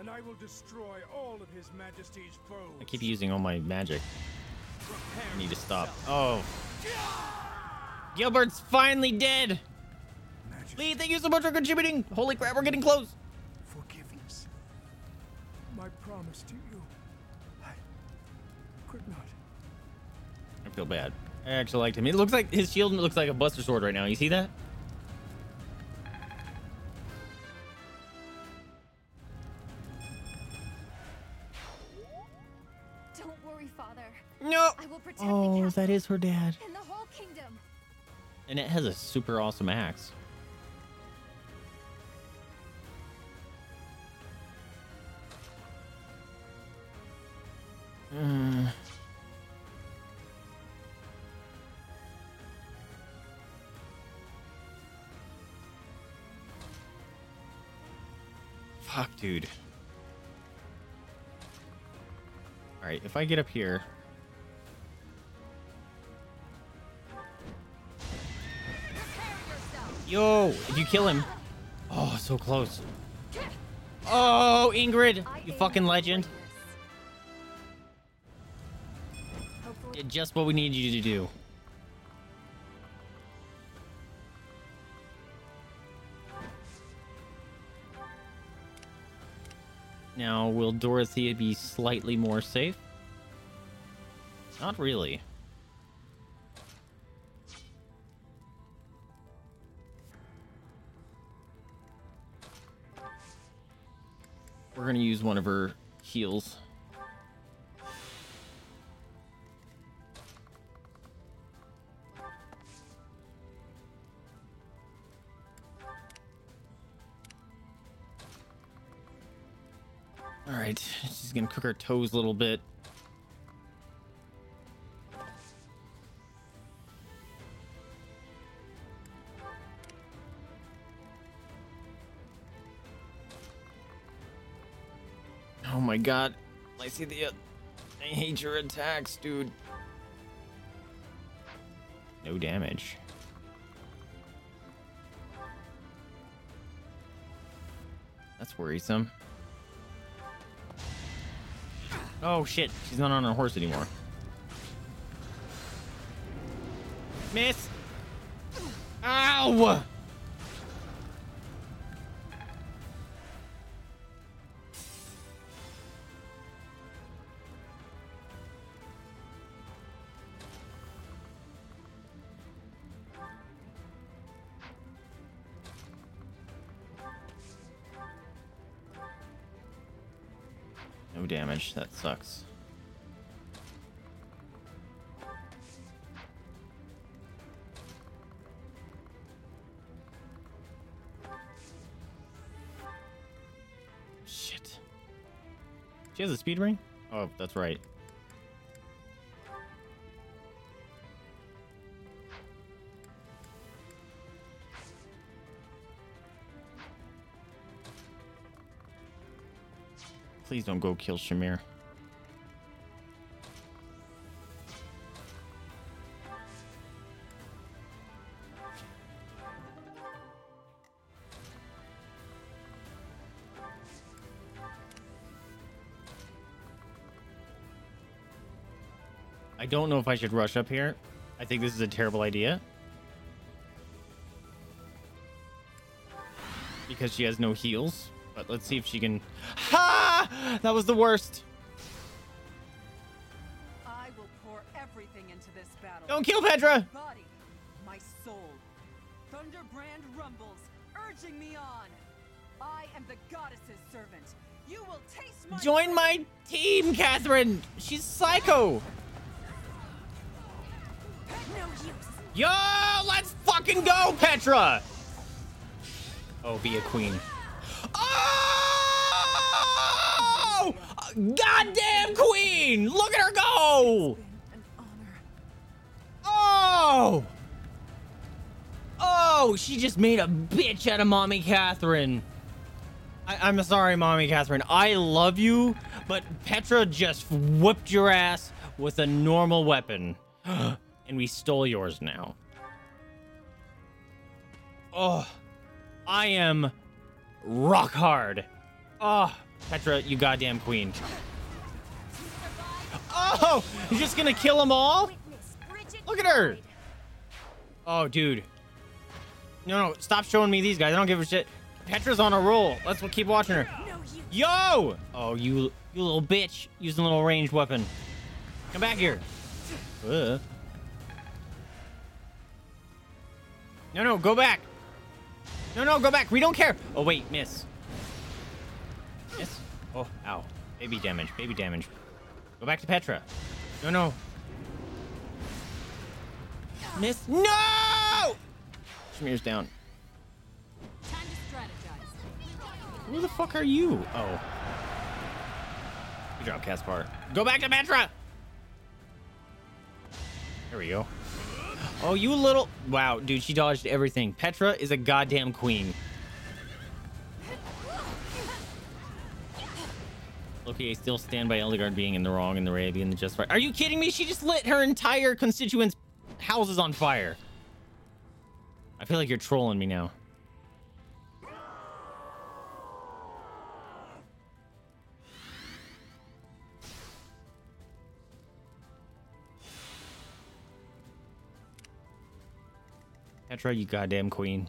and I will destroy all of his majesty's foes. I keep using all my magic. I need to stop. Oh. Gilbert's finally dead. Majesty. Lee, thank you so much for contributing. Holy crap, we're getting close. Forgiveness. My promise to you. I could not. I feel bad. I actually liked him. It looks like his shield looks like a Buster Sword right now. You see that? Don't worry, Father. No. I will protect oh, the that is her dad. In the whole kingdom. And it has a super awesome axe. Mm. Fuck, dude. Alright, if I get up here... Yo! Did you kill him? Oh, so close. Oh, Ingrid! You fucking legend. Just what we need you to do. Now, will Dorothea be slightly more safe? Not really. We're gonna use one of her heals. Alright, she's gonna cook her toes a little bit. Oh my god, Lysithea, I hate your attacks, dude. No damage. That's worrisome. Oh shit, she's not on her horse anymore. Miss! Ow! Damage, that sucks. Shit. She has a speed ring? Oh, that's right. Please don't go kill Shamir. I don't know if I should rush up here. I think this is a terrible idea. Because she has no heals. But let's see if she can... Ha! That was the worst. I will pour everything into this battle. Don't kill Petra. My body, my soul. Thunderbrand rumbles, urging me on. I am the goddess's servant. You will taste my... Join my team, Catherine. She's psycho. No use. Yo, let's fucking go, Petra. Oh, be a queen. Goddamn queen! Look at her go! Oh! Oh, she just made a bitch out of Mommy Catherine. I I'm sorry, Mommy Catherine. I love you, but Petra just whooped your ass with a normal weapon. And we stole yours now. Oh, I am rock hard. Oh. Petra, you goddamn queen. Oh! You're just gonna kill them all? Look at her! Oh, dude. No, no, stop showing me these guys. I don't give a shit. Petra's on a roll. Let's keep watching her. Yo! Oh, you you little bitch. Using a little ranged weapon. Come back here. Uh. No, no, go back. No, no, go back. We don't care. Oh, wait, miss. Yes. Oh, ow. Baby damage. Baby damage. Go back to Petra. No, no. Miss. No! Shamir's down. Time to strategize. Who the fuck are you? Oh. Good job, Caspar. Go back to Petra! There we go. Oh, you little... Wow, dude, she dodged everything. Petra is a goddamn queen. Okay, I still stand by Edelgard being in the wrong and the Rhea being in the justifier. Are you kidding me? She just lit her entire constituents' houses on fire. I feel like you're trolling me now. Petra, you goddamn queen.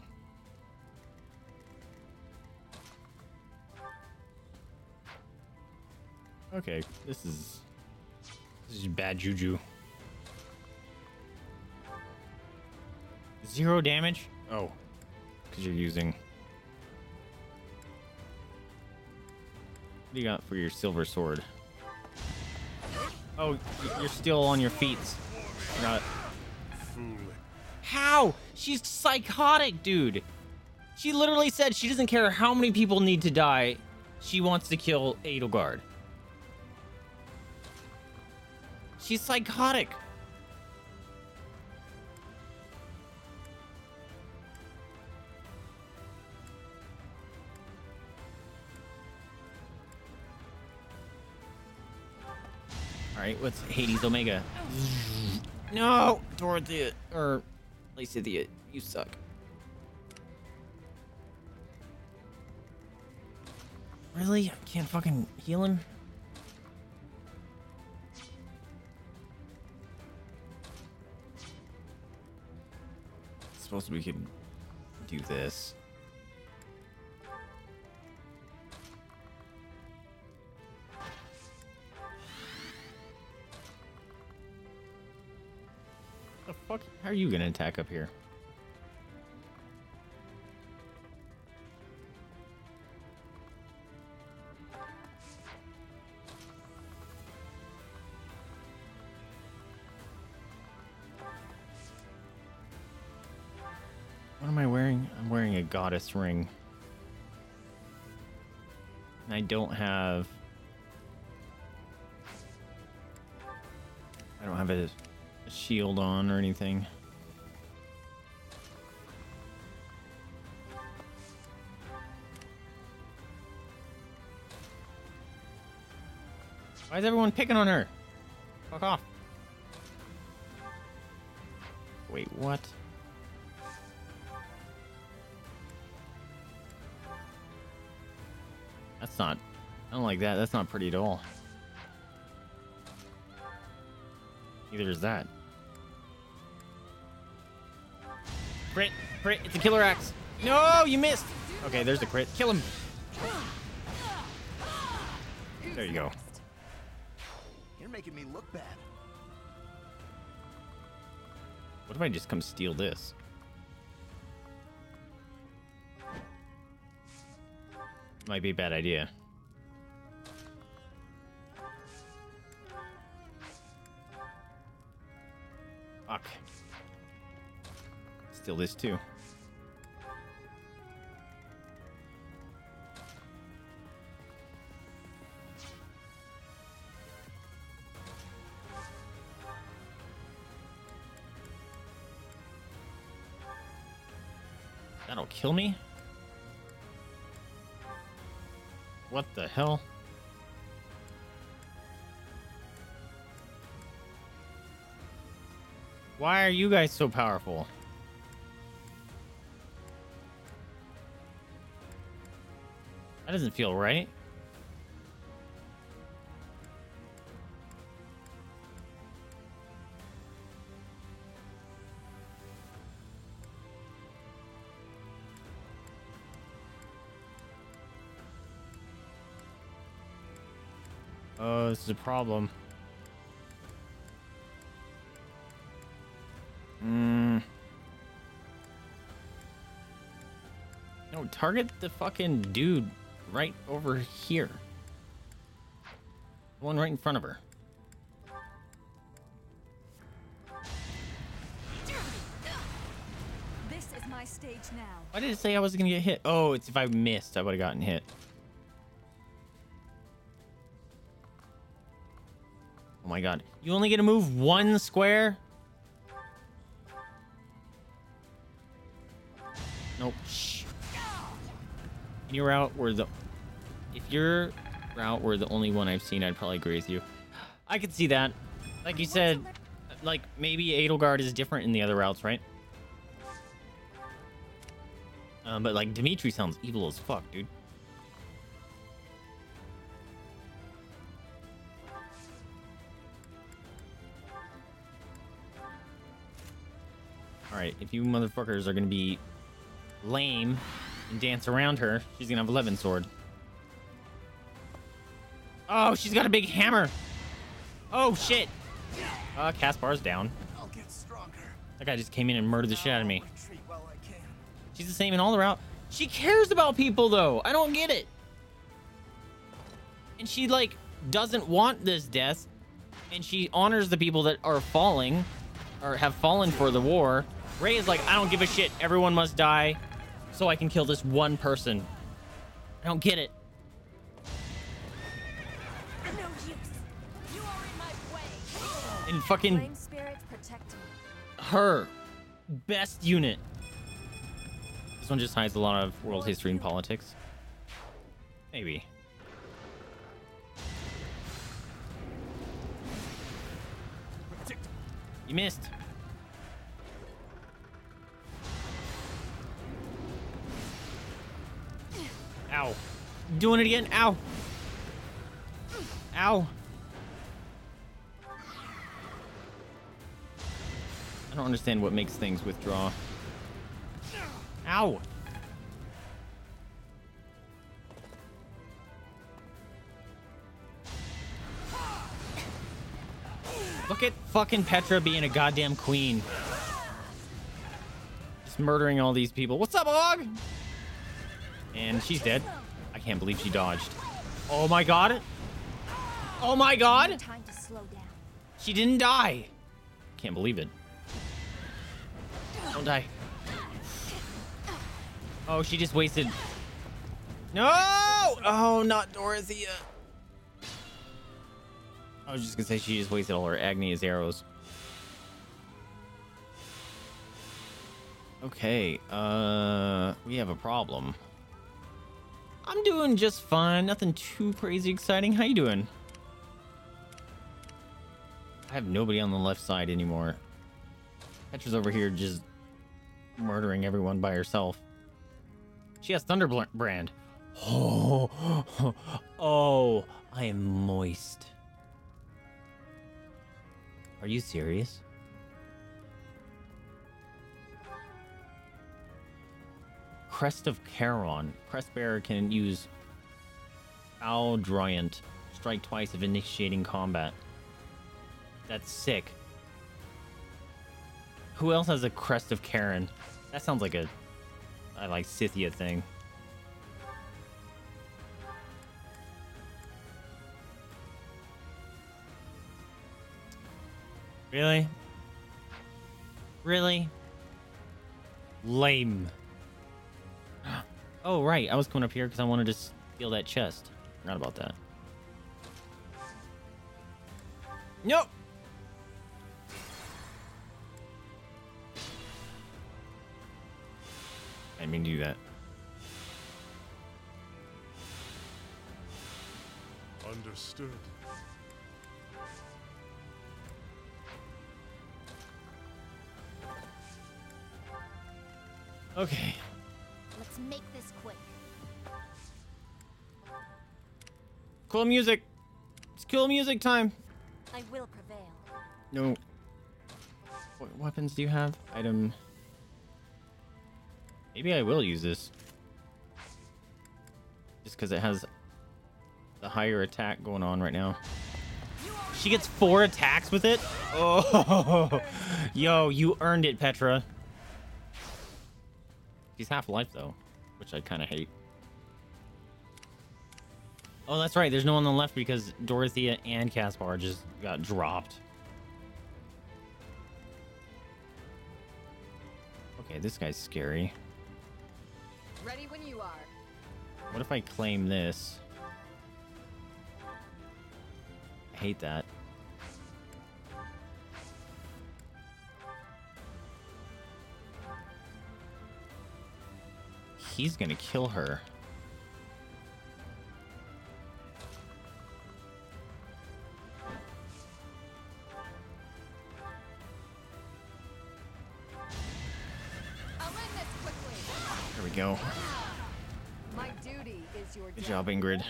Okay, this is this is bad juju. Zero damage? Oh, because you're using. What do you got for your silver sword? Oh, you're still on your feet. Not. How? She's psychotic, dude. She literally said she doesn't care how many people need to die. She wants to kill Edelgard. She's psychotic. All right, what's Hades Omega? No, Dorothea or Lysithea, you suck. Really? I can't fucking heal him? Suppose we could do this. The fuck? How are you gonna attack up here? What am I wearing? I'm wearing a goddess ring. And I don't have... I don't have a, a shield on or anything. Why is everyone picking on her? Fuck off. Wait, what? That's not, I don't like that. That's not pretty at all. Neither is that. Crit, crit, it's a killer axe. No, you missed. Okay, there's the crit. Kill him. There you go. You're making me look bad. What if I just come steal this? Might be a bad idea. Fuck. Steal this too. That'll kill me? What the hell? Why are you guys so powerful? That doesn't feel right. Oh, this is a problem. Mm. No, target the fucking dude right over here. The one right in front of her. This is my stage now. Why did it say I was gonna get hit? Oh, it's if I missed, I would have gotten hit. Oh my god. You only get to move one square? Nope. Shh. You're out where the... If you're route were the only one I've seen, I'd probably agree with you. I could see that. Like you said, like maybe Edelgard is different in the other routes, right? Um, but like Dimitri sounds evil as fuck, dude. All right, if you motherfuckers are gonna be lame and dance around her, she's gonna have a Levin sword. Oh, she's got a big hammer. Oh shit. Uh, Caspar's down. I'll get stronger. That guy just came in and murdered the shit out of me. She's the same in all the route. She cares about people though. I don't get it. And she like doesn't want this death, and she honors the people that are falling or have fallen for the war. Rhea is like, I don't give a shit. Everyone must die so I can kill this one person. I don't get it. No use. You are in my way. And fucking her best unit. This one just hides a lot of world history and politics. Maybe. You missed. Ow. Doing it again. Ow. Ow. I don't understand what makes things withdraw. Ow. Look at fucking Petra being a goddamn queen. Just murdering all these people. What's up, Og? And she's dead. I can't believe she dodged. Oh my god. Oh my god. She didn't die. Can't believe it. Don't die. Oh, she just wasted. No! Oh, not Dorothea. I was just gonna say she just wasted all her Agni's arrows. Okay, uh, we have a problem. I'm doing just fine. Nothing too crazy exciting. How you doing? I have nobody on the left side anymore. Petra's over here just murdering everyone by herself. She has Thunderbrand. Oh, oh, oh, I am moist. Are you serious? Crest of Charon. Crestbearer can use Aldroyant. Strike twice if initiating combat. That's sick. Who else has a Crest of Charon? That sounds like a I like Scythia thing. Really? Really? Lame. Oh, right. I was coming up here because I wanted to steal that chest. Forgot about that. Nope. I didn't mean to do that. Understood. Okay. Let's make this quick. Cool music. It's cool music time. I will prevail. No. What weapons do you have? Item. Maybe I will use this. Just because it has the higher attack going on right now. She gets four attacks with it? Oh. Yo, you earned it, Petra. He's half-life, though, which I kind of hate. Oh, that's right. There's no one on the left because Dorothea and Caspar just got dropped. Okay, this guy's scary. Ready when you are. What if I claim this? I hate that. He's gonna kill her. go. My duty is your Good job, Ingrid.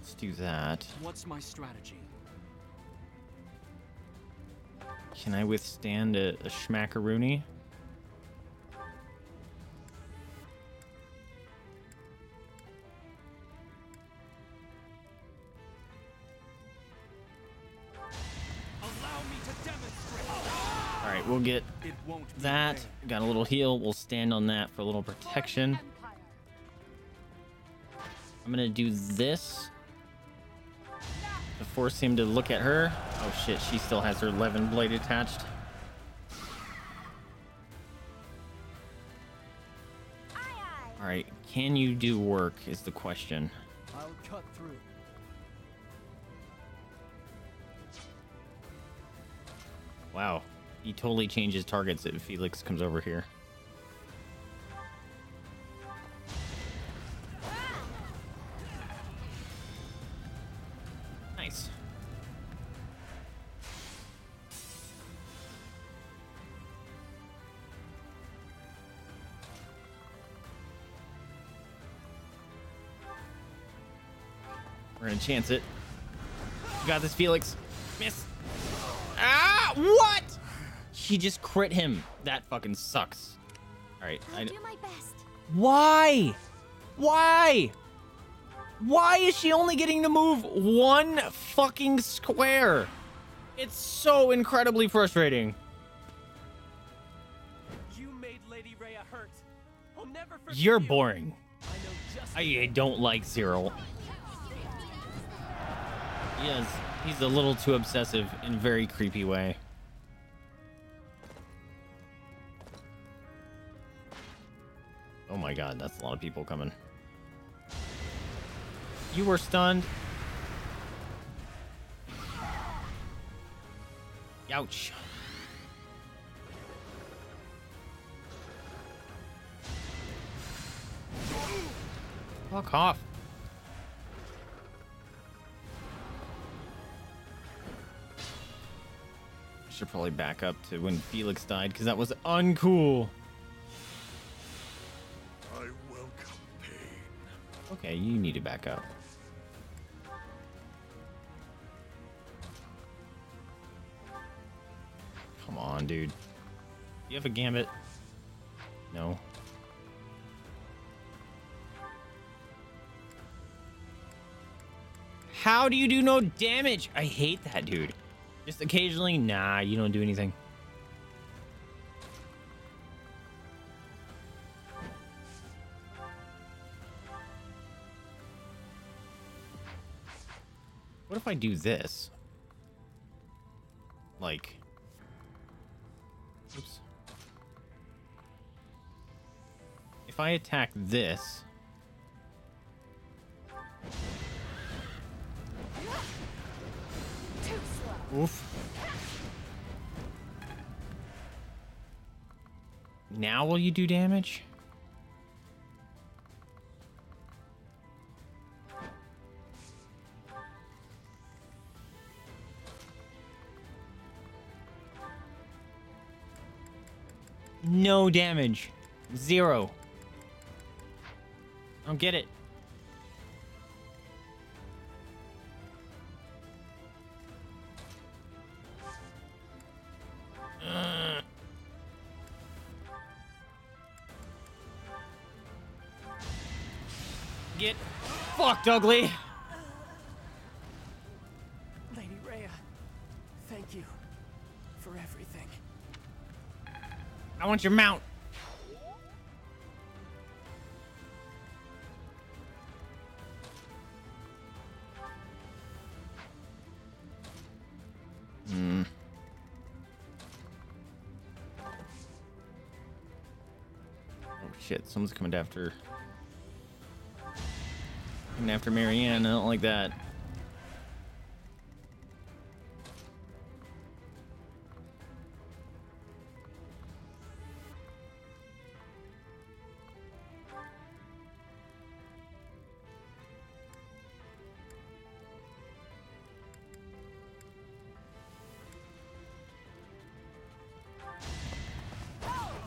Let's do that. What's my strategy? Can I withstand a, a schmackaroony? Alright, we'll get that. Got a little heal. We'll stand on that for a little protection. I'm gonna do this to force him to look at her. Oh shit, she still has her Levin blade attached. Alright, can you do work is the question. I'll cut through. Wow, he totally changes targets if Felix comes over here. Nice. We're gonna chance it. You got this, Felix. Miss. Ah, what? She just crit him. That fucking sucks. All right. I'll I do my best. Why? Why? Why is she only getting to move one fucking square? It's so incredibly frustrating. You made Lady Rhea hurt. I'll never forget you. You're boring. I, know just I don't like Cyril. Yes. He's a little too obsessive in a very creepy way. Oh my god, that's a lot of people coming. You were stunned. Ouch. Fuck off. Should probably back up to when Felix died, because that was uncool. I welcome pain. Okay, you need to back up. Come on, dude. You have a gambit? No. How do you do no damage? I hate that, dude. Just occasionally, nah, you don't do anything. What if I do this? Like, oops. If I attack this. Oof. Now will you do damage? No damage. Zero. I don't get it. Get fucked, ugly. Lady Rhea, thank you for everything. I want your mount. Hmm. Oh shit! Someone's coming after. After Marianne, I don't like that.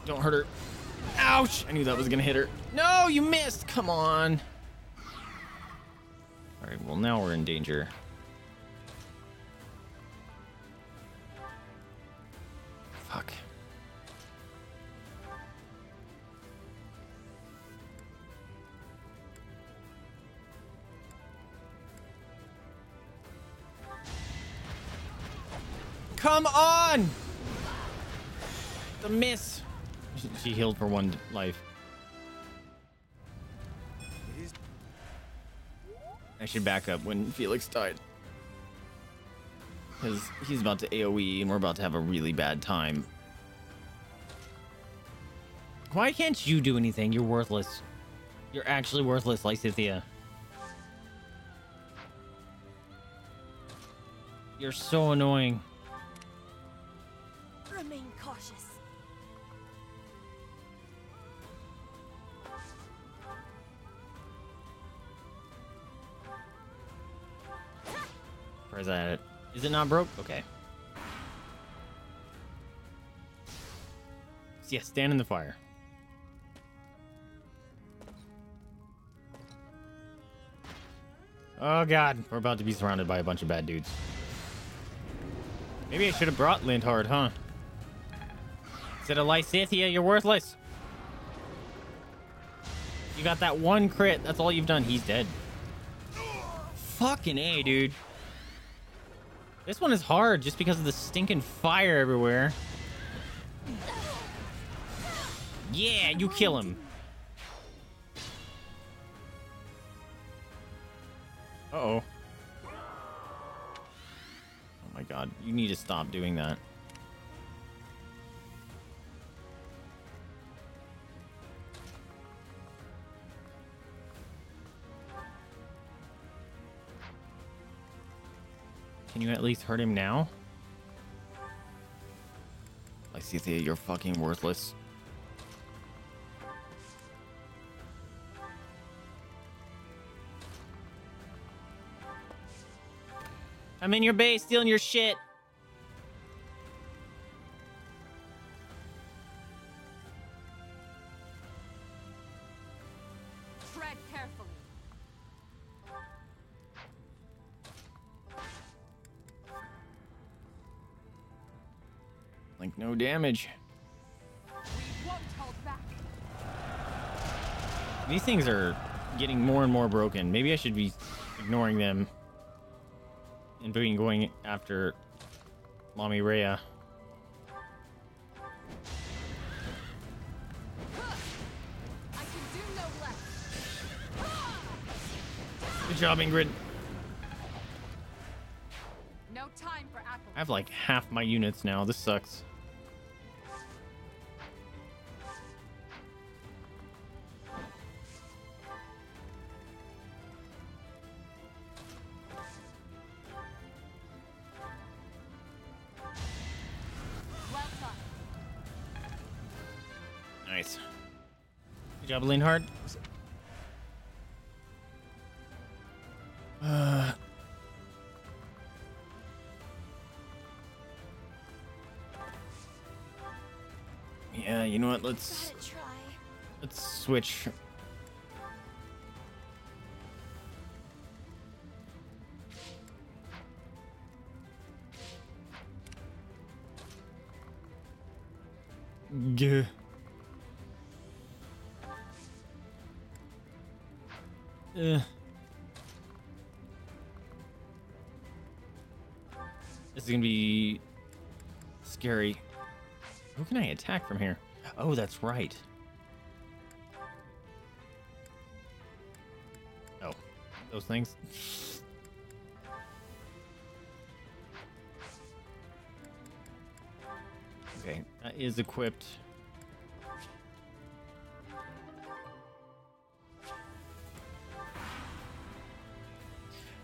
Don't hurt her. Ouch! I knew that was gonna hit her. No, you missed! Come on! Alright, well now we're in danger. Fuck. Come on! The miss. She healed for one life. I should back up when Felix died. Because he's about to AoE and we're about to have a really bad time. Why can't you do anything? You're worthless. You're actually worthless, Lysithea. You're so annoying. Is that it? Is it not broke? Okay. So yeah, stand in the fire. Oh god, we're about to be surrounded by a bunch of bad dudes. Maybe I should have brought Linhardt, huh? Instead of Lysithea, you're worthless. You got that one crit. That's all you've done. He's dead. Fucking A, dude. This one is hard just because of the stinking fire everywhere. Yeah, you kill him. Uh-oh. Oh my god, you need to stop doing that. Can you at least hurt him now? Lysithea, you're fucking worthless. I'm in your base stealing your shit. No damage. We won't hold back. These things are getting more and more broken. Maybe I should be ignoring them and being going after Mommy Rhea. I can do no less. Good job, Ingrid. No time for apples. I have like half my units now. This sucks. Linhardt. Uh, yeah, you know what? Let's let's switch. Yeah. Uh, this is gonna be scary. Who can I attack from here? Oh, that's right. Oh, those things. Okay, that is equipped.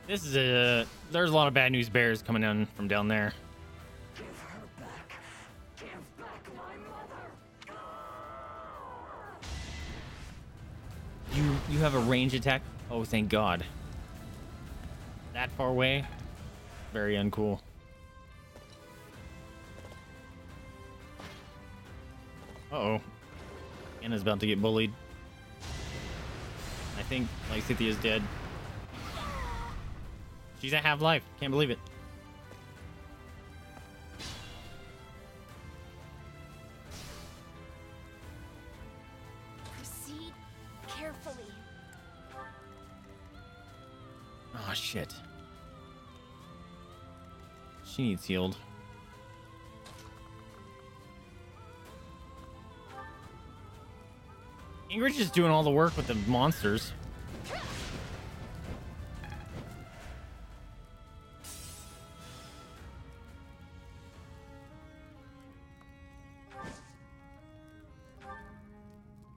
This is a... There's a lot of bad news bears coming in from down there. Give her back. Give back my mother. You, you have a range attack? Oh, thank God. That far away? Very uncool. Uh-oh. Anna's about to get bullied. I think Lysithea is dead. She's at half life. Can't believe it. Proceed carefully. Oh shit. She needs healed. Ingrid's just doing all the work with the monsters.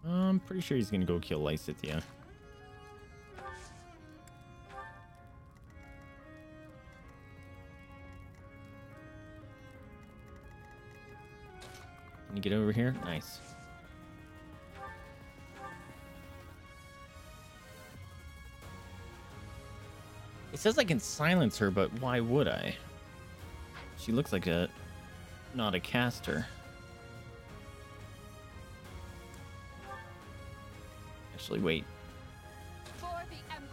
I'm pretty sure he's gonna go kill Lysithea. Can you get over here? Nice. It says I can silence her, but why would I? She looks like a... not a caster. Actually, wait. For the Empire.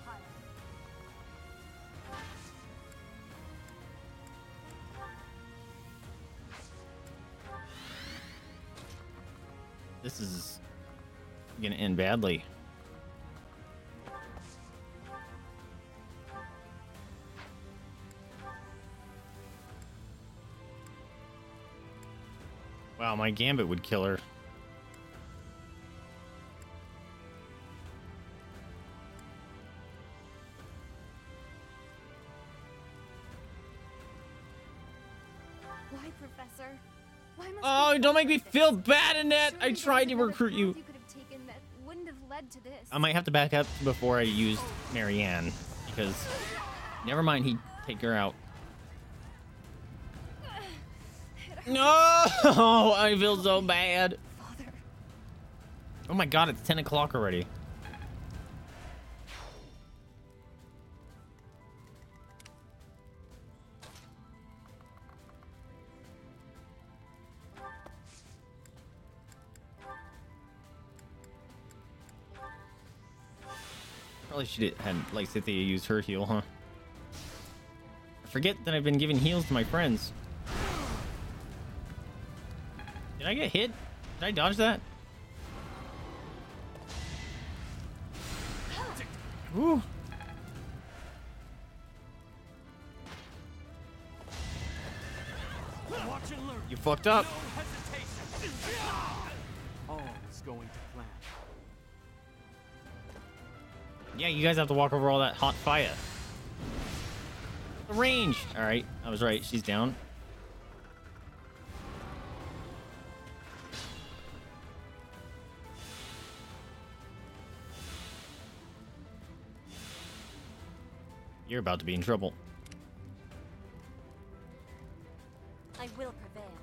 This is gonna end badly. Wow, my gambit would kill her. Why, Professor? Why must oh, don't make me feel bad, Annette. I tried to recruit you. I might have to back up before I used Marianne, because never mind, he'd take her out. No, I feel so bad. Father. Oh my God, it's ten o'clock already. Probably should have had Lysithea use her heal, huh? I forget that I've been giving heals to my friends. Did I get hit? Did I dodge that? Ooh. You fucked up. Yeah, you guys have to walk over all that hot fire. The range. All right, I was right. She's down. You're about to be in trouble. I will prevail.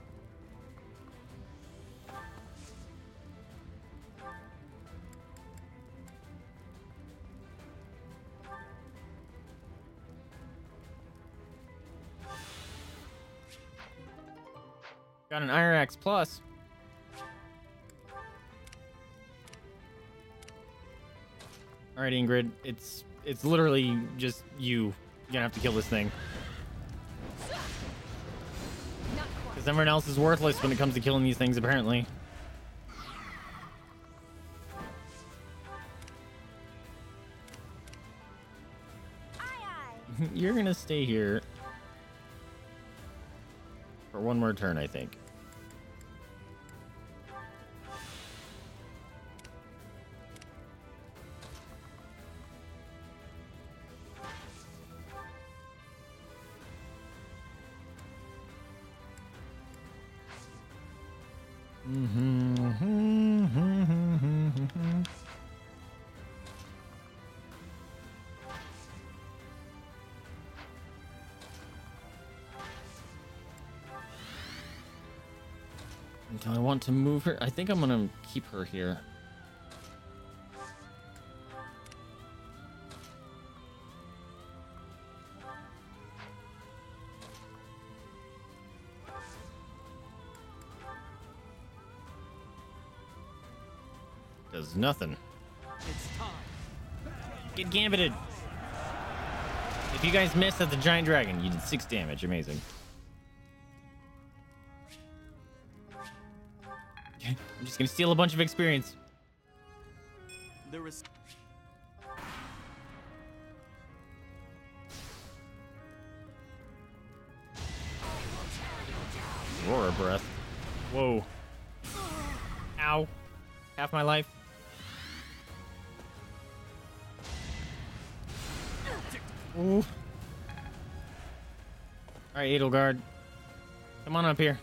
Got an Iron Axe Plus. All right, Ingrid, it's It's literally just you. You're gonna have to kill this thing. Because everyone else is worthless when it comes to killing these things, apparently. Aye, aye. You're gonna stay here for one more turn, I think. Do I want to move her? I think I'm gonna keep her here. does nothing. It's time. Get gambited. If you guys missed at the giant dragon, you did six damage. Amazing. I'm just gonna steal a bunch of experience. There was... Aurora breath. Whoa. Ow. Half my life. Ooh. Alright, Edelgard. Come on up here.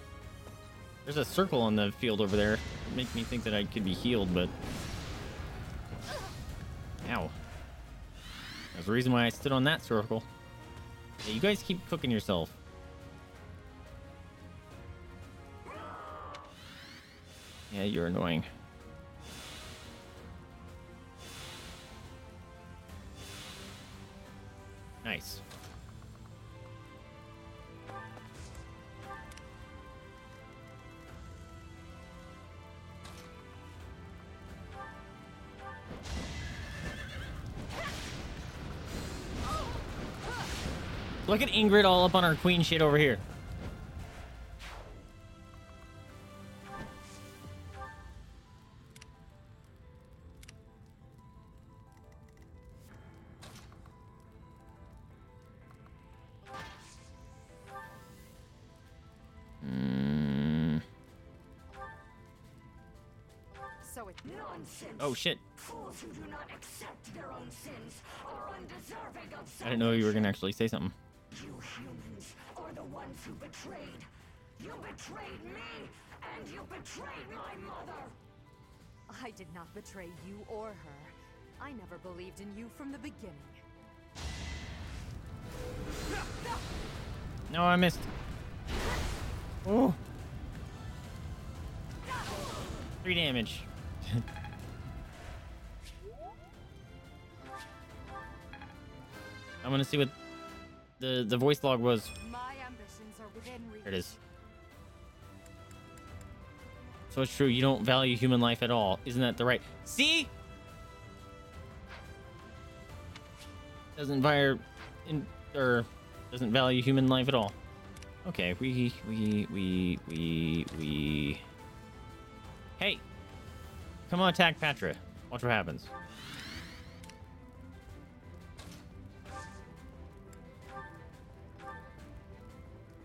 There's a circle on the field over there. It'd make me think that I could be healed, but... Ow. There's a reason why I stood on that circle. Yeah, you guys keep cooking yourself. Yeah, you're annoying. Nice. Look at Ingrid all up on our queen shit over here. Oh shit. Fools who do not accept their own sins are undeserving of I didn't know you were gonna actually say something. You humans are the ones who betrayed. You betrayed me, and you betrayed my mother. I did not betray you or her. I never believed in you from the beginning. No, I missed. Oh. Three damage. I want to see what the the voice log was. My ambitions are within reach. There it is. So it's true, you don't value human life at all. Isn't that the right? See? Doesn't value in, or doesn't value human life at all. Okay, we we we we we. Hey, come on, attack Petra. Watch what happens.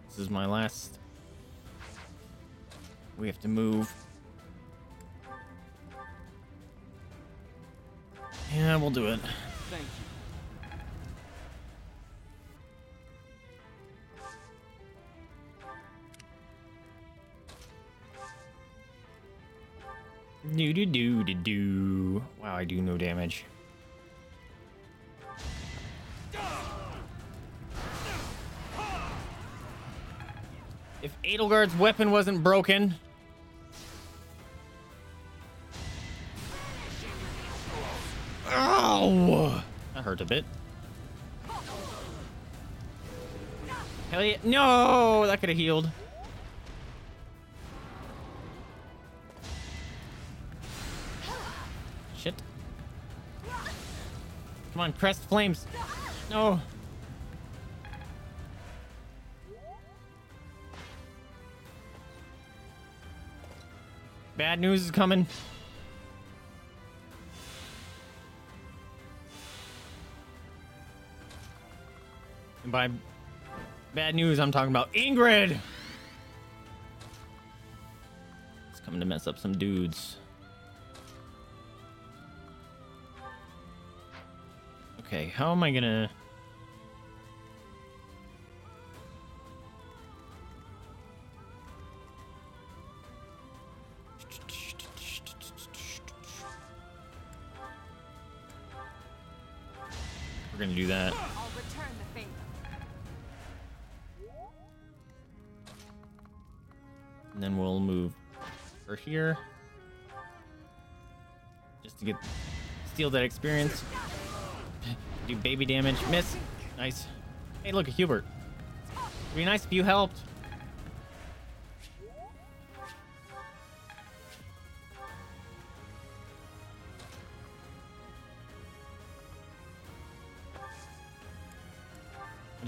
This is my last. We have to move. Yeah, we'll do it. Thank you. Do do do do do. Wow, I do no damage. If Edelgard's weapon wasn't broken. Ow! That hurt a bit. Hell yeah. No! That could have healed. Shit. Come on, crest flames. No! Bad news is coming. And by bad news, I'm talking about Ingrid. It's coming to mess up some dudes. Okay, how am I gonna... We're gonna do that. I'll return the favor. And then we'll move over here. Just to get steal that experience. Do baby damage. Miss. Nice. Hey, look at Hubert. It'd be nice if you helped.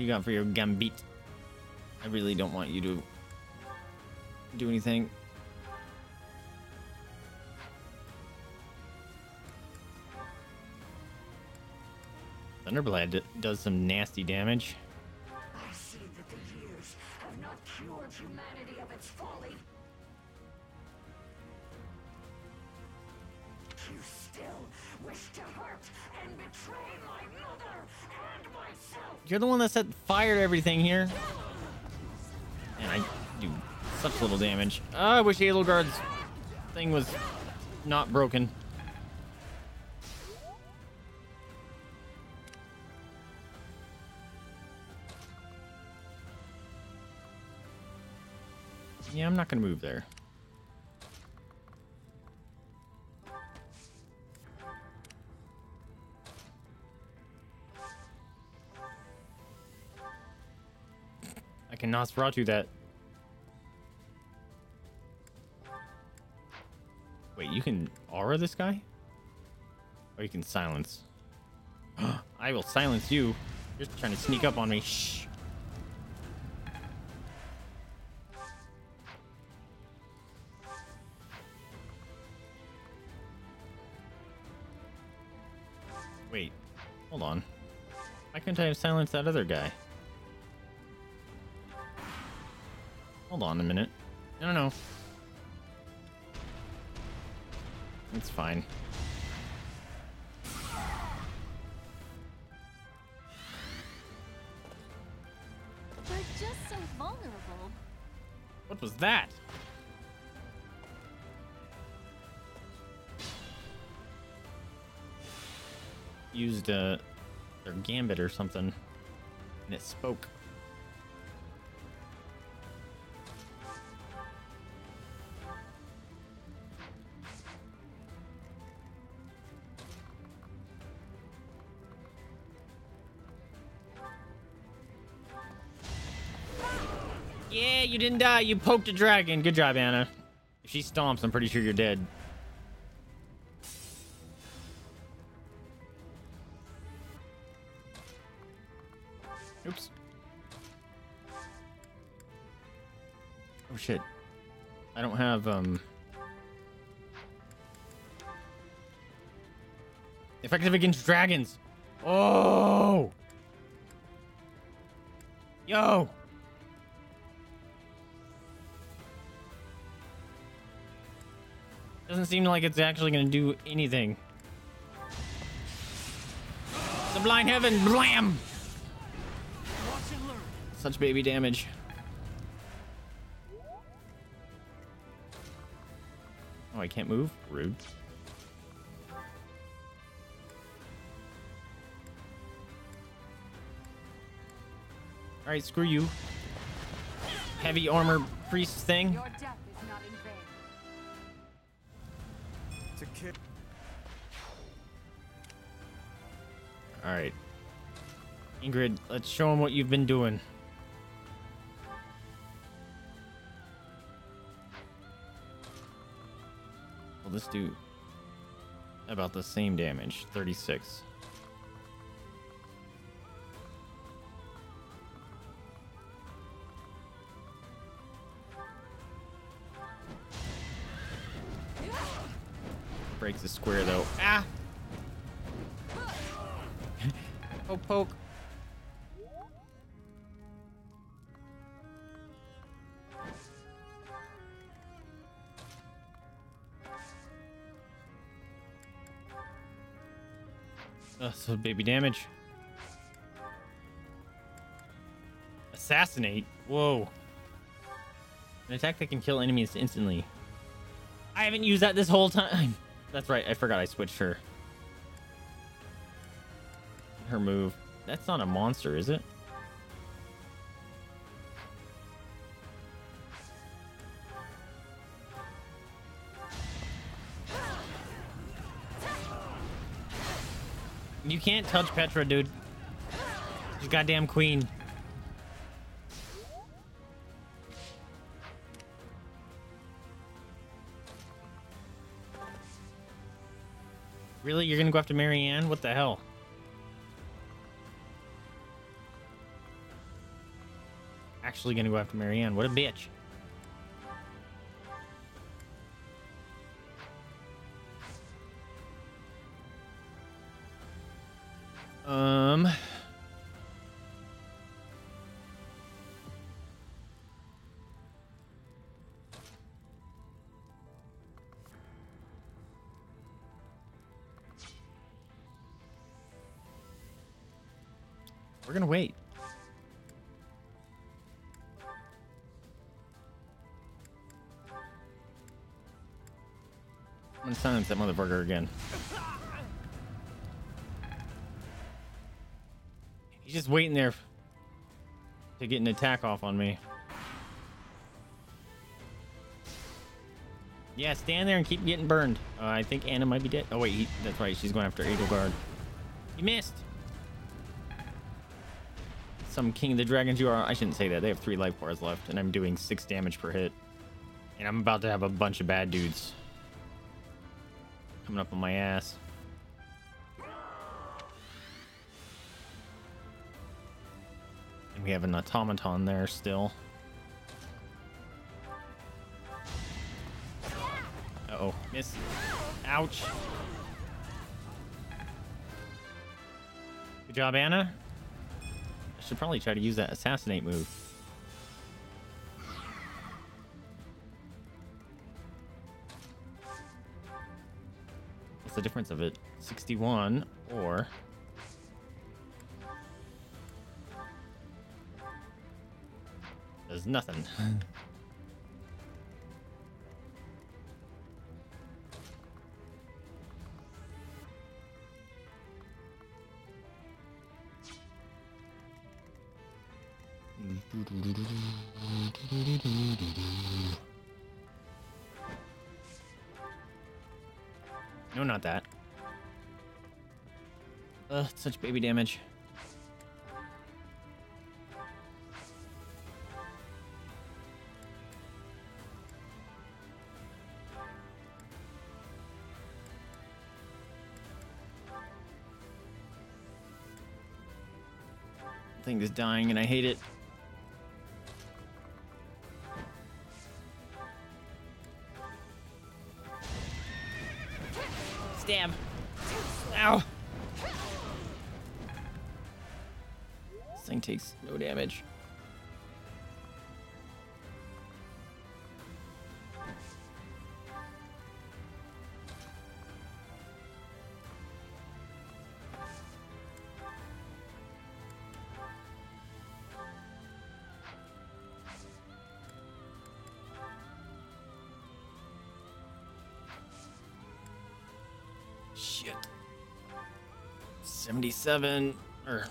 you got for your gambit? I really don't want you to do anything. Thunderblade does some nasty damage. I see that the years have not cured humanity of its folly. You still wish to hurt and betray my mother and myself. You're the one that set fire to everything here. And I do such little damage. Oh, I wish Edelgard's thing was not broken. Yeah, I'm not gonna move there. I can Nosferatu that. Wait, you can aura this guy? Or you can silence. I will silence you. You're trying to sneak up on me. Shh. Wait, hold on. Why couldn't I have silenced that other guy? Hold on a minute. I don't know. It's fine. We're just so vulnerable. What was that? Used a their gambit or something, and it spoke. Yeah, you didn't die. You poked a dragon. Good job, Anna. If she stomps, I'm pretty sure you're dead. Oops. Oh shit. I don't have um effective against dragons. Oh. Yo. Doesn't seem like it's actually going to do anything. The blind heaven, blam. Such baby damage. Oh, I can't move? Rude. Alright, screw you. Heavy armor priest thing. Your death is not in vain. It's a kid. Alright. Ingrid, let's show him what you've been doing. Let's do about the same damage, thirty-six. Breaks the square though. Ah! Poke, poke. Uh, so baby damage. Assassinate. Whoa. An attack that can kill enemies instantly. I haven't used that this whole time. That's right. I forgot I switched her. Her move. That's not a monster, is it? You can't touch Petra, dude. She's a goddamn queen. Really? You're gonna go after Marianne? What the hell? actually gonna go after Marianne. What a bitch. Um. We're gonna wait. I'm gonna silence that motherfucker again. He's just waiting there to get an attack off on me. Yeah, stand there and keep getting burned. Uh, I think Anna might be dead. Oh wait, he, that's right. She's going after Edelgard. He missed. Some King of the Dragons you are. I shouldn't say that. They have three life bars left, and I'm doing six damage per hit. And I'm about to have a bunch of bad dudes coming up on my ass. We have an automaton there still. Uh-oh. Miss. Ouch. Good job, Anna. I should probably try to use that assassinate move. What's the difference of it? sixty-one or... There's nothing. No, not that. Ugh, such baby damage. Thing is dying and I hate it. Stab. Ow. This thing takes no damage. seventy-seven or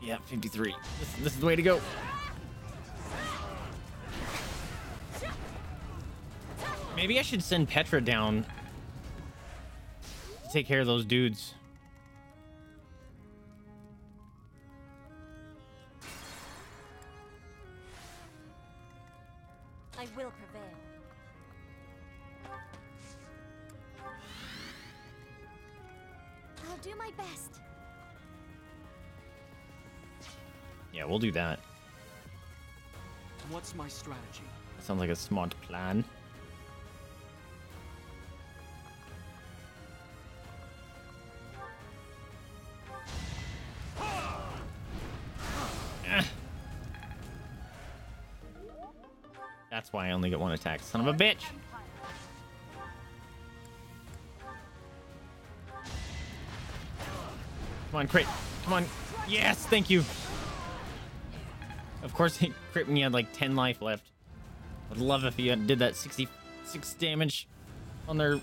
yeah, fifty-three. This, this is the way to go. Maybe I should send Petra down to take care of those dudes. I will prevail. Do my best. Yeah, we'll do that. What's my strategy? That sounds like a smart plan. That's why I only get one attack, son of a bitch. Come on, crit. Come on. Yes, thank you. Of course, he crit when he had like ten life left. I'd love if he had, did that sixty-six damage on their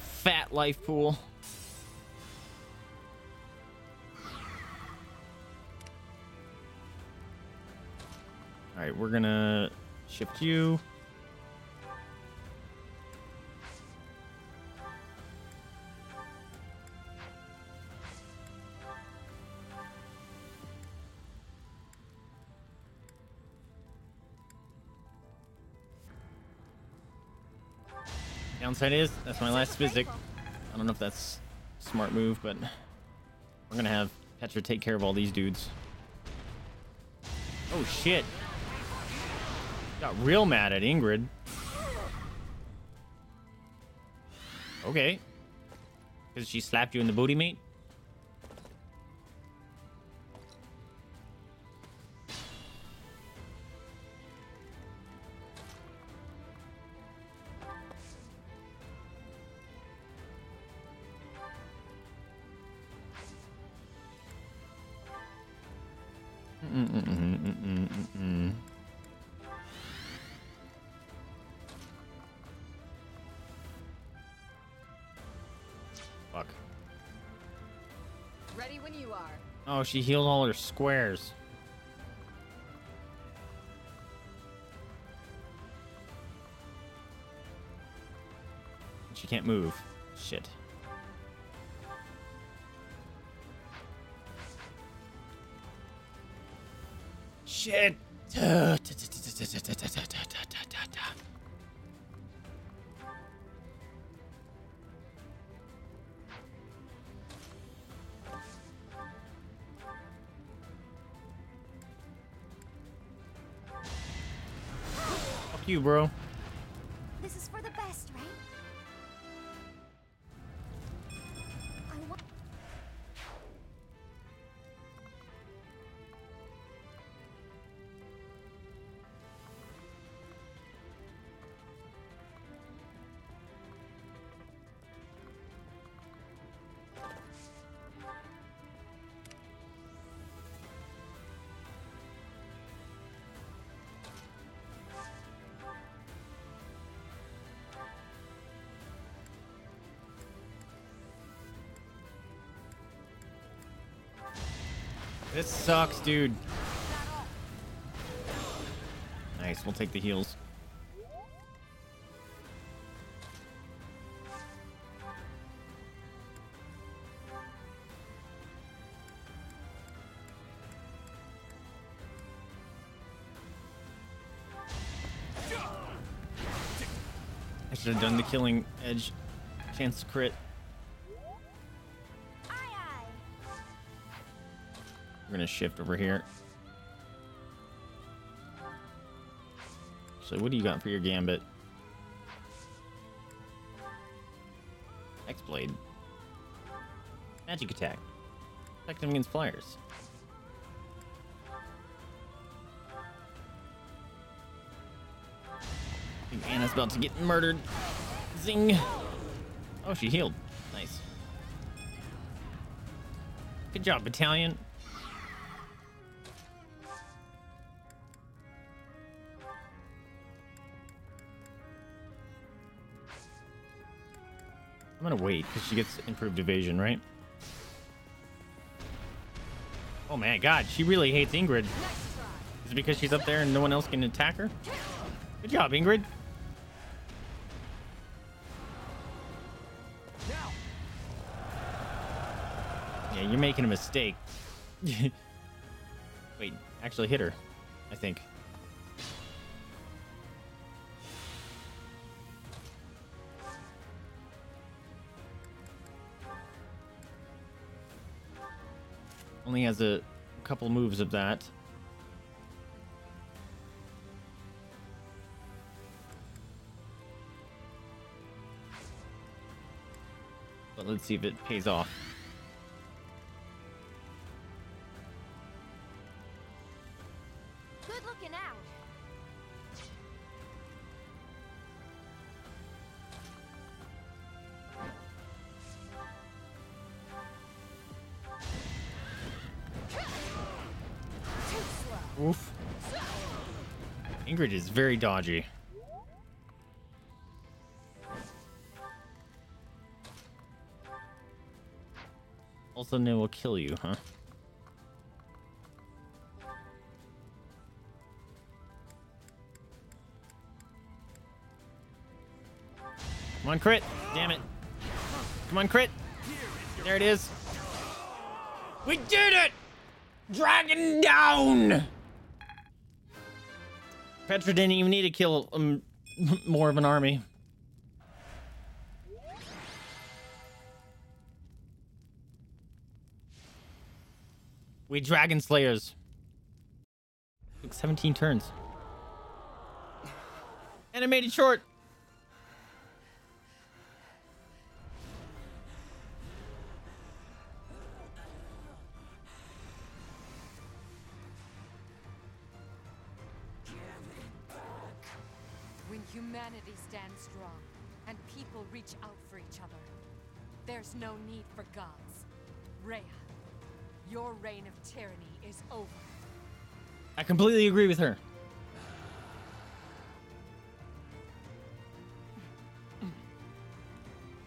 fat life pool. All right, we're gonna shift you. Downside is that's my last physic. I don't know if that's a smart move, but we're gonna have Petra take care of all these dudes. Oh shit, Got real mad at Ingrid. Okay. Because she slapped you in the booty, mate? Oh, she healed all her squares. She can't move. Shit. Shit. You, bro. This is for the best, right? I want... This sucks, dude. Nice, we'll take the heals. I should have done the killing edge. Chance to crit. We're gonna shift over here. So what do you got for your gambit? X-Blade. Magic attack. Protect them against flyers. I think Anna's about to get murdered. Zing. Oh, she healed. Nice. Good job, battalion. I'm gonna wait because she gets improved evasion, right? Oh man, God, she really hates Ingrid. Is it because she's up there and no one else can attack her? Good job, Ingrid. Yeah, you're making a mistake. Wait, actually hit her, I think. Only has a couple moves of that. But let's see if it pays off. Good looking out. Oof. Ingrid is very dodgy. Also, they will kill you, huh? Come on, crit! Damn it! Come on, crit! There it is. We did it! Dragon down! Petra didn't even need to kill um, more of an army. We dragon slayers. Took seventeen turns. Animated short. When humanity stands strong and people reach out for each other, there's no need for gods. Rhea, your reign of tyranny is over. I completely agree with her.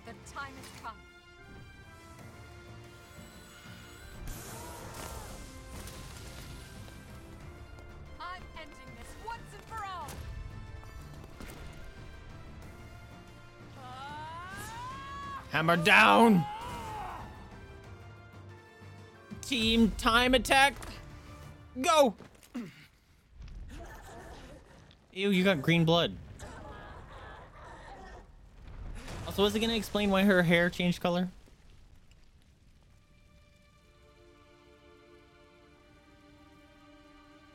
The time has come. I'm ending this once and for all. Hammer down. Team time attack. Go. Ew, you got green blood. Also, is it gonna explain why her hair changed color?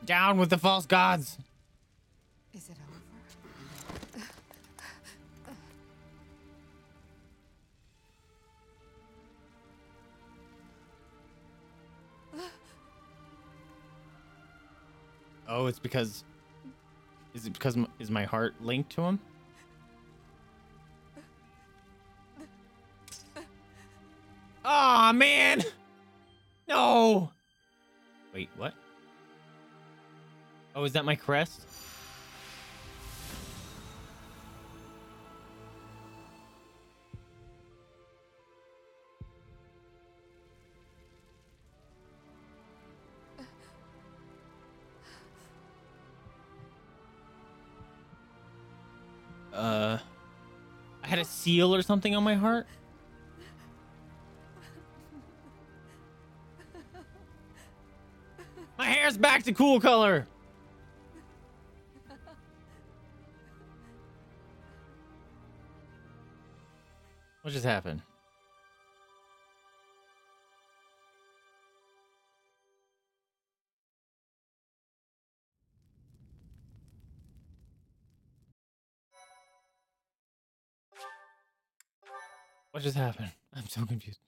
Down with the false gods! Is it over? Oh, it's because... Is it because m is my heart linked to him? Aw, oh, man! No! Wait, what? Oh, is that my crest? Uh, I had a seal or something on my heart? My hair's back to cool color! What just happened? What just happened? I'm so confused.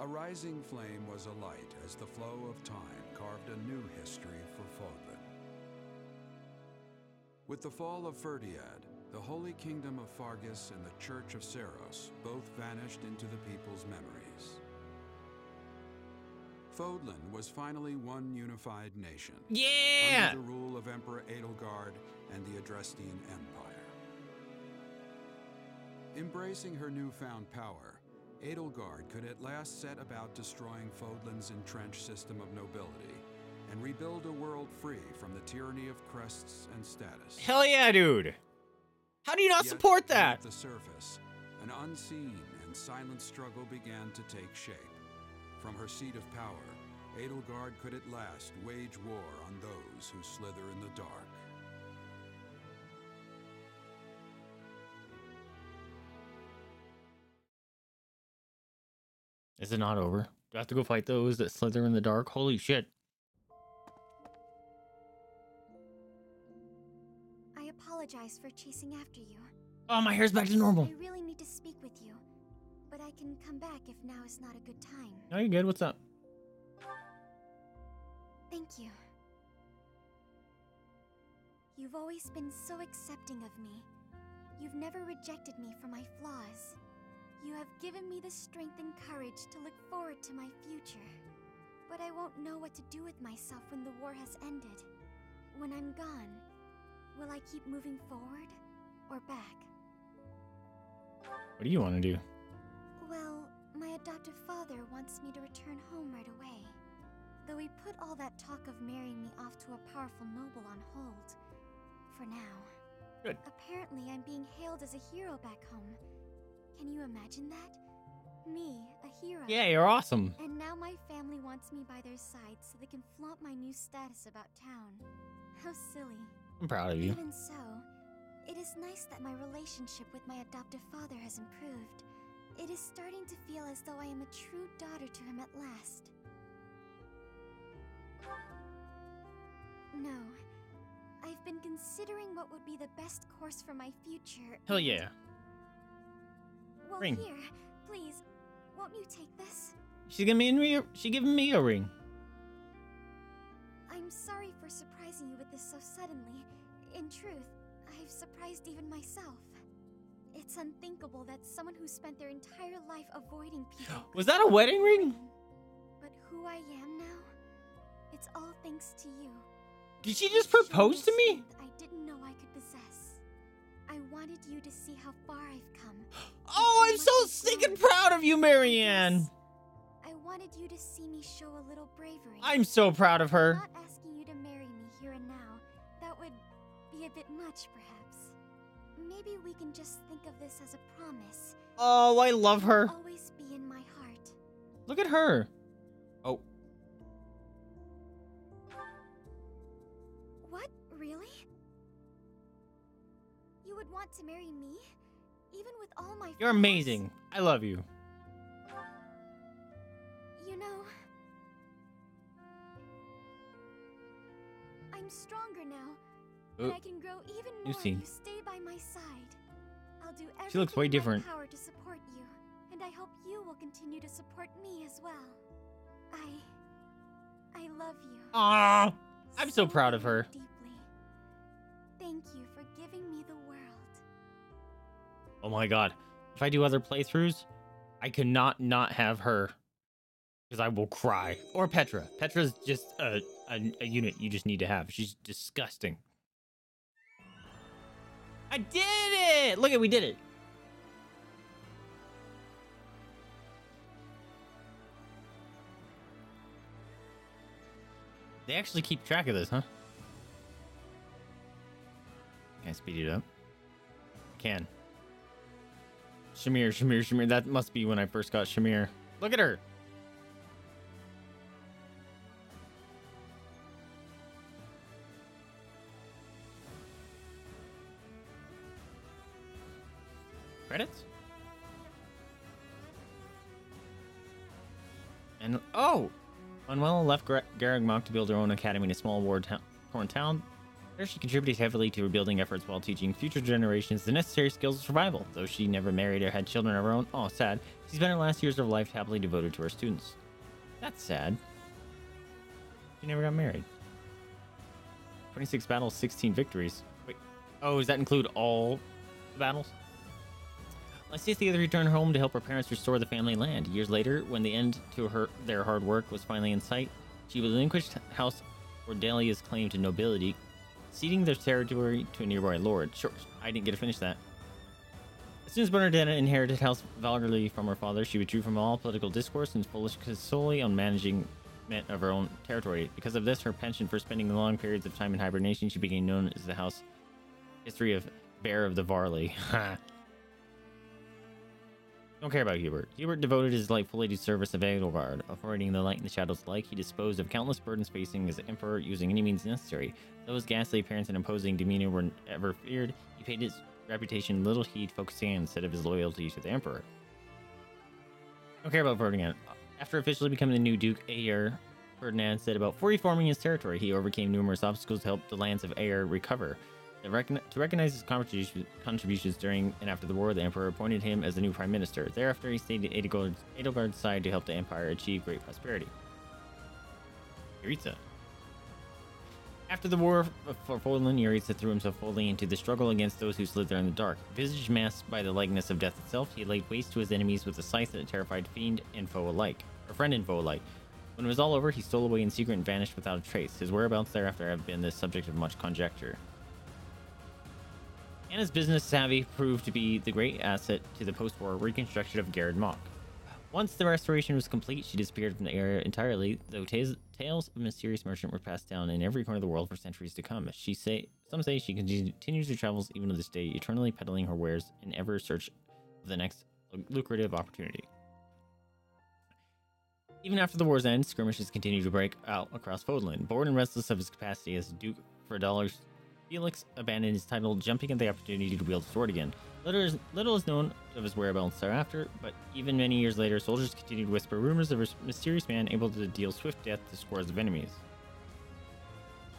A rising flame was alight as the flow of time carved a new history for Fódlan. With the fall of Fhirdiad, the Holy Kingdom of Fargus and the Church of Seiros both vanished into the people's memories. Fódlan was finally one unified nation. Yeah! Under the rule of Emperor Edelgard and the Adrestian Empire. Embracing her newfound power, Edelgard could at last set about destroying Fódlan's entrenched system of nobility and rebuild a world free from the tyranny of crests and status. Hell yeah, dude! How do you not Yet, support that? At the surface, an unseen and silent struggle began to take shape. From her seat of power, Edelgard could at last wage war on those who slither in the dark. Is it not over? Do I have to go fight those that slither in the dark? Holy shit. I apologize for chasing after you. Oh, my hair's back to normal. I really need to speak with you, but I can come back if now is not a good time. No, you're good. What's up? Thank you. You've always been so accepting of me. You've never rejected me for my flaws. You have given me the strength and courage to look forward to my future. But I won't know what to do with myself when the war has ended. When I'm gone, will I keep moving forward or back? What do you want to do? Well, my adoptive father wants me to return home right away. Though he put all that talk of marrying me off to a powerful noble on hold. For now. Good. Apparently I'm being hailed as a hero back home. Can you imagine that? Me, a hero. Yeah, you're awesome. And now my family wants me by their side so they can flaunt my new status about town. How silly. I'm proud of you. Even so, it is nice that my relationship with my adoptive father has improved. It is starting to feel as though I am a true daughter to him at last. No, I've been considering what would be the best course for my future. Hell yeah. Well, ring. Here, please. Won't you take this? She giving me she giving me a ring. I'm sorry for surprising you with this so suddenly. In truth, I've surprised even myself. It's unthinkable that someone who spent their entire life avoiding people. Was that a wedding ring? But who I am now, it's all thanks to you. Did she just propose to me? I didn't know I could possess. I wanted you to see how far I've come. Oh, I'm so stinking proud of you, Marianne. I wanted you to see me show a little bravery. I'm so proud of her. I'm not asking you to marry me here and now. That would be a bit much, perhaps. Maybe we can just think of this as a promise. Oh, I love her. Always be in my heart. Look at her. Oh. What? Really? You would want to marry me? Even with all my... You're amazing. I love you. You know... I'm stronger now. And I can grow even more if you stay by my side. I'll do everything she looks way different. in my power to support you, and I hope you will continue to support me as well. I, I love you. Ah, I'm so, so proud of her. Deeply. Thank you for giving me the world. Oh my God! If I do other playthroughs, I cannot not have her, because I will cry. Or Petra. Petra's just a, a a unit you just need to have. She's disgusting. I did it! Look at, we did it. They actually keep track of this, huh? Can I speed it up? Can. Shamir, Shamir, Shamir. That must be when I first got Shamir. Look at her. Credits? And oh, Manuela left Garreg Mach to build her own academy in a small war-torn town. There, she contributed heavily to rebuilding efforts while teaching future generations the necessary skills of survival. Though she never married or had children of her own, oh sad, she spent her last years of life happily devoted to her students. That's sad. She never got married. twenty-six battles, sixteen victories. Wait, oh, does that include all the battles? Lysithea returned home to help her parents restore the family land. Years later, when the end to her their hard work was finally in sight, she relinquished House Ordelia's claim to nobility, ceding their territory to a nearby lord. Sure, I didn't get to finish that. As soon as Bernadetta inherited House Valgorly from her father, she withdrew from all political discourse and focused solely on managing of her own territory. Because of this, her penchant for spending long periods of time in hibernation, she became known as the House History of Bear of the Varley. Ha! Don't care about Hubert. Hubert devoted his life fully to service of Edelgard, avoiding the light and the shadows alike. He disposed of countless burdens facing his emperor, using any means necessary. Though his ghastly appearance and imposing demeanor were ever feared, he paid his reputation little heed, focusing instead of his loyalty to the emperor. Don't care about Ferdinand. After officially becoming the new Duke Ayer, Ferdinand set about reforming his territory. He overcame numerous obstacles to help the lands of Ayer recover. To recognize his contributions during and after the war, the Emperor appointed him as the new Prime Minister. Thereafter, he stayed at Edelgard's, Edelgard's side to help the Empire achieve great prosperity. Yuritsa. After the war for Fódlan, Yuritsa threw himself fully into the struggle against those who slither in the dark. Visage masked by the likeness of death itself, he laid waste to his enemies with a scythe that terrified fiend and foe alike, or friend and foe alike. When it was all over, he stole away in secret and vanished without a trace. His whereabouts thereafter have been the subject of much conjecture. Anna's business savvy proved to be the great asset to the post-war reconstruction of Garreg Mach. Once the restoration was complete, she disappeared from the area entirely, though tales of mysterious merchant were passed down in every corner of the world for centuries to come. She say, some say she continues her travels even to this day, eternally peddling her wares in ever search of the next lucrative opportunity. Even after the war's end, skirmishes continued to break out across Fódlan. Bored and restless of his capacity as Duke for dollars, Felix abandoned his title, jumping at the opportunity to wield the sword again. Little is, little is known of his whereabouts thereafter, but even many years later, soldiers continued to whisper rumors of a mysterious man able to deal swift death to scores of enemies.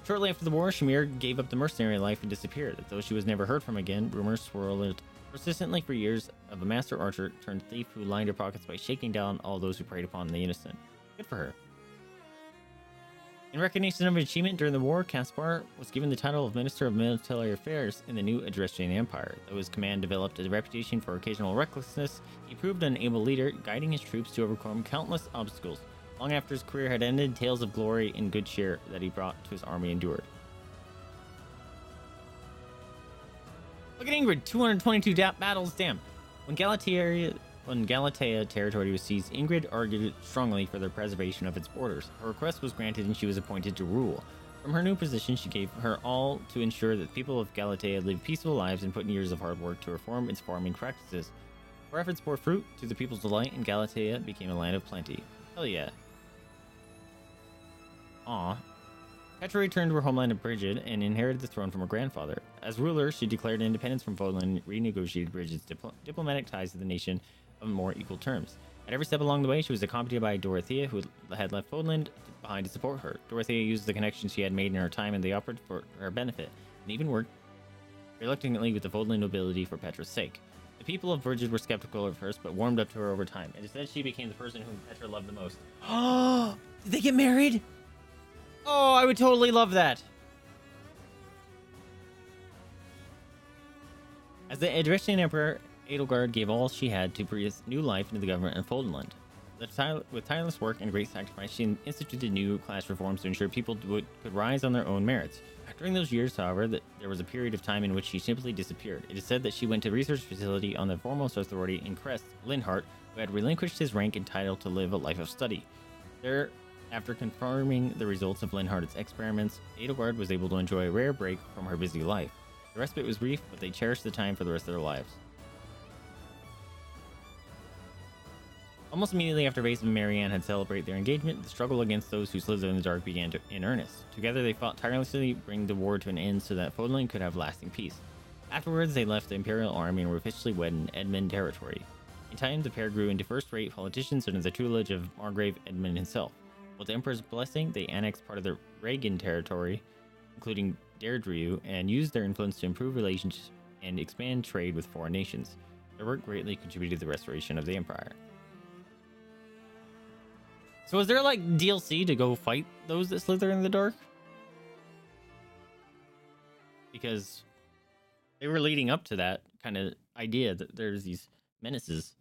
Shortly after the war, Shamir gave up the mercenary life and disappeared. Though she was never heard from again, rumors swirled persistently for years of a master archer turned thief who lined her pockets by shaking down all those who preyed upon the innocent. Good for her. In recognition of her achievement during the war, Caspar was given the title of Minister of Military Affairs in the new Adrestian Empire. Though his command developed a reputation for occasional recklessness, he proved an able leader, guiding his troops to overcome countless obstacles. Long after his career had ended, tales of glory and good cheer that he brought to his army endured. Look at Ingrid, two hundred twenty-two da- battles, damn. When Galatea, when Galatea territory was seized, Ingrid argued strongly for the preservation of its borders. Her request was granted and she was appointed to rule. From her new position, she gave her all to ensure that the people of Galatea lived peaceful lives and put in years of hard work to reform its farming practices. Her efforts bore fruit to the people's delight and Galatea became a land of plenty. Hell yeah. Aw. Petra returned to her homeland of Brigid and inherited the throne from her grandfather. As ruler, she declared independence from Fódlan and renegotiated Brigid's dipl- diplomatic ties to the nation on more equal terms. At every step along the way, she was accompanied by Dorothea, who had left Fódlan behind to support her. Dorothea used the connections she had made in her time in the opera for her benefit, and even worked reluctantly with the Fódlan nobility for Petra's sake. The people of Brigid were skeptical at first, but warmed up to her over time. It is said she became the person whom Petra loved the most. Oh, did they get married? Oh, I would totally love that. As the Adrestian Emperor, Edelgard gave all she had to breathe new life into the government of Fódlan. Tire- with tireless work and great sacrifice, she instituted new class reforms to ensure people would, could rise on their own merits. During those years, however, that there was a period of time in which she simply disappeared. It is said that she went to a research facility on the foremost authority in Crest, Linhardt, who had relinquished his rank and title to live a life of study. There. After confirming the results of Linhardt's experiments, Edelgard was able to enjoy a rare break from her busy life. The respite was brief, but they cherished the time for the rest of their lives. Almost immediately after Base and Marianne had celebrated their engagement, the struggle against those who slither in the dark began to, in earnest. Together they fought tirelessly to bring the war to an end so that Fódlan could have lasting peace. Afterwards, they left the Imperial Army and were officially wed in Edmund territory. In time, the pair grew into first-rate politicians under the tutelage of Margrave Edmund himself. With the Emperor's blessing, they annexed part of the Regan territory, including Dedue, and used their influence to improve relations and expand trade with foreign nations. Their work greatly contributed to the restoration of the Empire. So is there, like, D L C to go fight those that slither in the dark? Because they were leading up to that kind of idea that there's these menaces,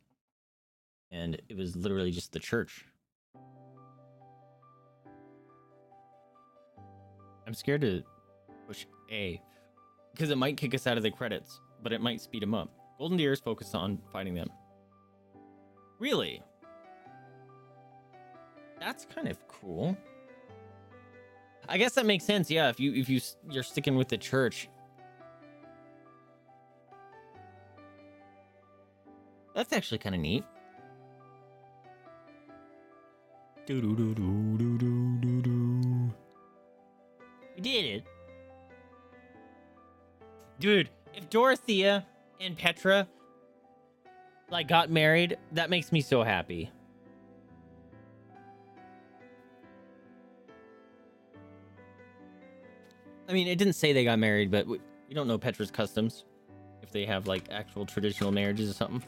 and it was literally just the church. I'm scared to push A because it might kick us out of the credits, but it might speed them up. Golden Deer is focused on fighting them. Really? That's kind of cool. I guess that makes sense. Yeah, if you if you you're sticking with the church. That's actually kind of neat. Do do do do do do do. We did it. Dude, if Dorothea and Petra like got married, that makes me so happy. I mean, it didn't say they got married, but we, we don't know Petra's customs. If they have like actual traditional marriages or something.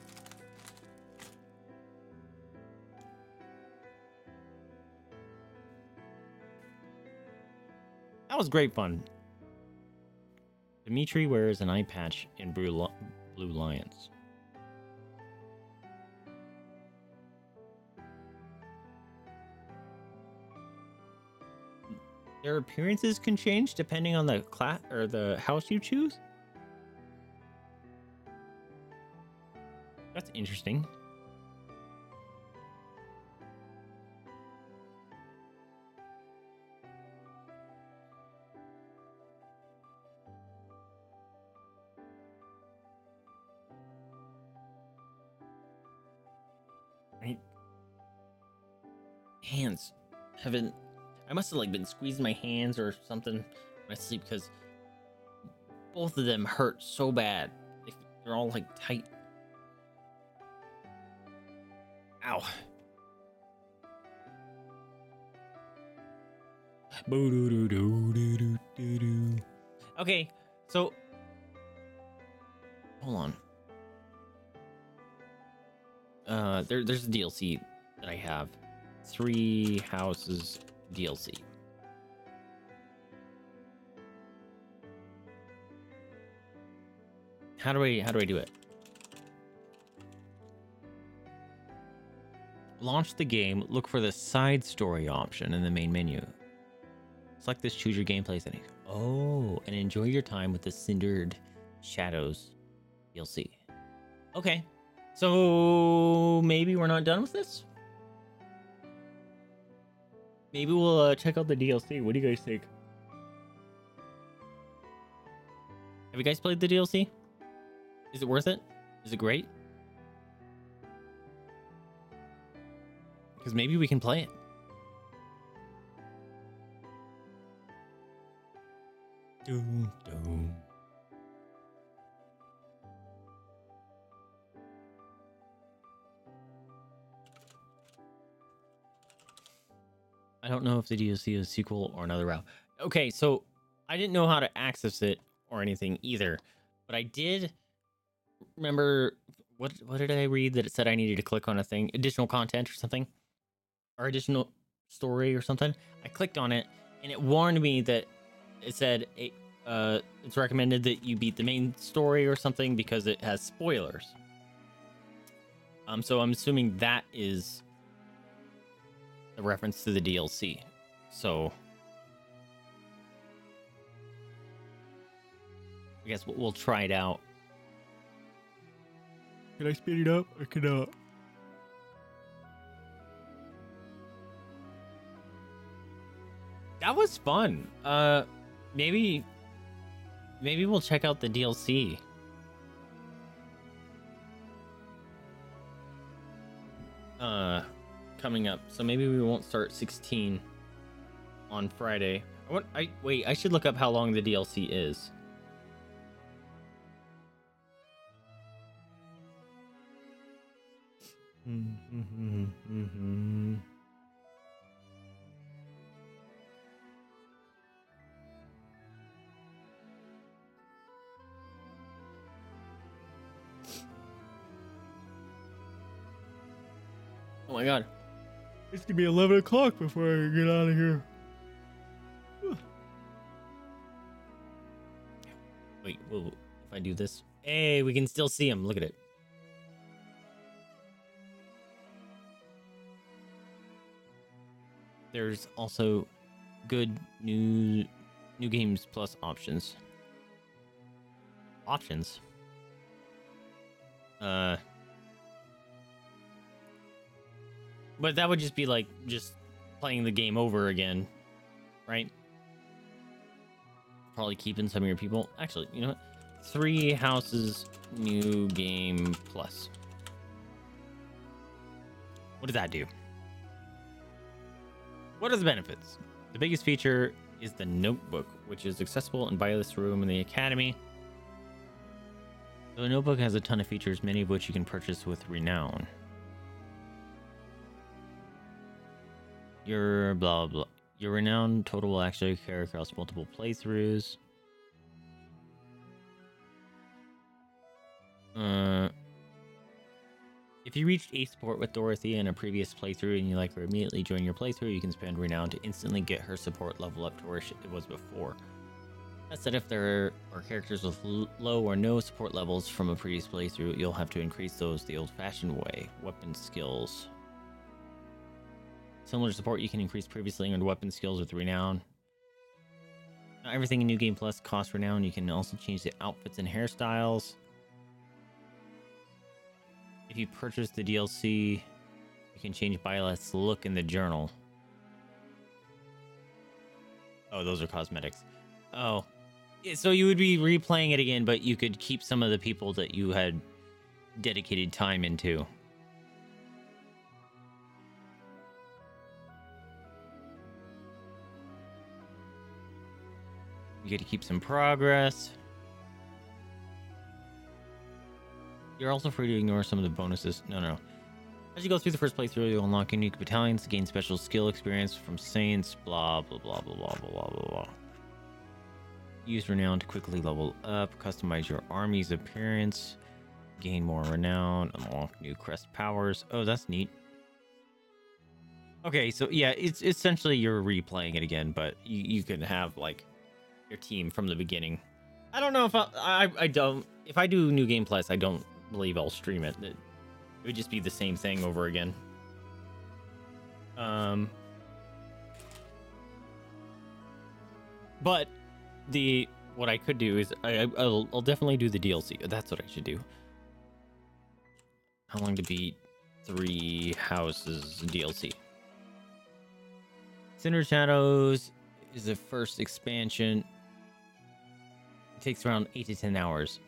That was great fun. Dimitri wears an eye patch in Blue, Lo- Blue Lions. Their appearances can change depending on the class or the house you choose. That's interesting. Right. Hands haven't. I must have like been squeezing my hands or something when I sleep because both of them hurt so bad. They're all like tight. Ow. Okay, so hold on. Uh, there, there's a D L C that I have. Three Houses D L C. How do I, how do I do it? Launch the game, look for the side story option in the main menu. Select this, choose your gameplay setting. Oh, and enjoy your time with the Cindered Shadows D L C. Okay, so maybe we're not done with this? Maybe we'll uh, check out the D L C. What do you guys think? Have you guys played the D L C? Is it worth it? Is it great? Because maybe we can play it. Doom, doom. I don't know if the D L C is a sequel or another route. Okay, so I didn't know how to access it or anything either, but I did remember. What what did I read that it said I needed to click on a thing? Additional content or something? Or additional story or something? I clicked on it and it warned me that it said it, uh, it's recommended that you beat the main story or something because it has spoilers. Um, so I'm assuming that is a reference to the D L C. So I guess we'll try it out. Can I speed it up or cannot? That was fun. Uh, maybe, maybe we'll check out the D L C. Uh, coming up. So maybe we won't start sixteen on Friday. I want. I wait. I should look up how long the D L C is. Mm-hmm, mm-hmm. Oh my god. It's gonna be eleven o'clock before I get out of here. Wait, whoa, whoa. If I do this. Hey, we can still see him. Look at it. There's also good new new games plus options. Options. Uh But that would just be like just playing the game over again, right? Probably keeping some of your people. Actually, you know what? Three Houses New Game Plus. What does that do? What are the benefits? The biggest feature is the notebook, which is accessible in Violet's room in the academy. The notebook has a ton of features, many of which you can purchase with renown. Your blah blah. Your renown total will actually carry across multiple playthroughs. Uh. If you reached eighth support with Dorothea in a previous playthrough and you like her immediately during your playthrough, you can spend Renown to instantly get her support level up to where it was before. That said, if there are characters with low or no support levels from a previous playthrough, you'll have to increase those the old-fashioned way. Weapon skills. Similar support, you can increase previously earned weapon skills with Renown. Not everything in New Game Plus costs Renown. You can also change the outfits and hairstyles. If you purchase the D L C, you can change Violet's look in the journal. Oh, those are cosmetics. Oh, yeah, so you would be replaying it again, but you could keep some of the people that you had dedicated time into. You get to keep some progress. You're also free to ignore some of the bonuses. No, no. As you go through the first playthrough, you'll unlock unique battalions, gain special skill experience from saints, blah, blah, blah, blah, blah, blah, blah, blah. Use renown to quickly level up, customize your army's appearance, gain more renown, unlock new crest powers. Oh, that's neat. Okay, so yeah, it's essentially you're replaying it again, but you, you can have like your team from the beginning. I don't know if I, I, I don't, if I do New Game Plus, I don't believe I'll stream it. It, it would just be the same thing over again. Um, but the, what I could do is I, I'll, I'll definitely do the D L C. That's what I should do. How long to beat Three Houses D L C? Cindered Shadows is the first expansion. It takes around eight to ten hours.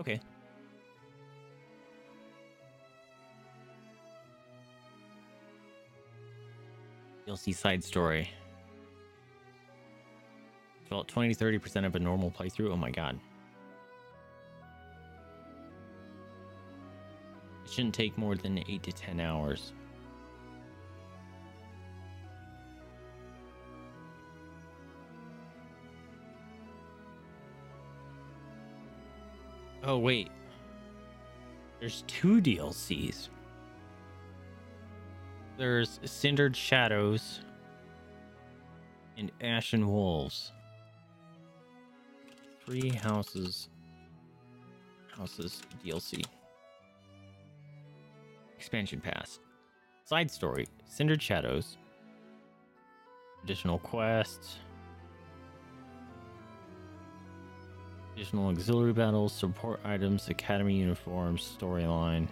Okay. D L C side story. It's about twenty to thirty percent of a normal playthrough. Oh my god. It shouldn't take more than eight to ten hours. Oh, wait. There's two D L Cs. There's Cindered Shadows and Ashen Wolves. Three Houses. Houses D L C. Expansion pass. Side story. Cindered Shadows. Additional quests. Additional auxiliary battles, support items, academy uniforms, storyline.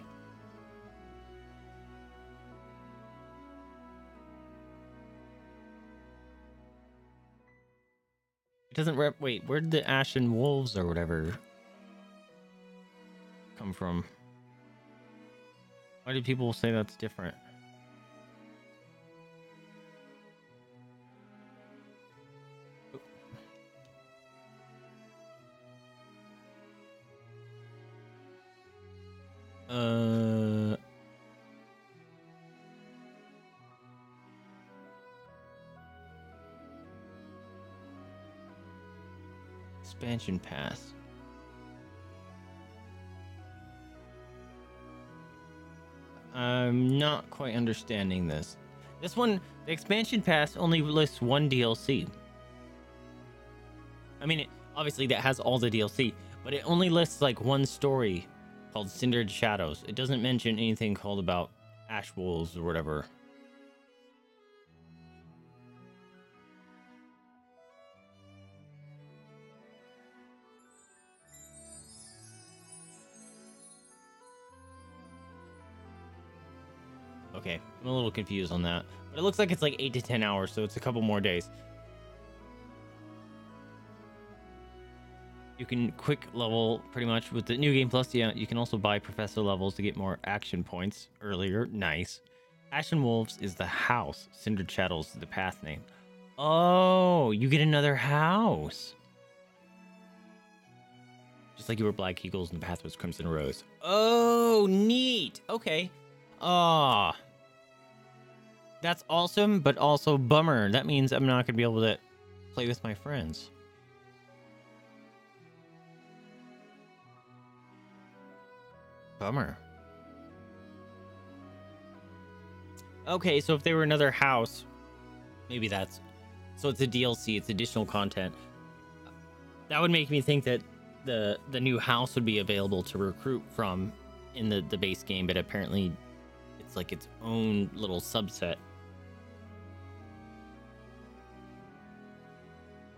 It doesn't rep. Wait, where did the Ashen Wolves or whatever come from? Why do people say that's different? Uh, expansion pass. I'm not quite understanding this. This one, the expansion pass only lists one D L C. I mean, it, obviously that has all the D L C, but it only lists like one story called Cindered Shadows. It doesn't mention anything called about Ashe Wolves or whatever. Okay, I'm a little confused on that, but it looks like it's like eight to ten hours, so it's a couple more days. You can quick level pretty much with the New Game Plus. Yeah, you can also buy Professor levels to get more action points earlier. Nice. Ashen Wolves is the house. Cindered Shadows is the path name. Oh, you get another house. Just like you were Black Eagles and the path was Crimson Rose. Oh, neat. Okay. Ah, oh, that's awesome, but also bummer. That means I'm not going to be able to play with my friends. Bummer. Okay, so if they were another house, maybe that's... So it's a D L C, it's additional content. That would make me think that the the new house would be available to recruit from in the, the base game, but apparently it's like its own little subset.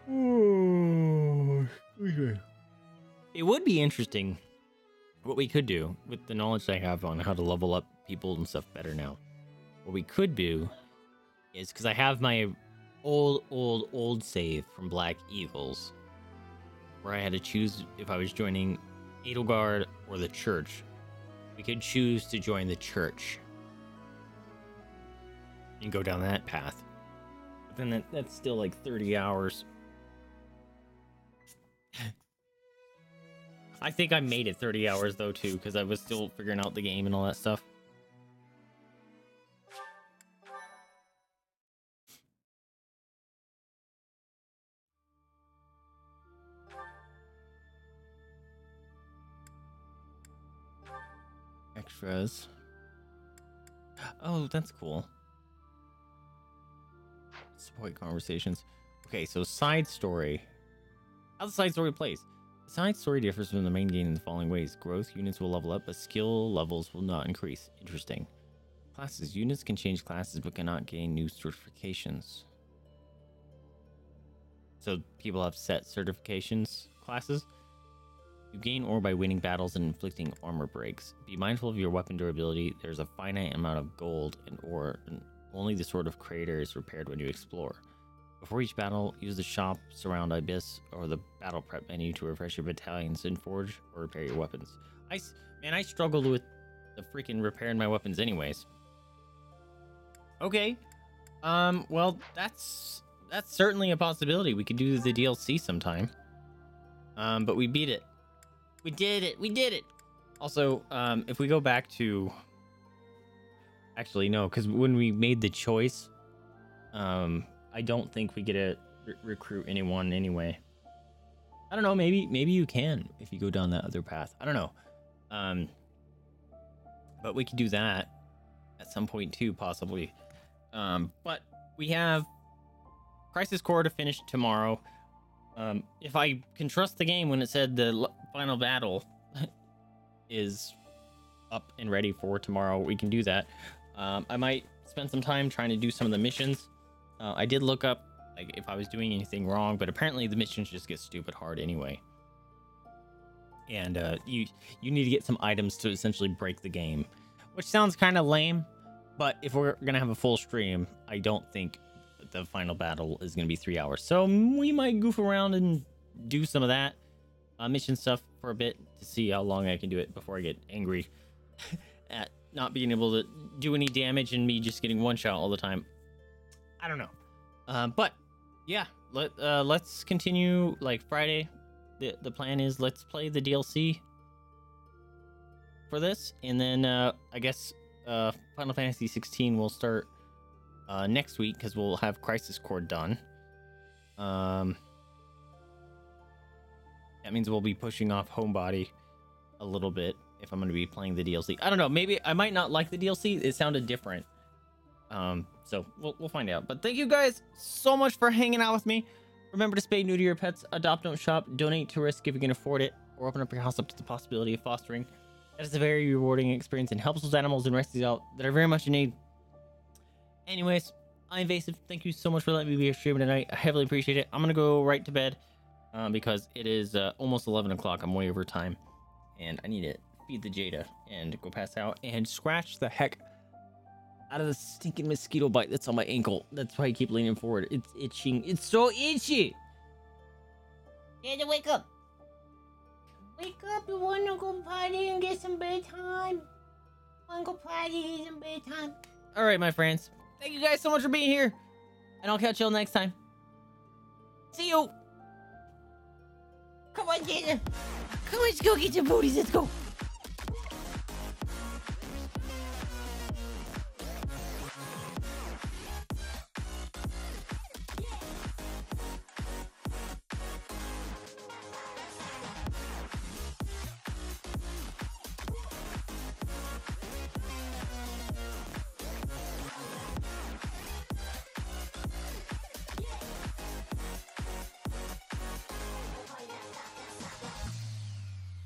Oh, okay. It would be interesting what we could do with the knowledge I have on how to level up people and stuff better now. What we could do is, because I have my old old old save from Black Eagles where I had to choose if I was joining Edelgard or the church, we could choose to join the church and go down that path, but then that, that's still like thirty hours. I think I made it thirty hours though too, because I was still figuring out the game and all that stuff. extras. Oh, that's cool. Support conversations. Okay, so side story. How's the side story plays? The side story differs from the main game in the following ways. Growth units will level up, but skill levels will not increase. Interesting. Classes. Units can change classes, but cannot gain new certifications. So people have set certifications classes. You gain ore by winning battles and inflicting armor breaks. Be mindful of your weapon durability. There's a finite amount of gold and ore, and only the Sword of Creator is repaired when you explore. Before each battle, use the shop, surround Abyss, or the battle prep menu to refresh your battalions and forge or repair your weapons. I, man, I struggled with the freaking repairing my weapons anyways. Okay. Um, well, that's that's certainly a possibility. We could do the D L C sometime. Um, but we beat it. We did it. We did it. Also, um, if we go back to... Actually, no, because when we made the choice, um, I don't think we get to re recruit anyone anyway. I don't know. Maybe maybe you can if you go down that other path. I don't know. Um, but we could do that at some point, too, possibly. Um, but we have Crisis Core to finish tomorrow. Um, if I can trust the game when it said the final battle is up and ready for tomorrow, we can do that. Um, I might spend some time trying to do some of the missions. Uh, I did look up like if I was doing anything wrong, but apparently the missions just get stupid hard anyway. And uh, you you need to get some items to essentially break the game, which sounds kind of lame. But if we're gonna have a full stream, I don't think the final battle is going to be three hours. So we might goof around and do some of that uh, mission stuff for a bit to see how long I can do it before I get angry at not being able to do any damage and me just getting one shot all the time. I don't know. Uh, but yeah, let, uh, let's continue like Friday. The, the plan is let's play the D L C for this. And then uh, I guess uh, Final Fantasy sixteen will start Uh, next week, because we'll have Crisis Core done. Um, that means we'll be pushing off Homebody a little bit if I'm going to be playing the D L C. I don't know. Maybe I might not like the D L C. It sounded different. Um, so we'll, we'll find out. But thank you guys so much for hanging out with me. Remember to spay new to your pets. Adopt, don't shop. Donate to risk if you can afford it. Or open up your house up to the possibility of fostering. That is a very rewarding experience and helps those animals and rescues out that are very much in need. Anyways, I'm Invasive. Thank you so much for letting me be here streaming tonight. I heavily appreciate it. I'm going to go right to bed uh, because it is uh, almost eleven o'clock. I'm way over time, and I need to feed the Jada and go pass out and scratch the heck out of the stinking mosquito bite that's on my ankle. That's why I keep leaning forward. It's itching. It's so itchy. Jada, wake up. Wake up. You want to go potty and get some bedtime? Want to go potty and get some bedtime? All right, my friends. Thank you guys so much for being here, and I'll catch y'all next time. See you. Come on, Jada. Come on, let's go get your booties. Let's go.